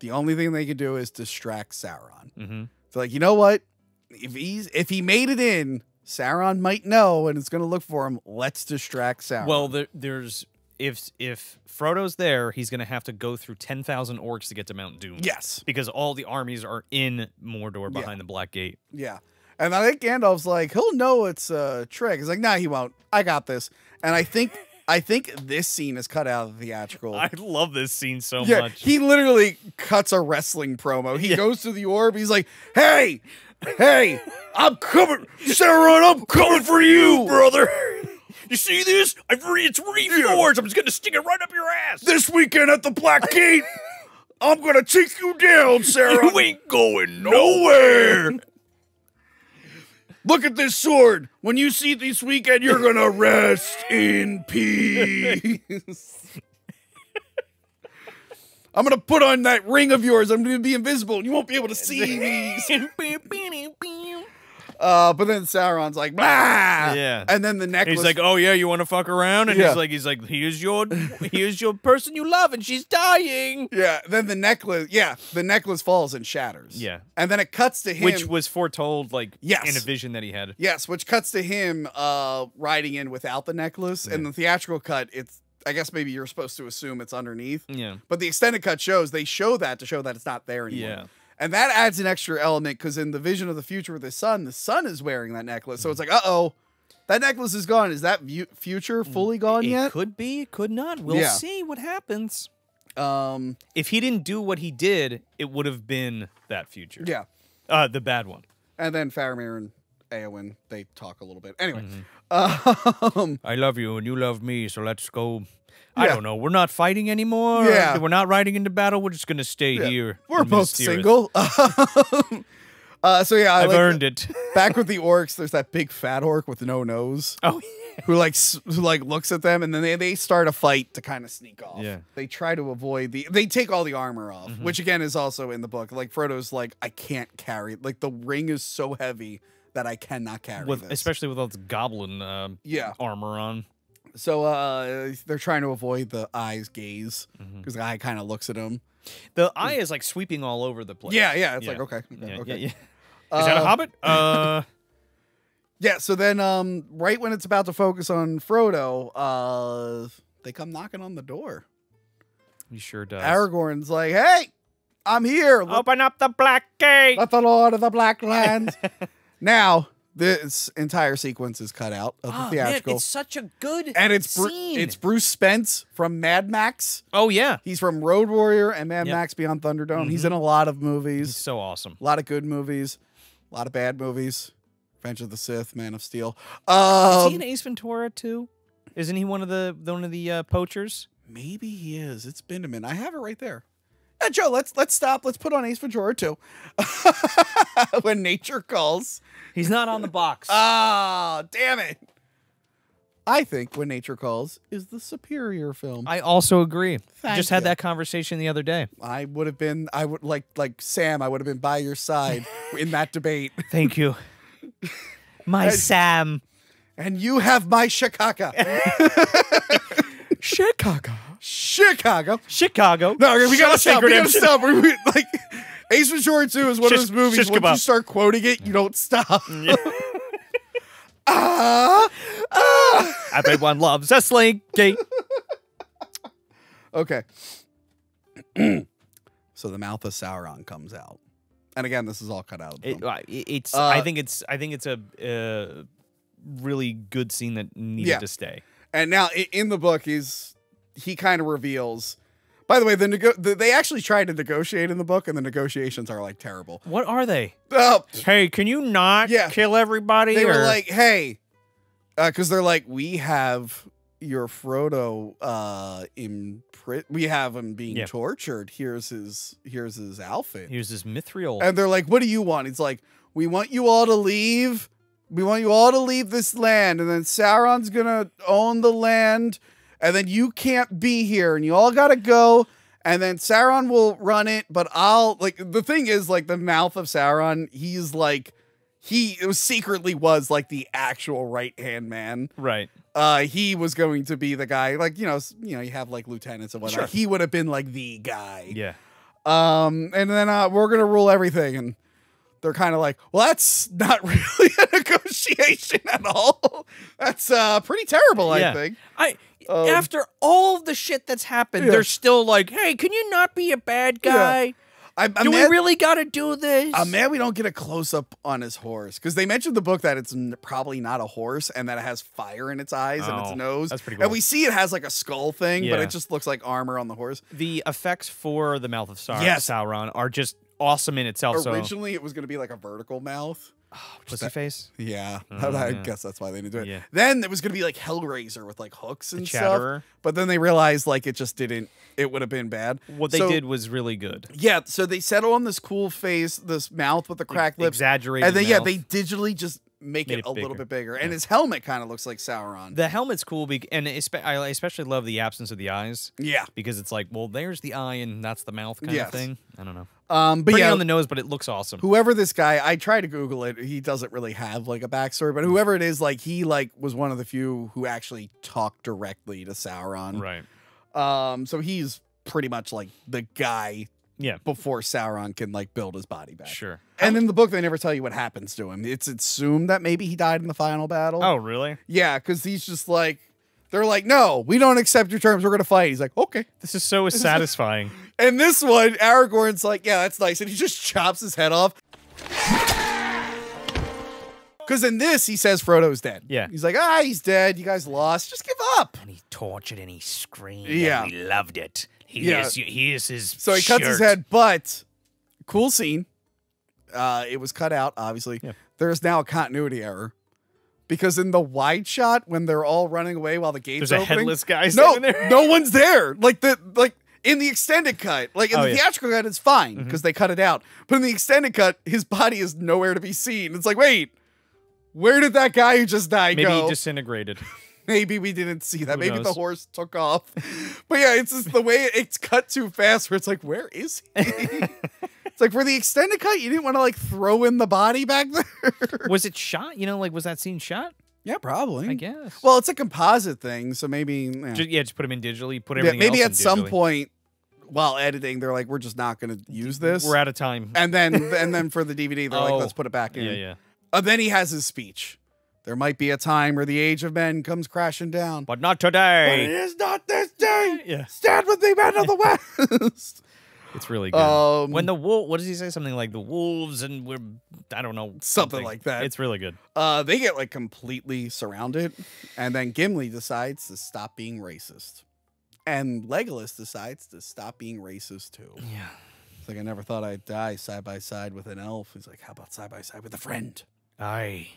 The only thing they could do is distract Sauron. Mm-hmm. So, like, you know what? If he's if he made it in, Sauron might know, and it's going to look for him. Let's distract Sauron. Well, there, there's if if Frodo's there, he's going to have to go through ten thousand orcs to get to Mount Doom. Yes, because all the armies are in Mordor behind yeah. the Black Gate. Yeah, and I think Gandalf's like, he'll know it's a trick. He's like, nah, he won't. I got this. And I think I think this scene is cut out of the theatrical. I love this scene so yeah, much. He literally cuts a wrestling promo. He yeah. goes to the orb. He's like, hey, hey, I'm coming. Sarah, I'm coming for you, brother. You see this? I've re it's reinforced. Yeah. I'm just going to stick it right up your ass. This weekend at the Black Gate, I'm going to take you down, Sarah. You ain't going nowhere. Look at this sword. When you see it this weekend, you're going to rest in peace. I'm going to put on that ring of yours. I'm going to be invisible, and you won't be able to see me. Uh, but then Sauron's like, blah! Yeah. And then the necklace. He's like, oh, yeah, you want to fuck around? And yeah. he's like, he's like, here's your, here's your person you love, and she's dying. Yeah. Then the necklace, yeah, the necklace falls and shatters. Yeah. And then it cuts to him. Which was foretold, like, yes. in a vision that he had. Yes, which cuts to him uh, riding in without the necklace. Yeah. And the theatrical cut, it's, I guess maybe you're supposed to assume it's underneath. Yeah. But the extended cut shows, they show that to show that it's not there anymore. Yeah. And that adds an extra element because in the vision of the future with his son, the son is wearing that necklace. So it's like, uh-oh, that necklace is gone. Is that future fully gone it yet? Could be, could not. We'll yeah. see what happens. Um, if he didn't do what he did, it would have been that future. Yeah. Uh, the bad one. And then Faramir and Éowyn, they talk a little bit. Anyway. Mm-hmm. um, I love you and you love me, so let's go... I yeah. don't know. We're not fighting anymore. Yeah. We're not riding into battle. We're just going to stay yeah. here. We're both single. uh, so, yeah. I I've like earned the, it. Back with the orcs, there's that big fat orc with no nose. Oh, yeah. Who, like, who, like looks at them, and then they, they start a fight to kind of sneak off. Yeah. They try to avoid the... They take all the armor off, mm-hmm. which, again, is also in the book. Like, Frodo's like, I can't carry... Like, the ring is so heavy that I cannot carry with, this. Especially with all this goblin uh, yeah. armor on. So uh, they're trying to avoid the eye's gaze because mm-hmm. the eye kind of looks at him. The eye is like sweeping all over the place. Yeah, yeah. It's yeah. like, okay. okay, yeah, okay. Yeah, yeah. Is uh, that a hobbit? Uh... yeah, so then um, right when it's about to focus on Frodo, uh, they come knocking on the door. He sure does. Aragorn's like, hey, I'm here. Look. Open up the Black Gate. Let the Lord of the Black Lands. Now... This entire sequence is cut out of the oh, theatrical. Man, it's such a good and it's scene. Bru it's Bruce Spence from Mad Max. Oh yeah, he's from Road Warrior and Mad yep. Max Beyond Thunderdome. Mm-hmm. He's in a lot of movies. He's so awesome. A lot of good movies, a lot of bad movies. Revenge of the Sith, Man of Steel. Um, is he in Ace Ventura too? Isn't he one of the one of the uh, poachers? Maybe he is. It's been a minute. I have it right there. Uh, Joe, let's let's stop. Let's put on Ace Ventura too. When Nature Calls. He's not on the box. Oh, damn it. I think When Nature Calls is the superior film. I also agree. Thank Just you. had that conversation the other day. I would have been I would like like Sam, I would have been by your side in that debate. Thank you. My and, Sam. And you have my Chicago. Chicago. Chicago. Chicago. No, we Shut gotta stop. We gotta stop. We're, we, like, Ace Ventura two is one shish, of those movies. Once you start quoting it, you don't stop. Yeah. ah, ah. Everyone loves a slinky. Okay. So the mouth of Sauron comes out, and again, this is all cut out. It, it's. Uh, I think it's. I think it's a uh, really good scene that needed yeah. to stay. And now in the book, he's. He kind of reveals. By the way, the, nego the they actually tried to negotiate in the book, and the negotiations are like terrible. What are they? Uh, hey, can you not yeah. kill everybody? They or? were like, hey, because uh, they're like, we have your Frodo uh, in prison. We have him being yeah. tortured. Here's his. Here's his outfit. Here's his mithril. And they're like, what do you want? It's like, we want you all to leave. We want you all to leave this land, and then Sauron's gonna own the land. And then you can't be here, and you all gotta go. And then Sauron will run it, but I'll like the thing is like the mouth of Sauron. He's like he it was secretly was like the actual right hand man. Right. Uh, he was going to be the guy like you know you know you have like lieutenants and whatnot. Sure. He would have been like the guy. Yeah. Um, and then uh, we're gonna rule everything, and they're kind of like, well, that's not really a negotiation at all. That's uh, pretty terrible, yeah. I think. I. Um, After all the shit that's happened, yeah. they're still like, hey, can you not be a bad guy? Yeah. I, I'm do we mad, really got to do this? I'm mad we don't get a close-up on his horse. Because they mentioned in the book that it's n probably not a horse and that it has fire in its eyes oh, and its nose. That's pretty cool. And we see it has like a skull thing, yeah. but it just looks like armor on the horse. The effects for the mouth of Sauron, yes. Sauron are just awesome in itself. Originally, so. it was going to be like a vertical mouth. Oh, pussy that, face? Yeah. Oh, I yeah. guess that's why they didn't do it. Yeah. Then there was going to be like Hellraiser with like hooks and stuff. But then they realized like it just didn't, it would have been bad. What so, they did was really good. Yeah. So they settled on this cool face, this mouth with the cracked lips. Exaggerated. And then, mouth. yeah, they digitally just make it, it a bigger. little bit bigger. Yeah. And his helmet kind of looks like Sauron. The helmet's cool. Be and espe I especially love the absence of the eyes. Yeah. Because it's like, well, there's the eye and that's the mouth kind yes. of thing. I don't know. Um, but Pretty yeah, on the nose, but it looks awesome. Whoever this guy, I try to Google it. He doesn't really have like a backstory, but whoever it is, like he like was one of the few who actually talked directly to Sauron. Right. Um, so he's pretty much like the guy. Yeah. Before Sauron can like build his body back. Sure. And in the book, they never tell you what happens to him. It's assumed that maybe he died in the final battle. Oh, really? Yeah, because he's just like. They're like, no, we don't accept your terms. We're going to fight. He's like, okay. This is so satisfying. And this one, Aragorn's like, yeah, that's nice. And he just chops his head off. Because in this, he says Frodo's dead. Yeah. He's like, ah, he's dead. You guys lost. Just give up. And he tortured and he screamed. Yeah. And we loved it. Here's, yeah. here's his So he shirt. cuts his head, but cool scene. Uh, it was cut out, obviously. Yeah. There is now a continuity error. Because in the wide shot, when they're all running away while the game's opening, there's a headless guy standing no, there. No one's there. Like the like in the extended cut, like in oh, the yeah. theatrical cut, it's fine because mm-hmm. they cut it out. But in the extended cut, his body is nowhere to be seen. It's like, wait, where did that guy who just died Maybe go? Maybe he disintegrated. Maybe we didn't see that. Who Maybe knows? The horse took off. But yeah, it's just the way it's cut too fast. Where it's like, where is he? It's like, for the extended cut, you didn't want to, like, throw in the body back there? Was it shot? You know, like, was that scene shot? Yeah, probably. I guess. Well, it's a composite thing, so maybe... Yeah, just, yeah, just put them in digitally, put everything yeah, maybe else Maybe at in some point, while editing, they're like, we're just not going to use this. We're out of time. And then and then for the D V D, they're oh, like, let's put it back in. Yeah, yeah. And then he has his speech. There might be a time where the age of men comes crashing down. But not today. But it is not this day. Yeah. Stand with me, men of the West. It's really good. Um, when the wolf, what does he say? Something like the wolves and we're, I don't know. Something, something like that. It's really good. Uh, they get like completely surrounded. And then Gimli decides to stop being racist. And Legolas decides to stop being racist too. Yeah. It's like, I never thought I'd die side by side with an elf. He's like, how about side by side with a friend? Aye,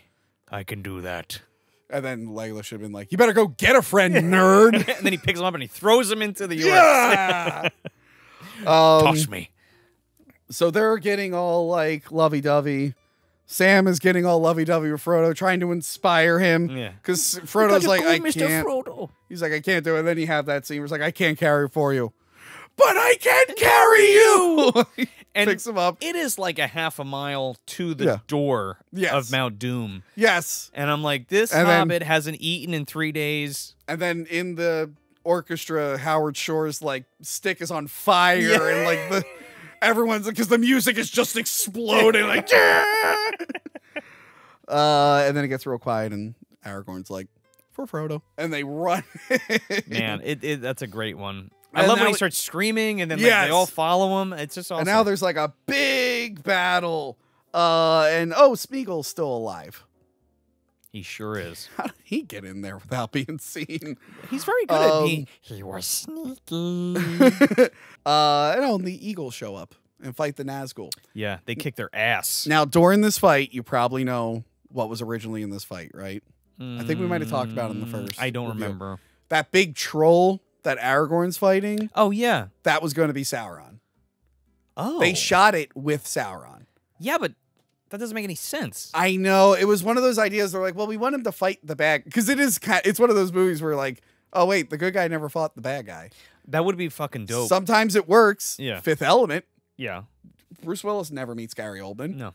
I can do that. And then Legolas should have been like, you better go get a friend, nerd. And then he picks him up and he throws him into the U S Yeah! Um, Toss me. So they're getting all like lovey-dovey. Sam is getting all lovey-dovey with Frodo, trying to inspire him. Yeah. Because Frodo's like, I Mister can't. Frodo. He's like, I can't do it. And then you have that scene where it's like, I can't carry for you. But I can carry you! And picks him up. It is like a half a mile to the yeah. door yes. of Mount Doom. Yes. And I'm like, this and hobbit then, hasn't eaten in three days. And then in the... orchestra, Howard Shore's like stick is on fire yeah. and like the everyone's because the music is just exploding like yeah! uh and then it gets real quiet and Aragorn's like for Frodo and they run. Man, it, it that's a great one. I and love when he starts screaming and then like, yes. they all follow him. It's just awesome. And now there's like a big battle uh and oh Smeagol's still alive. He sure is. How did he get in there without being seen? He's very good um, at me. He was sneaky. uh, and only Eagles show up and fight the Nazgul. Yeah, they kick their ass. Now, during this fight, you probably know what was originally in this fight, right? Mm, I think we might have talked about it in the first. I don't review. remember. That big troll that Aragorn's fighting. Oh, yeah. That was going to be Sauron. Oh. They shot it with Sauron. Yeah, but... that doesn't make any sense. I know. It was one of those ideas where like, well, we want him to fight the bad... Because it is kind of, it's one of those movies where like, oh, wait, the good guy never fought the bad guy. That would be fucking dope. Sometimes it works. Yeah. Fifth Element. Yeah. Bruce Willis never meets Gary Oldman. No.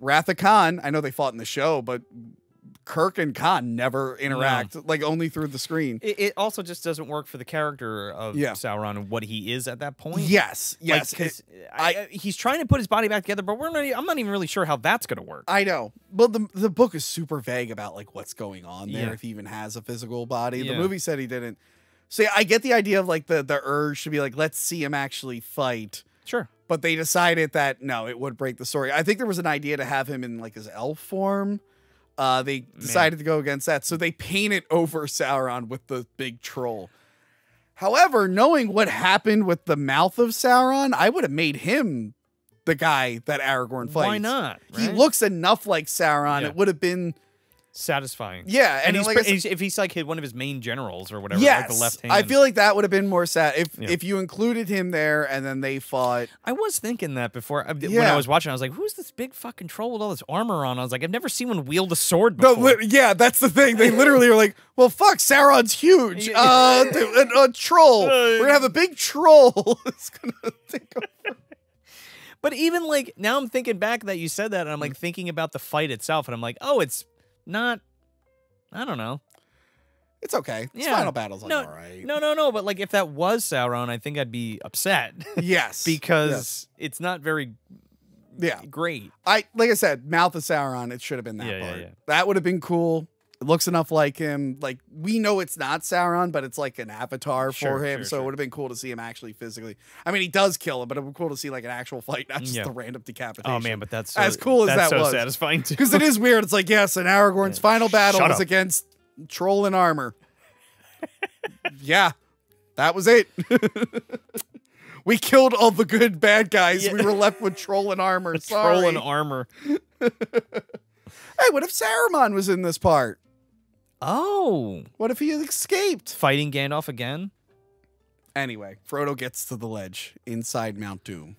Wrath of Khan, I know they fought in the show, but Kirk and Khan never interact. No. Like, only through the screen. It, it also just doesn't work for the character of yeah. Sauron and what he is at that point. Yes, yes. Like, it, I, I, he's trying to put his body back together, but we're not, I'm not even really sure how that's going to work. I know. But the, the book is super vague about, like, what's going on there, yeah. if he even has a physical body. Yeah. The movie said he didn't. So, yeah, I get the idea of, like, the, the urge to be like, let's see him actually fight. Sure. But they decided that, no, it would break the story. I think there was an idea to have him in, like, his elf form. Uh, they decided Man. to go against that. So they painted over Sauron with the big troll. However, knowing what happened with the mouth of Sauron, I would have made him the guy that Aragorn fights. Why not? Right? He looks enough like Sauron. Yeah. It would have been... satisfying. Yeah. And, and he's, like, and he's, if he's like one of his main generals or whatever, yes, like the left hand. I feel like that would have been more sad if, yeah. if you included him there and then they fought. I was thinking that before. I, yeah. When I was watching, I was like, who's this big fucking troll with all this armor on? I was like, I've never seen one wield a sword before. No, yeah, that's the thing. They literally are like, well, fuck, Sauron's huge. Uh, a, a troll. We're going to have a big troll. It's going to take over. But even like, now I'm thinking back that you said that and I'm like thinking about the fight itself and I'm like, oh, it's Not, I don't know. It's okay. It's yeah. Final Battle's like, no, all right. No, no, no. But like, if that was Sauron, I think I'd be upset. Yes, because yes. it's not very, yeah, great. I like I said, mouth of Sauron. It should have been that yeah, part. Yeah, yeah. That would have been cool. It looks enough like him. Like we know it's not Sauron, but it's like an avatar sure, for him. Sure, so sure. it would have been cool to see him actually physically. I mean, he does kill him, but it would be cool to see like an actual fight, not just yeah. the random decapitation. Oh man, but that's so, as cool as that's that so was. Satisfying too, because it is weird. It's like yes, and Aragorn's yeah. final battle Shut was up. against troll in armor. Yeah, that was it. We killed all the good bad guys. Yeah. We were left with troll in armor. Sorry. Troll in armor. Hey, what if Saruman was in this part? Oh. What if he escaped? Fighting Gandalf again? Anyway, Frodo gets to the ledge inside Mount Doom.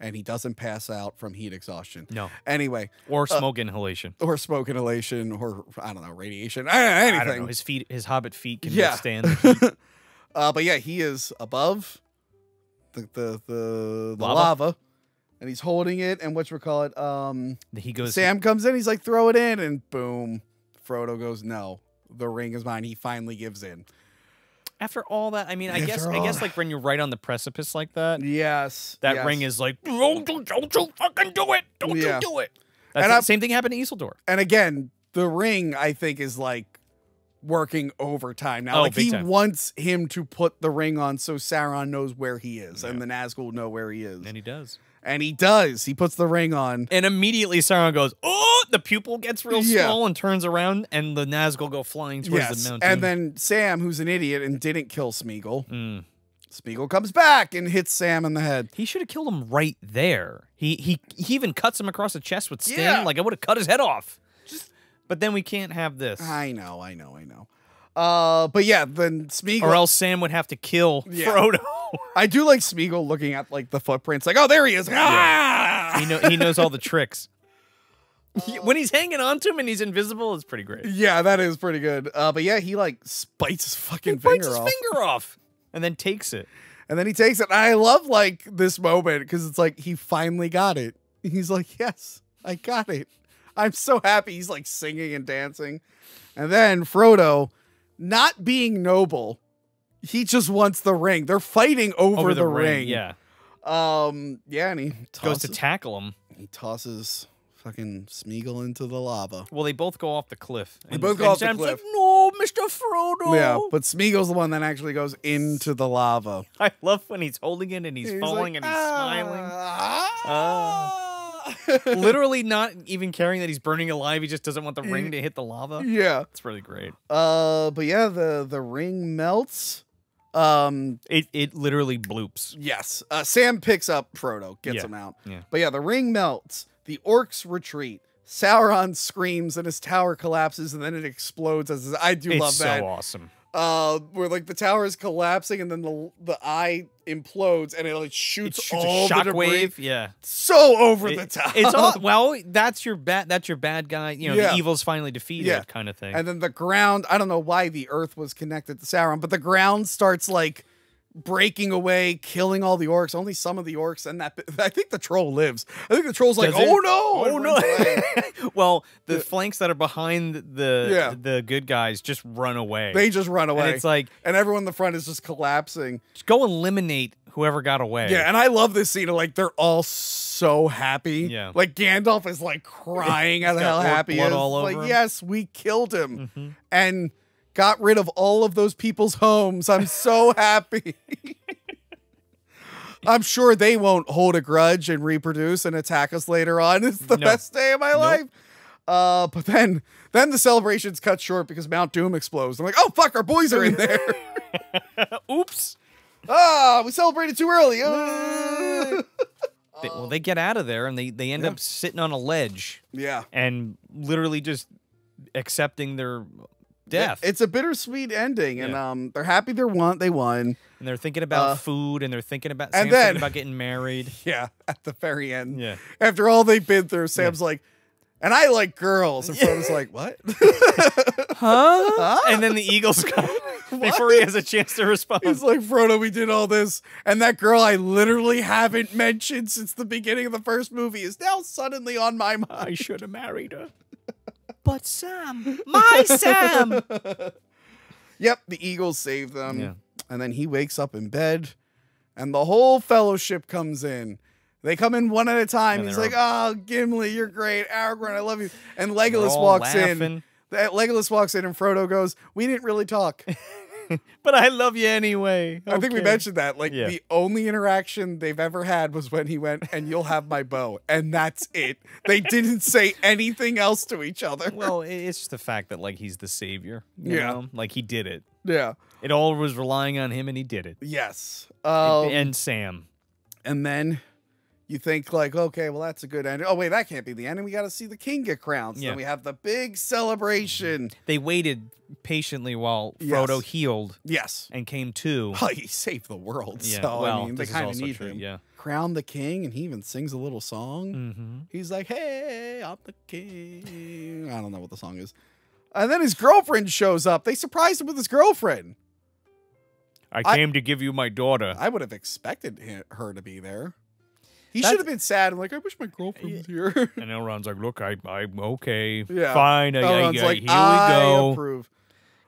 And he doesn't pass out from heat exhaustion. No. Anyway. Or smoke uh, inhalation. Or smoke inhalation or, I don't know, radiation. I don't know, anything. I don't know. His, feet, his hobbit feet can yeah. withstand the heat. uh, but yeah, he is above the, the, the, the lava. lava. And he's holding it. And whatchamacallit, um, he goes Sam comes in. He's like, throw it in. And boom. Frodo goes, no, the ring is mine. He finally gives in. After all that, I mean, I After guess, I guess, like when you're right on the precipice like that, yes, that yes. ring is like, don't, don't you fucking do it, don't yeah. you do it. That's and the I, same thing happened to Isildur. And again, the ring, I think, is like working overtime now. Oh, like he time. wants him to put the ring on so Sauron knows where he is, yeah. and the Nazgul know where he is, and he does. And he does. He puts the ring on. And immediately Sauron goes, oh, the pupil gets real yeah. small and turns around, and the Nazgul go flying towards yes. the mountain. And then Sam, who's an idiot and didn't kill Smeagol, mm. Smeagol comes back and hits Sam in the head. He should have killed him right there. He he he even cuts him across the chest with Sting. Yeah. Like, I would have cut his head off. Just, but then we can't have this. I know, I know, I know. Uh, but yeah, then Smeagol... Or else Sam would have to kill yeah. Frodo. I do like Smeagol looking at like the footprints, like, oh, there he is. Ah! Yeah. He, know, he knows all the tricks. He, when he's hanging on to him and he's invisible, it's pretty great. Yeah, that is pretty good. Uh, but yeah, he like bites his fucking he finger bites off. His finger off. And then takes it. And then he takes it. And I love like this moment because it's like he finally got it. He's like, yes, I got it. I'm so happy. He's like singing and dancing. And then Frodo... Not being noble, he just wants the ring. They're fighting over, over the, the ring. ring. Yeah, um, yeah, and he tosses, goes to tackle him. He tosses fucking Smeagol into the lava. Well, they both go off the cliff. They and, both go and off Sam's the cliff. Like, no, Mister Frodo. Yeah, but Smeagol's the one that actually goes into the lava. I love when he's holding it and he's, he's falling like, and he's ah, smiling. Ah. ah. Literally not even caring that he's burning alive. He just doesn't want the ring to hit the lava. Yeah. It's really great. Uh, but yeah, the, the ring melts. Um, it, it literally bloops. Yes. Uh, Sam picks up Frodo, gets yeah. him out. Yeah. But yeah, the ring melts. The orcs retreat. Sauron screams and his tower collapses and then it explodes. As his, I do it's love that. It's so awesome. Uh, where like the tower is collapsing and then the the eye implodes and it like shoots, it shoots all a shock the wave. Yeah, so over it, the top. It's all well. That's your bad. That's your bad guy. You know, yeah. the evil's finally defeated, yeah. kind of thing. And then the ground. I don't know why the earth was connected to Sauron, but the ground starts like breaking away, killing all the orcs. Only some of the orcs, and that I think the troll lives. I think the troll's like, oh no, oh no. Well, the, the flanks that are behind the yeah. the good guys just run away. They just run away. And it's like, and everyone in the front is just collapsing. Just go eliminate whoever got away. Yeah, and I love this scene of like they're all so happy. Yeah, like Gandalf is like crying at how happy he is. All over like him. Yes, we killed him, mm-hmm. and. Got rid of all of those people's homes. I'm so happy. I'm sure they won't hold a grudge and reproduce and attack us later on. It's the no. best day of my nope. life. Uh, but then, then the celebration's cut short because Mount Doom explodes. I'm like, oh, fuck, our boys are in there. Oops. Ah, we celebrated too early. Uh. They, well, they get out of there, and they, they end yeah. up sitting on a ledge. Yeah. And literally just accepting their death. It, it's a bittersweet ending, yeah. and um, they're happy they won. They won. And they're thinking about uh, food, and they're thinking about Sam's and then, thinking about getting married. Yeah, at the very end. Yeah. After all they've been through, Sam's yeah. like, and I like girls. And Frodo's like, what? huh? huh? And then the Eagles come before he has a chance to respond. He's like, Frodo, we did all this. And that girl I literally haven't mentioned since the beginning of the first movie is now suddenly on my mind. I should have married her. But Sam. My Sam. Yep, the Eagles save them. Yeah. And then he wakes up in bed. And the whole fellowship comes in. They come in one at a time. And he's like, oh, Gimli, you're great. Aragorn, I love you. And Legolas walks laughing. in. That Legolas walks in and Frodo goes, we didn't really talk. But I love you anyway. I okay. think we mentioned that. Like, yeah. the only interaction they've ever had was when he went, and you'll have my bow. And that's it. They didn't say anything else to each other. Well, it's just the fact that, like, he's the savior. You yeah. know? Like, he did it. Yeah. It all was relying on him, and he did it. Yes. Um, and, and Sam. And then... you think, like, okay, well, that's a good ending. Oh, wait, that can't be the ending. We got to see the king get crowned. So yeah. then we have the big celebration. They waited patiently while Frodo yes. healed. Yes. And came to. Oh, he saved the world. Yeah. So, well, I mean, they kind of need true. him. Yeah. Crown the king, and he even sings a little song. Mm-hmm. He's like, hey, I'm the king. I don't know what the song is. And then his girlfriend shows up. They surprised him with his girlfriend. I came I, to give you my daughter. I would have expected her to be there. He That's, should have been sad. I'm like, I wish my girlfriend was here. And Elrond's like, look, I, I'm okay. Yeah. Fine. I, Elrond's I, I, like, here I we go. Approve.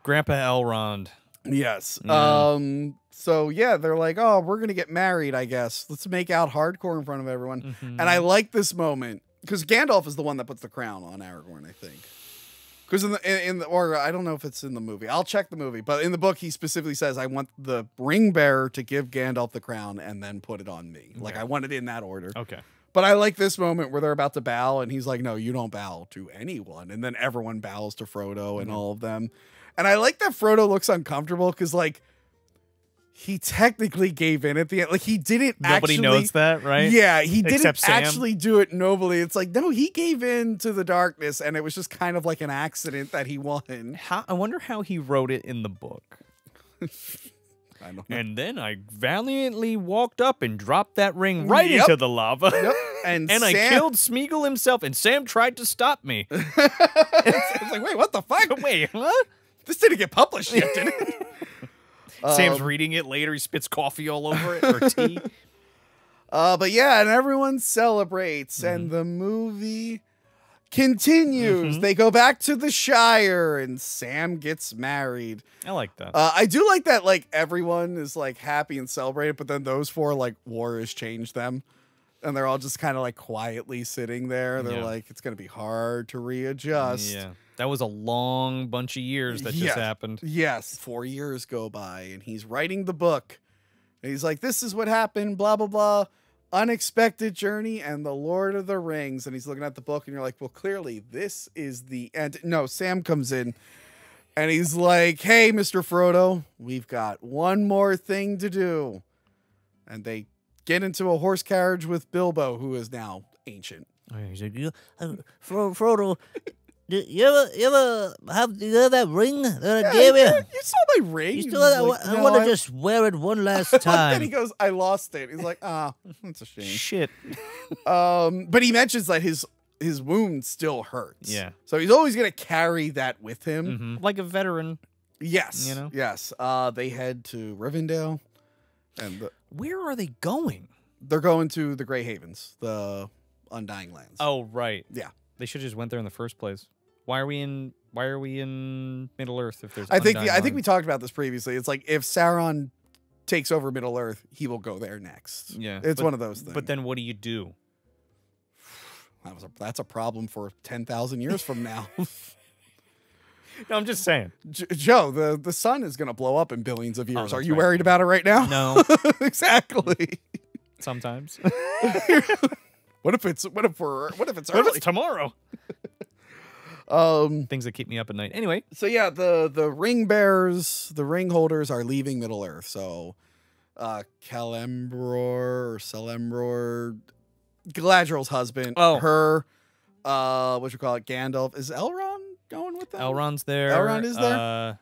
Grandpa Elrond. Yes. Mm. Um. So, yeah, they're like, oh, we're going to get married, I guess. Let's make out hardcore in front of everyone. Mm-hmm. And I like this moment because Gandalf is the one that puts the crown on Aragorn, I think. Because in the, in the, or I don't know if it's in the movie. I'll check the movie. But in the book, he specifically says, I want the ring bearer to give Gandalf the crown and then put it on me. Okay. Like, I want it in that order. Okay. But I like this moment where they're about to bow, and he's like, no, you don't bow to anyone. And then everyone bows to Frodo and mm-hmm. all of them. And I like that Frodo looks uncomfortable because, like, he technically gave in at the end. Like, he didn't Nobody actually... Nobody knows that, right? Yeah, he Except didn't Sam. actually do it nobly. It's like, no, he gave in to the darkness, and it was just kind of like an accident that he won. How, I wonder how he wrote it in the book. I don't know. And then I valiantly walked up and dropped that ring right yep. into the lava. Yep. And, and Sam... I killed Smeagol himself, and Sam tried to stop me. It's like, wait, what the fuck? Wait, huh? This didn't get published yet, did it? Sam's um, reading it later. He spits coffee all over it or tea. Uh, but yeah, and everyone celebrates, mm-hmm. and the movie continues. Mm-hmm. They go back to the Shire, and Sam gets married. I like that. Uh, I do like that. Like everyone is like happy and celebrated, but then those four like war has changed them, and they're all just kind of like quietly sitting there. They're yeah. like, it's gonna be hard to readjust. Yeah. That was a long bunch of years that yeah. just happened. Yes. Four years go by, and he's writing the book. And he's like, this is what happened, blah, blah, blah. Unexpected Journey and the Lord of the Rings. And he's looking at the book, and you're like, well, clearly this is the end. No, Sam comes in, and he's like, hey, Mister Frodo, we've got one more thing to do. And they get into a horse carriage with Bilbo, who is now ancient. He's like, yeah, Frodo... Do you ever, you ever have you have that ring that yeah, I gave you? You, you saw my ring. You saw that, like, I, no, I want to just wear it one last time. Then he goes, I lost it. He's like, ah, oh, that's a shame. Shit. um, but he mentions that his his wound still hurts. Yeah. So he's always gonna carry that with him, mm-hmm. like a veteran. Yes. You know. Yes. Uh, they head to Rivendell, and the, where are they going? They're going to the Grey Havens, the Undying Lands. Oh, right. Yeah. They should have just went there in the first place. Why are we in? Why are we in Middle Earth? If there's, I think the, I think we talked about this previously. It's like if Sauron takes over Middle Earth, he will go there next. Yeah, it's but, one of those things. But then, what do you do? That was a, that's a problem for ten thousand years from now. No, I'm just saying, J Joe. The the sun is going to blow up in billions of years. Oh, are you right. worried about it right now? No, exactly. sometimes. What if it's what if we're what if it's early? What if it's tomorrow? Um, things that keep me up at night. Anyway, so yeah, the the ring bearers, the ring holders are leaving Middle Earth. So, uh, Kalimbror or Celembror, Galadriel's husband, oh. her, uh, what you call it, Gandalf. Is Elrond going with them? Elrond's there. Elrond is there. Uh,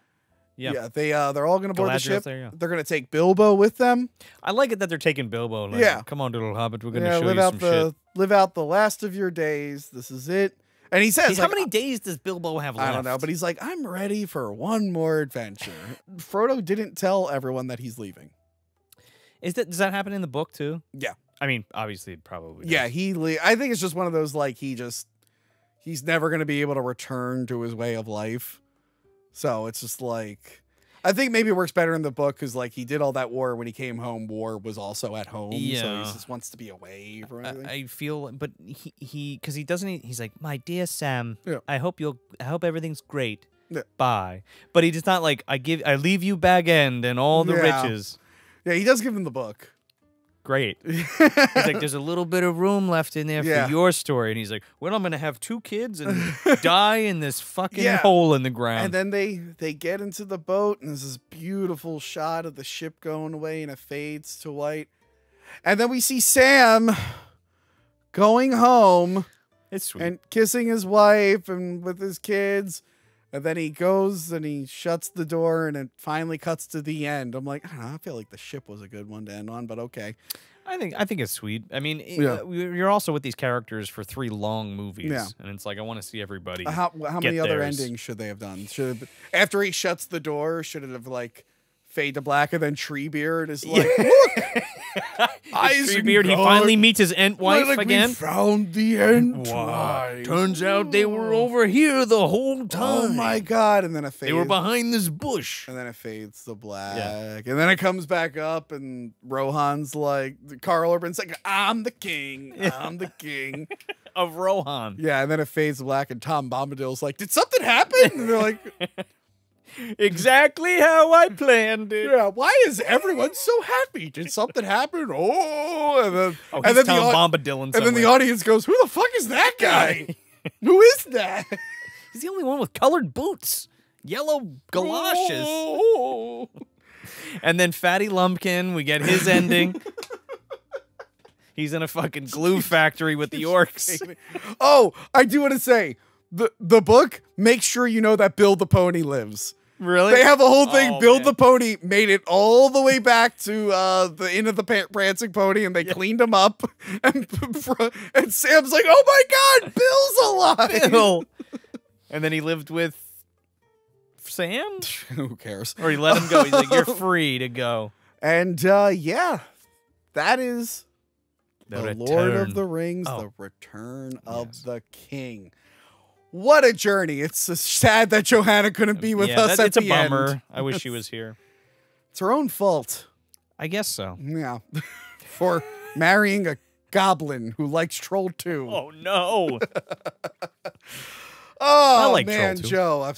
yeah, yeah. They uh, they're all gonna board Galadriel's the ship. There, yeah. They're gonna take Bilbo with them. I like it that they're taking Bilbo. Like, yeah, come on, little hobbit, we're gonna yeah, show live you out some the, shit. Live out the last of your days. This is it. And he says, like, how many days does Bilbo have left? I don't know, but he's like, I'm ready for one more adventure. Frodo didn't tell everyone that he's leaving. Is that, does that happen in the book too? Yeah. I mean, obviously it probably does. Yeah, he le I think it's just one of those, like, he just, he's never going to be able to return to his way of life. So it's just like, I think maybe it works better in the book because, like, he did all that war. When he came home, war was also at home. Yeah. So he just wants to be away from everything. I, I feel, but he, he, because he doesn't, he's like, my dear Sam, yeah. I hope you'll, I hope everything's great. Yeah. Bye. But he does not, like, I give, I leave you Bag End and all the yeah. riches. Yeah, he does give him the book. Great. He's like, there's a little bit of room left in there yeah. for your story. And he's like, well, I'm going to have two kids and die in this fucking yeah. hole in the ground. And then they, they get into the boat, and there's this beautiful shot of the ship going away, and it fades to white. And then we see Sam going home it's sweet. and kissing his wife and with his kids. And then he goes and he shuts the door, and it finally cuts to the end. I'm like, I don't know, I feel like the ship was a good one to end on, but okay. I think I think it's sweet. I mean, yeah. you're also with these characters for three long movies, yeah. and it's like, I want to see everybody. How, how many theirs. other endings should they have done? Should have, after he shuts the door, should it have like fade to black, and then Treebeard is like, yeah. look, Treebeard. He finally meets his ent wife like again. We found the ent wife. Turns out they were over here the whole time. Oh my god! And then it fades. They were behind this bush. And then it fades to black. Yeah. And then it comes back up, and Rohan's like, Carl Urban's like, I'm the king. I'm the king of Rohan. Yeah. And then it fades to black, and Tom Bombadil's like, did something happen? And they're like. Exactly how I planned it. Yeah, why is everyone so happy? Did something happen? Oh, and then, oh, and then, the, Bombadil and then the audience goes, who the fuck is that guy? Who is that? He's the only one with colored boots, yellow galoshes. Oh. And then Fatty Lumpkin, we get his ending. He's in a fucking glue factory with the orcs. Oh, I do want to say, The, the book, make sure you know that Bill the Pony lives. Really? They have a whole thing. Oh, Bill man. the Pony made it all the way back to uh, the end of the Prancing Pony, and they yeah. cleaned him up. And, and Sam's like, oh my God, Bill's alive. Bill. And then he lived with Sam? Who cares? Or he let him go. He's like, you're free to go. And uh, yeah, that is The, the Lord of the Rings, oh. The Return of yes. the King. What a journey. It's sad that Johanna couldn't be with yeah, us that, at the end. It's a bummer. End. I wish she was here. It's her own fault. I guess so. Yeah. For marrying a goblin who likes Troll two. Oh, no. Oh, I like man, Troll two. Joe. I'm,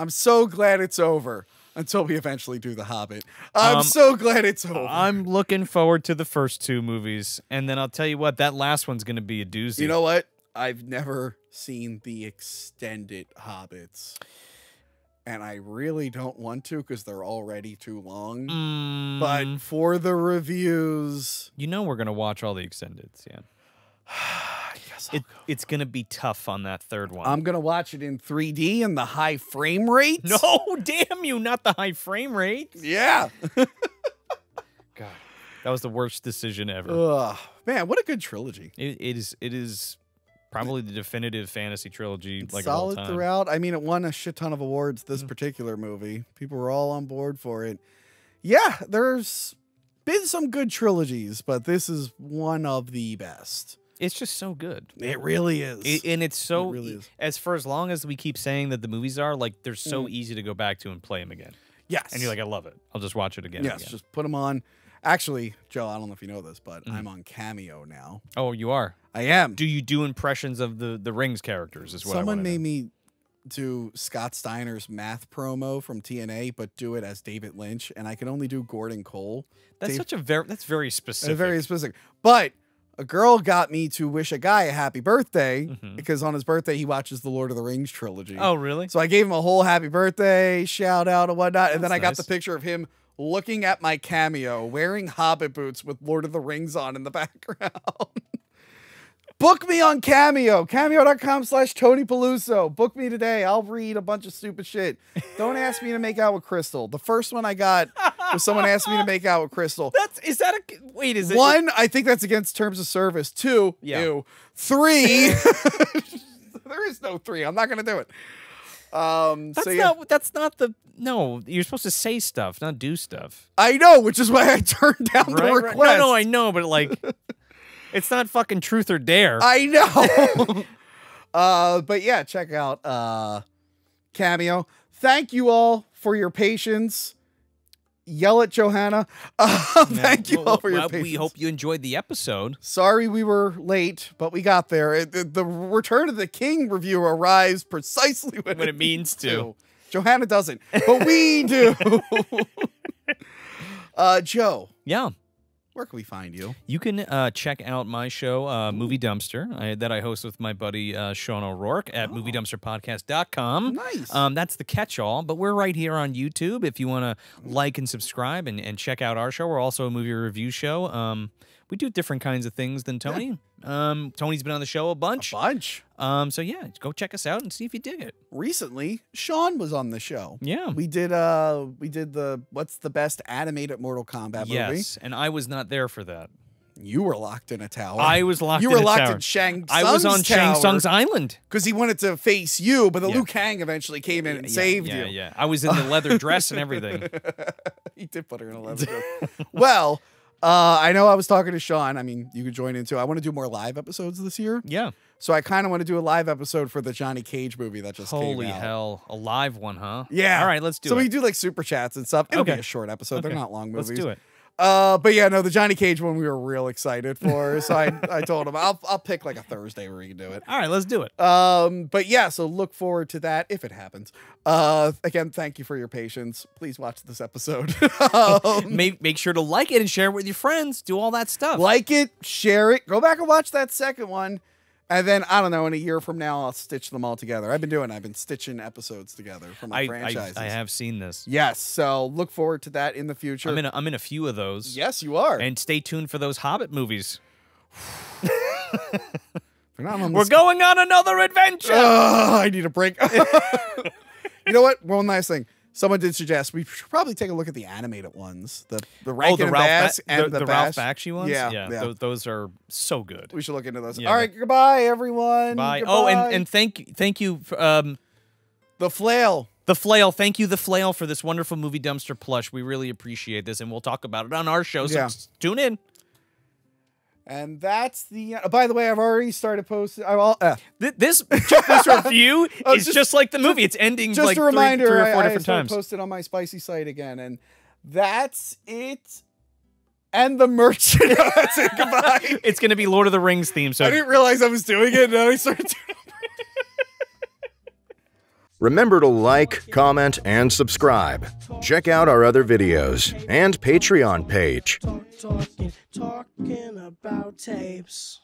I'm so glad it's over until we eventually do The Hobbit. I'm um, so glad it's over. I'm looking forward to the first two movies, and then I'll tell you what, that last one's going to be a doozy. You know what? I've never seen the extended Hobbits, and I really don't want to because they're already too long. Mm. But for the reviews, you know, we're gonna watch all the extendeds. Yeah, I guess I'll it, go. It's gonna be tough on that third one. I'm gonna watch it in three D and the high frame rate. No, damn you, not the high frame rate. Yeah. God, that was the worst decision ever. Ugh. Man, what a good trilogy. It, it is. It is. Probably the definitive fantasy trilogy. It's like solid time. throughout. I mean, it won a shit ton of awards, this mm. particular movie. People were all on board for it. Yeah, there's been some good trilogies, but this is one of the best. It's just so good. It really is. It, and it's so, it really is. as for as long as we keep saying that the movies are, like, they're so mm. easy to go back to and play them again. Yes. And you're like, I love it. I'll just watch it again. Yes, again. just put them on. Actually, Joe, I don't know if you know this, but mm. I'm on Cameo now. Oh, you are? I am. Do you do impressions of the, the Rings characters as well? Someone made me do Scott Steiner's math promo from T N A, but do it as David Lynch, and I can only do Gordon Cole. That's Dave, such a very that's very specific. Very specific. But a girl got me to wish a guy a happy birthday mm-hmm. because on his birthday he watches the Lord of the Rings trilogy. Oh, really? So I gave him a whole happy birthday shout out and whatnot, that's and then I nice. got the picture of him looking at my Cameo, wearing Hobbit boots with Lord of the Rings on in the background. Book me on Cameo, cameo dot com slash Tony Peluso. Book me today. I'll read a bunch of stupid shit. Don't ask me to make out with Crystal. The first one I got was someone asked me to make out with Crystal. That's is that a wait? Is one? It, I think that's against terms of service. Two. Yeah. Ew. Three. There is no three. I'm not gonna do it. Um, that's so yeah. not. That's not the. No, you're supposed to say stuff, not do stuff. I know, which is why I turned down right, the request. Right. No, no, I know, but like. It's not fucking truth or dare. I know. uh, but yeah, check out uh, Cameo. Thank you all for your patience. Yell at Johanna. Uh, no, thank you well, all for well, your patience. We hope you enjoyed the episode. Sorry we were late, but we got there. It, the, the Return of the King review arrives precisely when, when it, it means to. to. Johanna doesn't, but we do. uh, Joe. Yeah. Where can we find you? You can uh, check out my show, uh, Movie Dumpster, I, that I host with my buddy uh, Sean O'Rourke at oh. movie dumpster podcast dot com. Nice. Um, that's the catch-all, but we're right here on YouTube if you want to like and subscribe and, and check out our show. We're also a movie review show. Um, we do different kinds of things than Tony. Yeah. Um, Tony's been on the show a bunch. A bunch. Um, so, yeah, go check us out and see if you dig it. Recently, Sean was on the show. Yeah. We did uh, we did the what's the best animated Mortal Kombat yes, movie. Yes, and I was not there for that. You were locked in a tower. I was locked you in a tower. You were locked in Shang Tsung's tower. I was on Shang Tsung's island. Because he wanted to face you, but the yeah. Liu Kang eventually came in and yeah, saved yeah, you. Yeah, yeah, I was in the leather dress and everything. He did put her in a leather dress. Well... Uh, I know I was talking to Sean. I mean, you could join in too. I want to do more live episodes this year. Yeah. So I kind of want to do a live episode for the Johnny Cage movie that just Holy came out. Holy hell. A live one, huh? Yeah. All right, let's do so it. So we do like super chats and stuff. It'll okay. be a short episode. Okay. They're not long movies. Let's do it. Uh, but yeah, no, the Johnny Cage one we were real excited for. So I, I told him I'll, I'll pick like a Thursday where we can do it. All right, let's do it. Um, but yeah, so look forward to that if it happens. Uh, again, thank you for your patience. Please watch this episode. um, make, make sure to like it and share it with your friends. Do all that stuff. Like it, share it. Go back and watch that second one. And then, I don't know, in a year from now, I'll stitch them all together. I've been doing, I've been stitching episodes together for my I, franchises. I, I have seen this. Yes, so look forward to that in the future. I'm in a, I'm in a few of those. Yes, you are. And stay tuned for those Hobbit movies. on We're going on another adventure! Uh, I need a break. You know what? One last thing. Someone did suggest we should probably take a look at the animated ones. The the Rankin oh, the and Ralph Bass ba and the, the, the Bash. Ralph Bakshi ones? Yeah. yeah, yeah. Th those are so good. We should look into those. Yeah. All right, goodbye, everyone. Bye. Goodbye. Oh, and, and thank, thank you. For, um, the Flail. The Flail. Thank you, The Flail, for this wonderful Movie Dumpster plush. We really appreciate this, and we'll talk about it on our show, so yeah. tune in. And that's the... Uh, by the way, I've already started posting... I all, uh, Th this this review oh, is just, just like the movie. It's ending just like a reminder, three, three or four I, different I times. I posted on my spicy site again. And that's it. And the merchandise. Goodbye. It's going to be Lord of the Rings theme. So I didn't realize I was doing it. And I started doing it. Remember to like, comment, and subscribe. Check out our other videos and Patreon page. Talking about tapes.